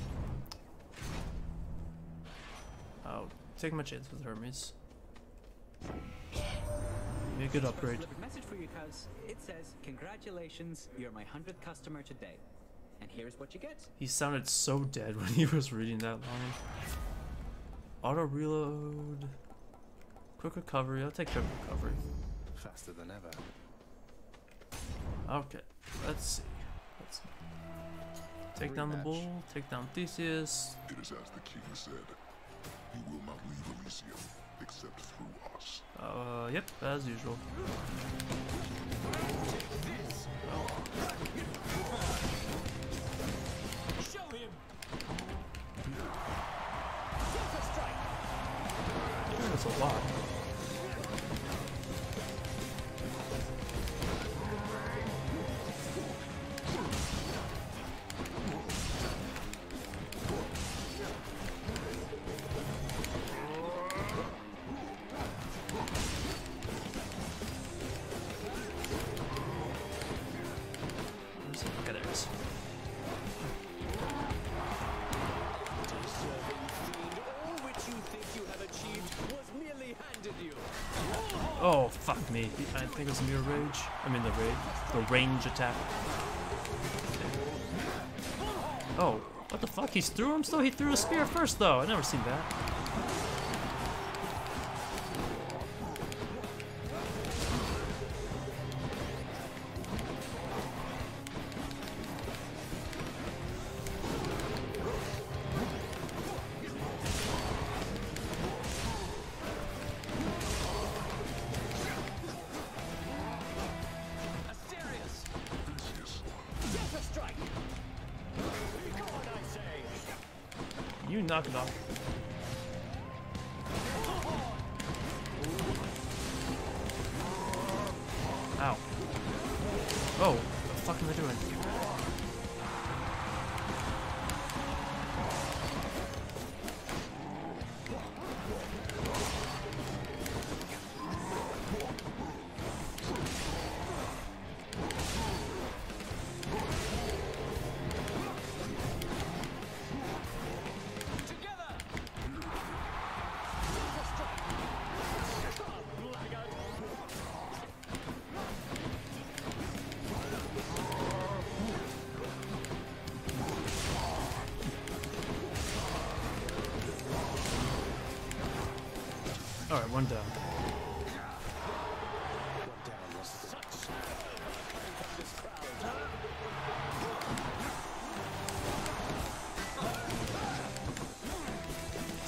Oh, take my chance with Hermes. A good upgrade. Message for you, cuz. It says, "Congratulations, you're my hundredth customer today, and here's what you get." He sounded so dead when he was reading that line. Auto reload, quick recovery. I'll take quick recovery. Faster than ever. Okay, let's see. Let's see. Take down the bull. Take down Theseus. It is as the king said. You will not leave Elysium. Except through us. Uh, yep, as usual. Show him. That's a lot. Oh, fuck me. I think it was mere rage. I mean the rage. The range attack. Okay. Oh, what the fuck? He threw him still? He threw a spear first, though. I've never seen that. You knock it off. Ow. Oh, what the fuck am I doing? Alright, one down.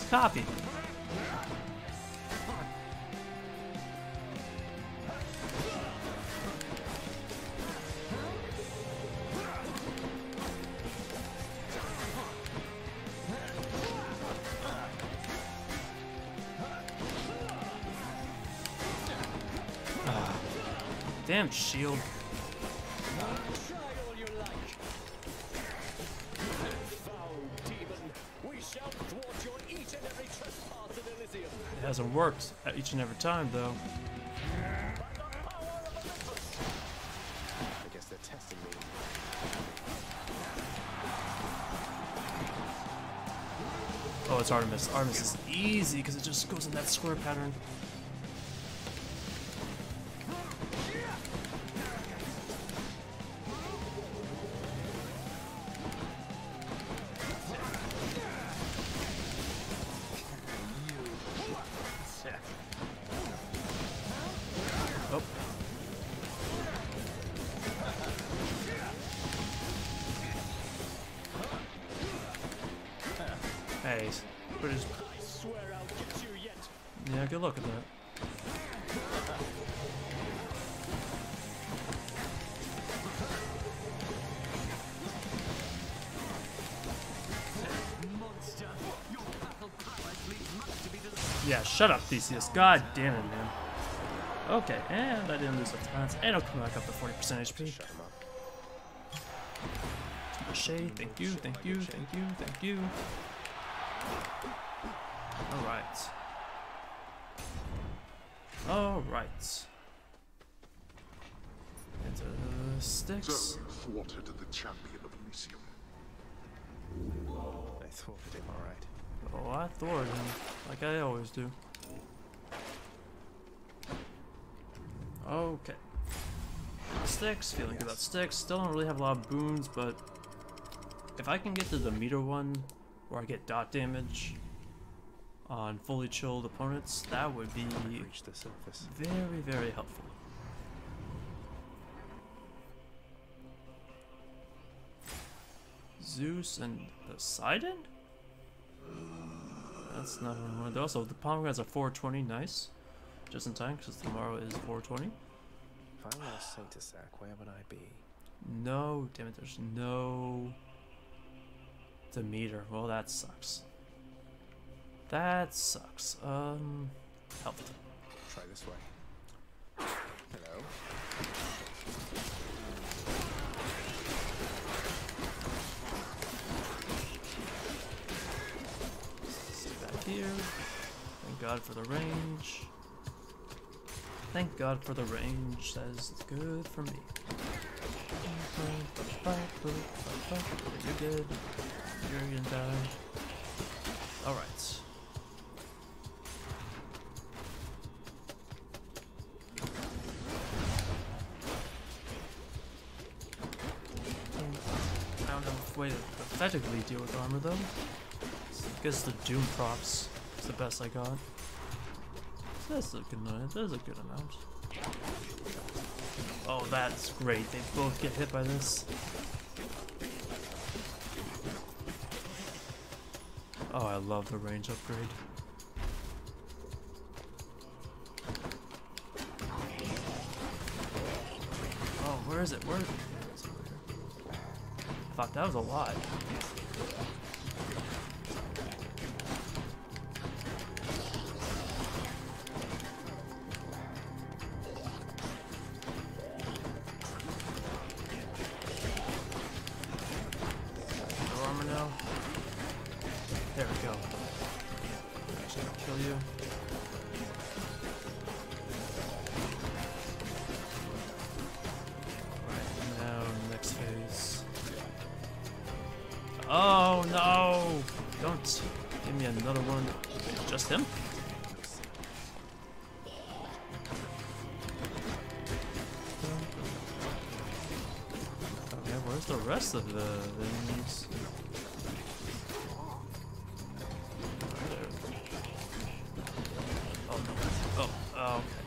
Copy. Damn shield. Try all you like. Foul demon, we shall thwart your each and every trespass in Elysium. It hasn't worked each and every time, though. I guess they're testing me. Oh, it's Artemis. Artemis is easy because it just goes in that square pattern. Hey, but it's... I swear I'll get you yet. Yeah, good luck at that. Yeah, shut up, Theseus. God damn it, man. Okay, and I didn't lose up to balance, and I'll come back up to forty percent H P. Shade, thank you, thank you, thank you, thank you. Alright. Alright. Into the sticks. Zeus thwarted the champion of Elysium. I thwarted him, alright. Oh, I thwarted him, like I always do. Okay. Sticks, feeling good about sticks. Still don't really have a lot of boons, but if I can get the Demeter one where I get dot damage on fully chilled opponents, that would be reach the surface. Very, very helpful. Zeus and Poseidon? That's not one of those. Also, the pomegranates are four twenty, nice. Just in time, because tomorrow is four twenty. If I were a saint sack, where would I be? No, damn it, there's no Demeter. Well, that sucks. That sucks. Um, helped. Try this way. Hello. Stay back here. Thank God for the range. Thank God for the range, that is good for me. You're good. You're gonna die. Alright. I don't know if way to pathetically deal with armor though. So I guess the Doom props is the best I got. That's a good amount. That's a good amount. Oh, that's great. They both get hit by this. Oh, I love the range upgrade. Oh, where is it? Where is it? I thought that was a lot. Of the things. Oh, no. Oh, oh, okay.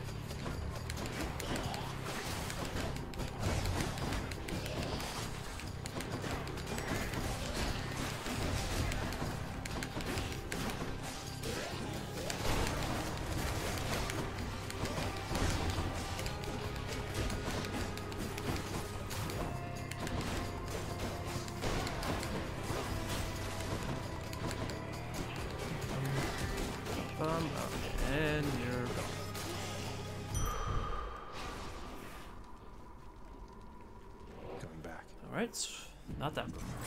Not that before.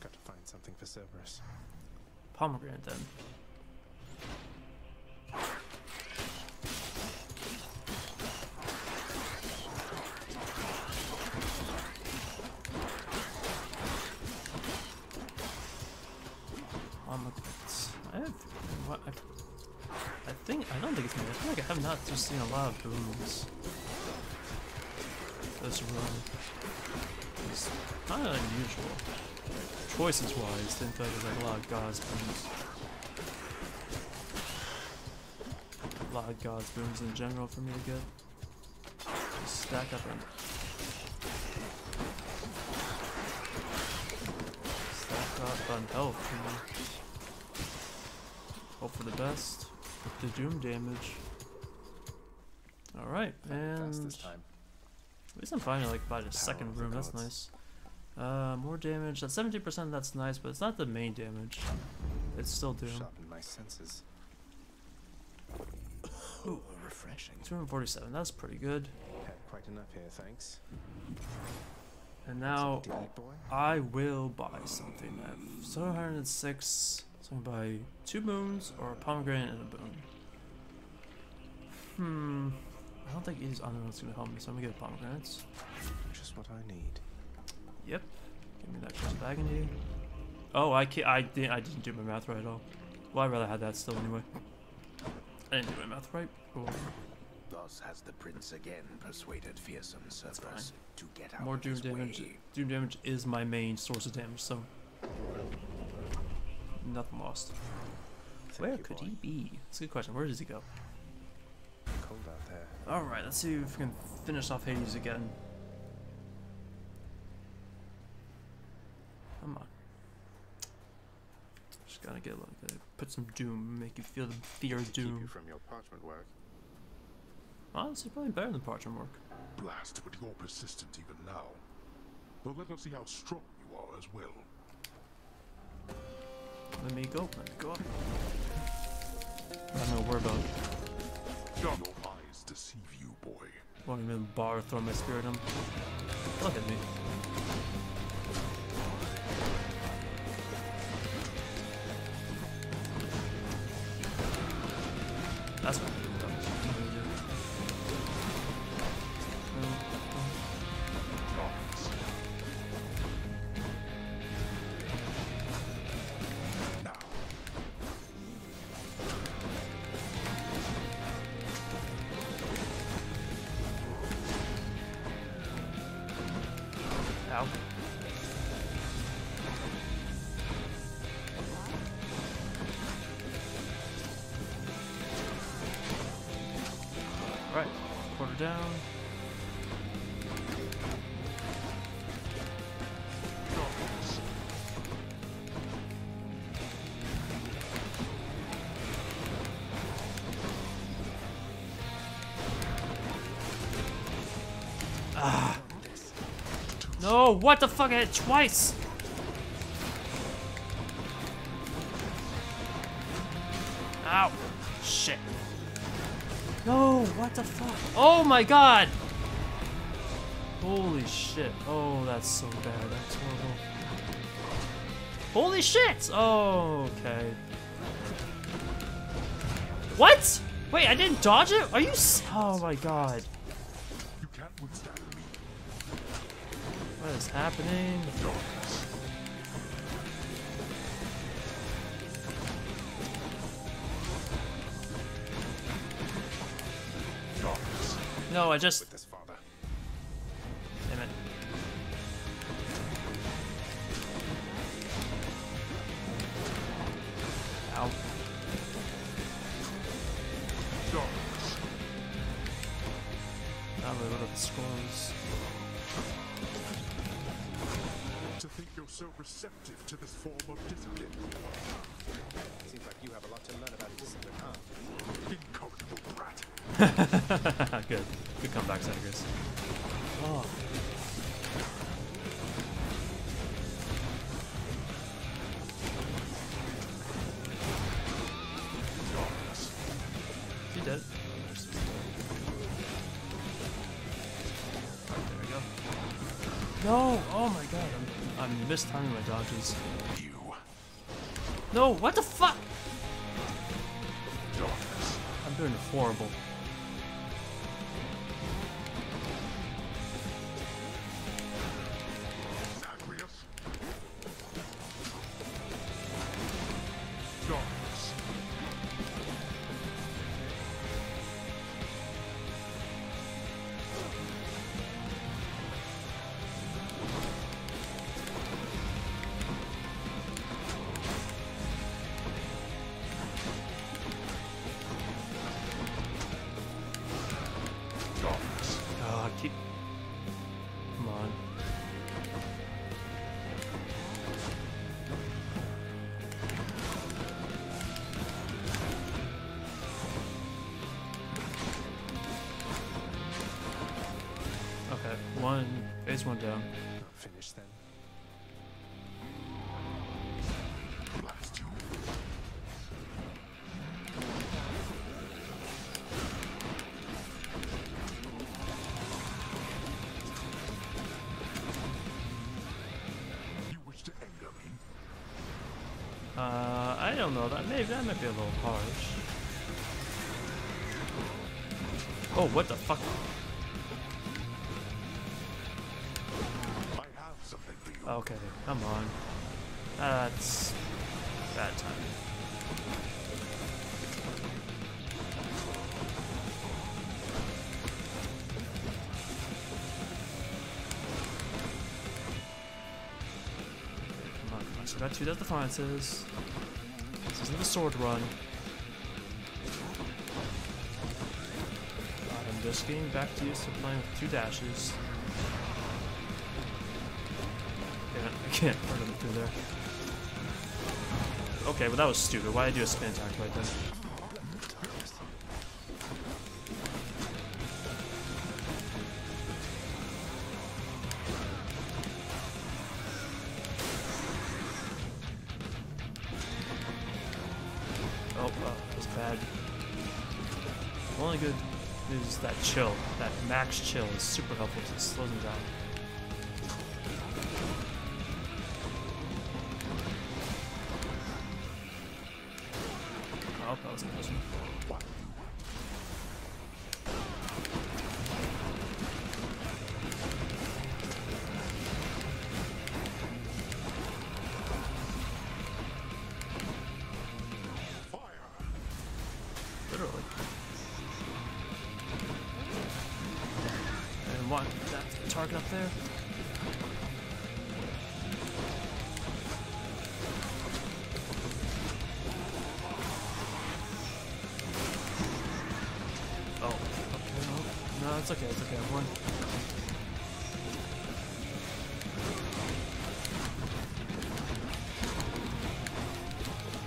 Got to find something for Cerberus. Pomegranate then. Pomegranates. I have what I, I think I don't think it's me. I feel like I have not just seen a lot of boons. That's wrong. It's kind of unusual. Choices wise, didn't feel like there's like a lot of God's boons. A lot of God's boons in general for me to get. Just stack up and stack up on health, you know. Hope for the best. The doom damage. Alright, and this time. At least I'm finally like by the second room, that's nice. Uh, more damage, that's seventy percent, that's nice, but it's not the main damage. It's still doom. Sharpen my senses. Ooh, refreshing. two hundred forty-seven, that's pretty good. Had quite enough here, thanks. And now I will buy something. I have seven hundred six, so I'm gonna buy two boons or a pomegranate and a boon. Hmm, I don't think either other one's gonna help me, so I'm gonna get pomegranates. Just what I need. Yep, give me that first bag in here. Oh, I can't, I didn't, I didn't do my math right at all. Well, I'd rather have that still anyway. I didn't do my math right. Cool. Thus has the prince again persuaded fearsome Cerberus to get out. More doom damage. Way. Doom damage is my main source of damage, so nothing lost. Thank Where you, could boy. he be? That's a good question. Where does he go? Cold out there. All right, let's see if we can finish off Hades again. Come on. Just gotta get like put some doom, make you feel the fear of doom. Keep you from your parchment work. Honestly, probably better than parchment work. Blast with your persistence even now. But let us see how strong you are as well. Let me go. Let me go up. I don't know where about. Your eyes deceive you, boy. Won't even bar throw my spirit him. Look at me. That's what I'm doing. No, what the fuck? I hit twice! Ow. Shit. No, what the fuck? Oh my god! Holy shit. Oh, that's so bad. That's horrible. Holy shit! Oh, okay. What? Wait, I didn't dodge it? Are you s- Oh my god. What is happening? No, I just. Damn it. Ow. Now we look at the scrolls. So receptive to this form of discipline. Seems like you have a lot to learn about discipline, huh? Incorrigible brat. Good. Good comeback, Zagreus. Oh. She dead. There we go. No! Oh my god. I'm I'm mistiming my dodges. You. No, what the fuck? Darkness. I'm doing horrible. Zagreus. Darkness. There's one down. Not finished then. Blast you. Uh, I don't know, that may, that might be a little harsh. Oh, what the fuck? Okay, come on. That's bad timing. Come on, come on. So I got two death defiances. This isn't the sword run. I'm just getting back to used to playing with two dashes. I can't hurt him through there. Okay, well that was stupid. Why did I do a spin attack right then? Oh, oh, that's bad. The only good news is that chill. That max chill is super helpful because it slows him down. That was interesting. Fire. Literally. And one, that target up there. It's okay, it's okay, everyone.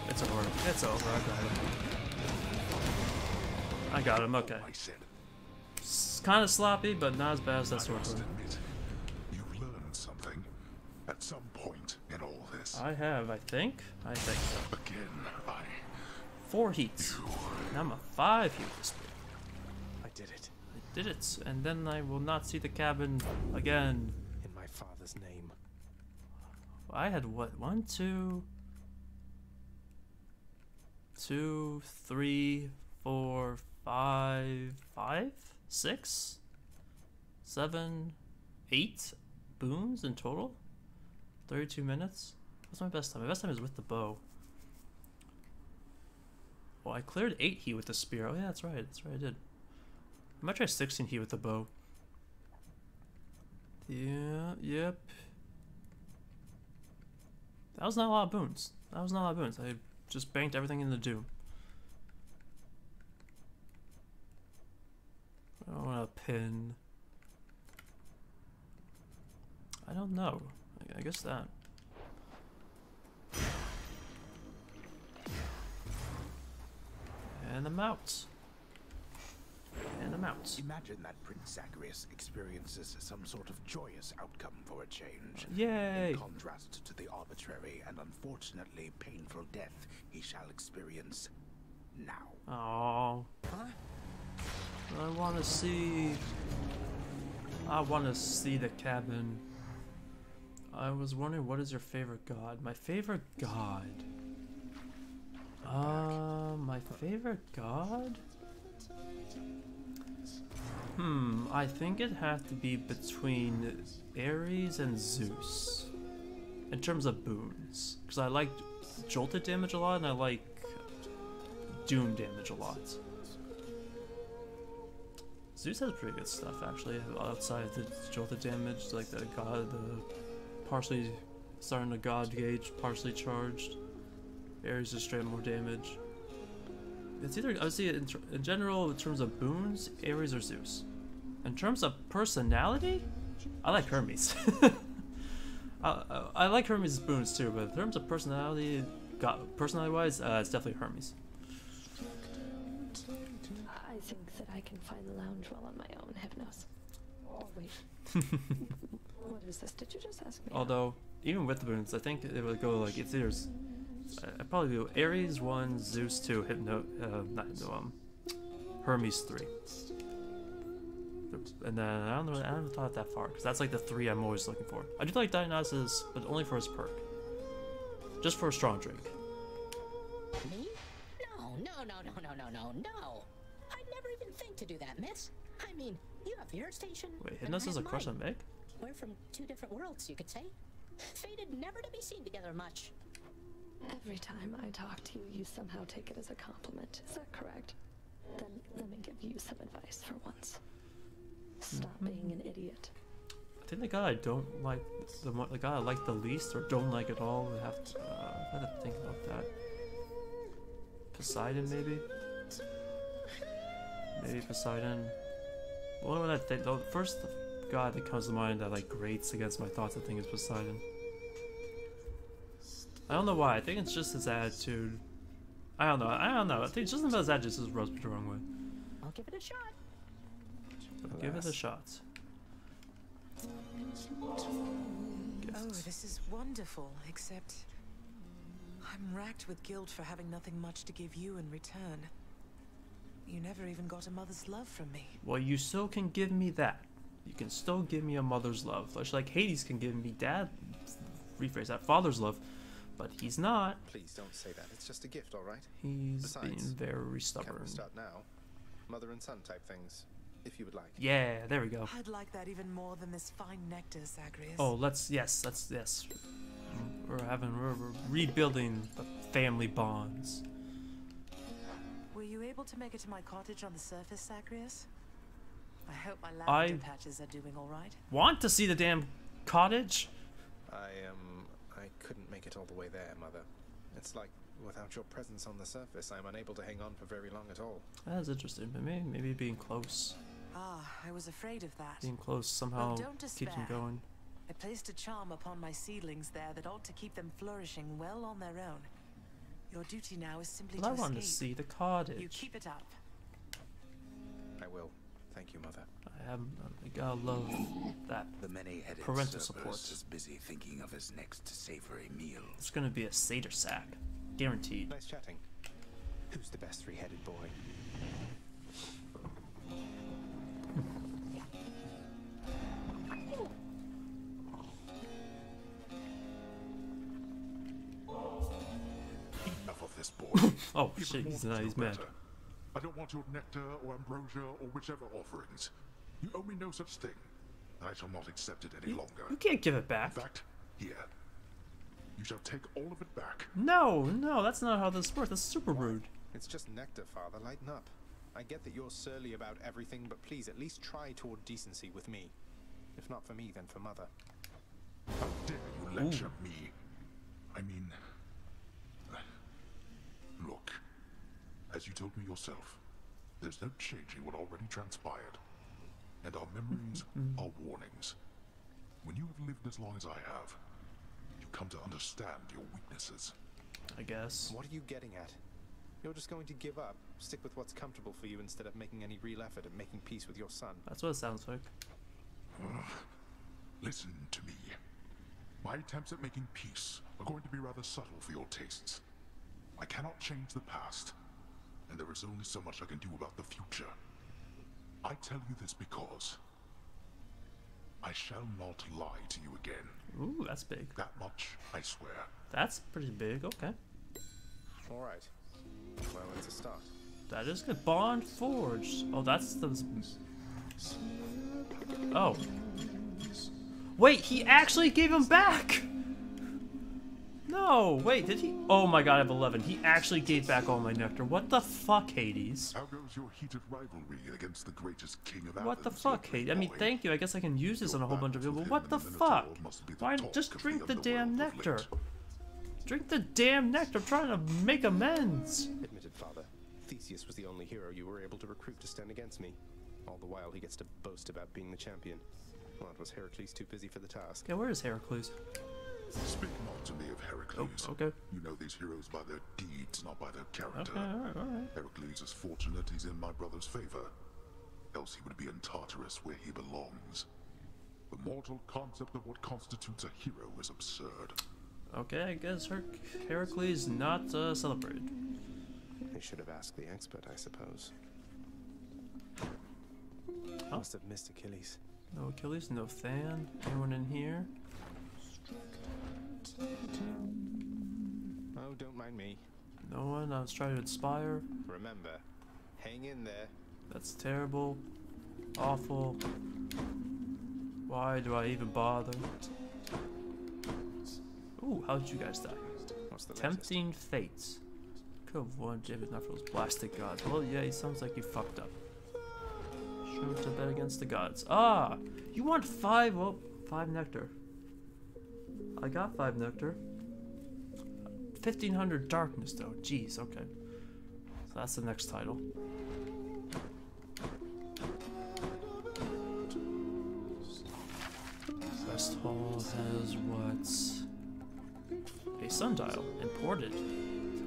It's over, it's over, I got him. I got him, okay. It's kind of sloppy, but not as bad as that sort of thing. You learned something at some point in all this. I have, I think. I think so. Again, I... Four heats. Now I'm a five heat. I did it. Did it, and then I will not see the cabin again. In my father's name. I had what? One, two, two, three, four, five, five, six, seven, eight boons in total. Thirty-two minutes. What's my best time? My best time is with the bow. Well, I cleared eight heat with the spear. Oh yeah, that's right. That's right. I did. I might try sixteen heat with the bow. Yeah, yep. That was not a lot of boons. That was not a lot of boons. I just banked everything into doom. I don't want to pin. I don't know. I guess that. And I'm out. And I'm out. Imagine that Prince Zagreus experiences some sort of joyous outcome for a change. Yay! In contrast to the arbitrary and unfortunately painful death he shall experience now. Oh. Huh? I want to see. I want to see the cabin. I was wondering, what is your favorite god? My favorite god. Uh, my favorite god. Hmm, I think it'd have to be between Ares and Zeus in terms of boons, because I like jolted damage a lot and I like doom damage a lot. Zeus has pretty good stuff actually outside of the jolted damage, like the god, the partially starting the god gauge, partially charged. Ares is straight more damage. It's either, I would say, in, in general, in terms of boons, Ares or Zeus. In terms of personality, I like Hermes. I, I, I like Hermes' boons too, but in terms of personality, God, personality-wise, uh, it's definitely Hermes. I think that I can find the lounge well on my own, heaven knows. Oh, wait. What is this? Did you just ask me? Although, even with the boons, I think it would go like, it's either... I'd probably do Ares one, Zeus two, Hypno, uh, not Hypno, um, Hermes three. And then I don't know, I haven't thought that far, because that's like the three I'm always looking for. I do like Dionysus, but only for his perk. Just for a strong drink. No, no, no, no, no, no, no. I'd never even think to do that, miss. I mean, you have your station. Wait, Hypnos has a crush on Meg? We're from two different worlds, you could say. Fated never to be seen together much. Every time I talk to you, you somehow take it as a compliment. Is that correct? Then let me give you some advice for once. Stop mm-hmm. being an idiot. I think the guy I don't like, the, the guy I like the least or don't like at all, I have to, uh, I have to think about that. Poseidon, maybe? Maybe Poseidon. Well, when I think, the first god that comes to mind that like grates against my thoughts, I think is Poseidon. I don't know why. I think it's just his attitude. I don't know. I don't know. I think it's just about his attitude just rubs me the wrong way. I'll give it a shot. I'll give it a shot. Oh, this is wonderful, except I'm racked with guilt for having nothing much to give you in return. You never even got a mother's love from me. Well, you still can give me that. You can still give me a mother's love. Like Hades can give me dad, rephrase that, father's love, but he's not. Please don't say that. It's just a gift, all right? He's Besides, being very stubborn. Can we start now? Mother and son type things. If you would like. Yeah, there we go. I'd like that even more than this fine nectar, Zagreus. Oh, let's yes, let's yes. We're having we're, we're rebuilding the family bonds. Were you able to make it to my cottage on the surface, Zagreus? I hope my lavender patches are doing all right. Want to see the damn cottage? I um I couldn't make it all the way there, Mother. It's like without your presence on the surface, I am unable to hang on for very long at all. That is interesting, but maybe maybe being close. Ah, I was afraid of that. Being close somehow keeps them going. I placed a charm upon my seedlings there that ought to keep them flourishing well on their own. Your duty now is simply but to I want escape. to see the cottage. You keep it up. I will. Thank you, Mother. I am. I love that. The many-headed parental support is busy thinking of his next savory meal. It's gonna be a satyr sack, guaranteed. Nice chatting. Who's the best three-headed boy? Enough of this boy. Oh shit, he's, not, he's mad. I don't want your nectar or ambrosia or whichever offerings. You owe me no such thing, and I shall not accept it any you, longer. You can't give it back. In fact, here. You shall take all of it back. No, no, that's not how this works. That's super rude. It's just nectar, Father. Lighten up. I get that you're surly about everything, but please at least try toward decency with me. If not for me, then for Mother. How dare you lecture Ooh. me? I mean... Look, as you told me yourself, there's no changing what already transpired. And our memories are warnings. When you have lived as long as I have, you come to understand your weaknesses. I guess. What are you getting at? You're just going to give up, stick with what's comfortable for you instead of making any real effort at making peace with your son. That's what it sounds like. Uh, listen to me. My attempts at making peace are going to be rather subtle for your tastes. I cannot change the past, and there is only so much I can do about the future. I tell you this because I shall not lie to you again. Ooh, that's big. That much, I swear. That's pretty big, okay. Alright. Well, it's a start. That is good. Bond forged. Oh, that's the... Oh. Wait, he actually gave him back! No, wait, did he? Oh my god, I have eleven. He actually gave back all my nectar. What the fuck, Hades? How goes your heated rivalry against the greatest king of Athens? What the fuck, Hades? I mean, thank you. I guess I can use this on a whole bunch of people. What the fuck? Why just drink the damn nectar? Drink the damn nectar. I'm trying to make amends. Admitted, Father. Theseus was the only hero you were able to recruit to stand against me. All the while, he gets to boast about being the champion. Well, was Heracles too busy for the task? Yeah, where is Heracles? Speak not to me of Heracles. Oh, okay. You know these heroes by their deeds, not by their character. Okay, all right, all right. Heracles is fortunate he's in my brother's favor. Else he would be in Tartarus where he belongs. The mortal concept of what constitutes a hero is absurd. Okay, I guess Her Heracles not uh, celebrated. I should have asked the expert, I suppose. Oh. Must have missed Achilles. No Achilles, no Than. Anyone in here? Oh, don't mind me. No one. I was trying to inspire. Remember, hang in there. That's terrible. Awful. Why do I even bother? Ooh, how did you guys die? What's the tempting latest? Fates. Could have won if it's not for those blasted gods. Well, yeah, he sounds like he fucked up. Shoot to bet against the gods. Ah, you want five? Well, five nectar. I got five nectar. Fifteen hundred darkness, though. Jeez. Okay. So that's the next title. Rest hall has what? A sundial imported.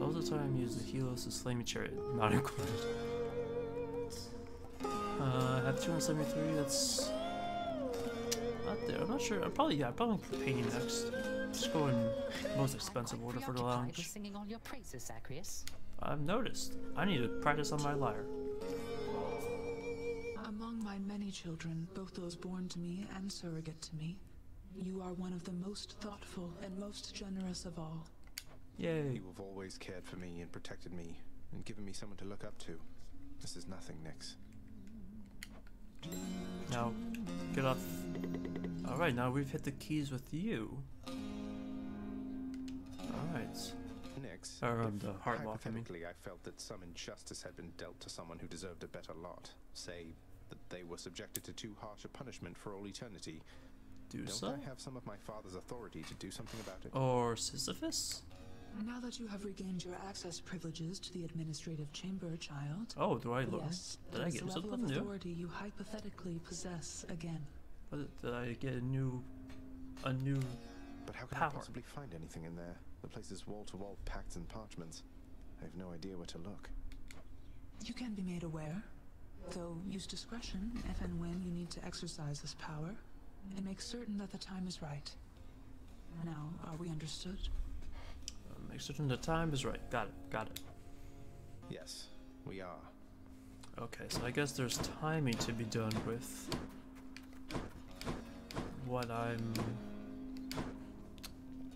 All the time use the Helios's flaming chariot, not included. Uh, I have two hundred seventy-three, that's not there. I'm not sure. I'm probably, yeah, I'm probably paying next. Just go in most expensive order for the lounge. Singing all your praises, Zagreus. I've noticed. I need to practice on my lyre. Among my many children, both those born to me and surrogate to me, you are one of the most thoughtful and most generous of all. Yay. You have always cared for me and protected me and given me someone to look up to. This is nothing, Nyx. Now, get off. Alright, now we've hit the keys with you. Alright. Nyx, um, the heart lock, I mean. I felt that some injustice had been dealt to someone who deserved a better lot. Say that they were subjected to too harsh a punishment for all eternity. Dusa? Don't I have some of my father's authority to do something about it? Or Sisyphus? Now that you have regained your access privileges to the administrative chamber, child. Oh, do I learn? Yes, did I get something new? Authority you hypothetically possess again. But did I get a new, a new? But how could power? I possibly find anything in there? The place is wall to wall packed in parchments. I have no idea where to look. You can be made aware, though use discretion if and when you need to exercise this power, and make certain that the time is right. Now, are we understood? Make certain the time is right. Got it. Got it. Yes, we are. Okay, so I guess there's timing to be done with what I'm,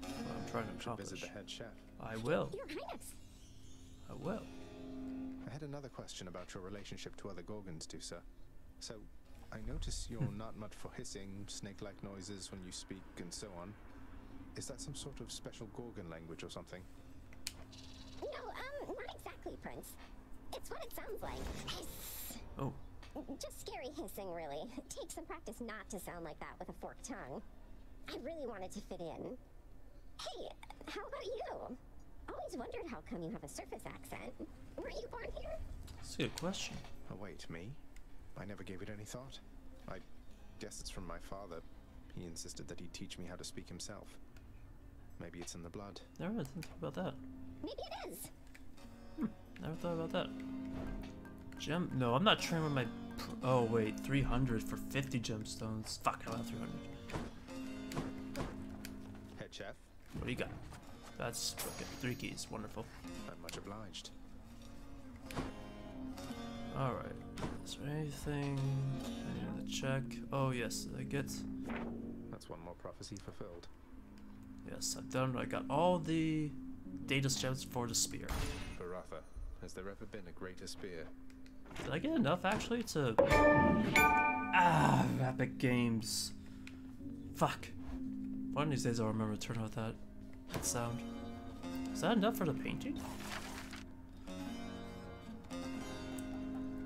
what I'm trying to accomplish. Visit the head chef. I will. Your Highness. I will. I had another question about your relationship to other Gorgons, Dusa. So, I notice you're not much for hissing, snake-like noises when you speak, and so on. Is that some sort of special Gorgon language or something? No, um, not exactly, Prince. It's what it sounds like. Hiss. Oh. Just scary hissing, really. Take some practice not to sound like that with a forked tongue. I really wanted to fit in. Hey, how about you? Always wondered how come you have a surface accent. Were you born here? That's a good question. Oh, wait, me? I never gave it any thought. I guess it's from my father. He insisted that he teach me how to speak himself. Maybe it's in the blood. Never really thought about that. Maybe it is. Hmm, never thought about that. Gem? No, I'm not training with my. Oh wait, three hundred for fifty gemstones. Fuck, I don't have three hundred. Head chef. What do you got? That's okay. Three keys. Wonderful. I'm much obliged. All right. Is there anything I need to check? Oh yes, I get. That's one more prophecy fulfilled. Yes, I've done. I got all the data gems for the spear. Baratha, has there ever been a greater spear? Did I get enough actually to? Ah, Epic Games. Fuck. One of these days I'll remember to turn off that that sound. Is that enough for the painting?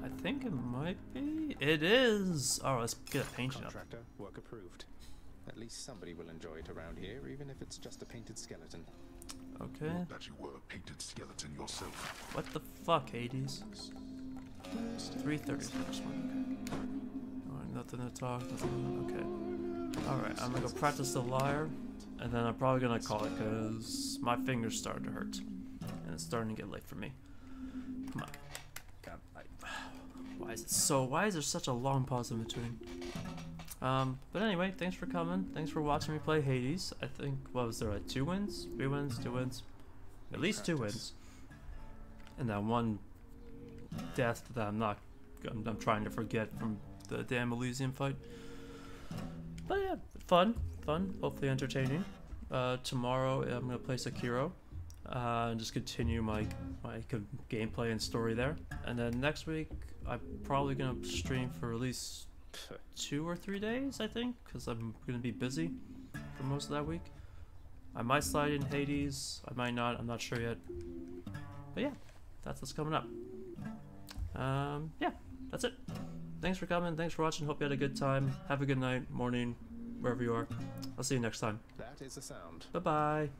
I think it might be. It is. Oh, let's get a painting up. Contractor, work approved. At least somebody will enjoy it around here, even if it's just a painted skeleton. Okay. Not that you were a painted skeleton yourself. What the fuck, Hades? three thirty is the next one. Okay. Alright, nothing to talk. Nothing. Okay. Alright, I'm gonna go practice the lyre, and then I'm probably gonna call it because my finger's starting to hurt, and it's starting to get late for me. Come on. God, I... Why is it so? Why is there such a long pause in between? Um, but anyway, thanks for coming. Thanks for watching me play Hades. I think, what was there, like two wins? Three wins? Two wins? At least two wins. And that one death that I'm not, I'm, I'm trying to forget from the damn Elysium fight. But yeah, fun. Fun. Hopefully entertaining. Uh, tomorrow I'm going to play Sekiro. uh, and just continue my my gameplay and story there. And then next week I'm probably gonna stream for at least two or three days, I think, because I'm gonna be busy for most of that week. I might slide in Hades, I might not, I'm not sure yet. But yeah, that's what's coming up. Um, yeah, that's it. Thanks for coming, thanks for watching, hope you had a good time. Have a good night, morning, wherever you are. I'll see you next time. That is the sound. Bye-bye.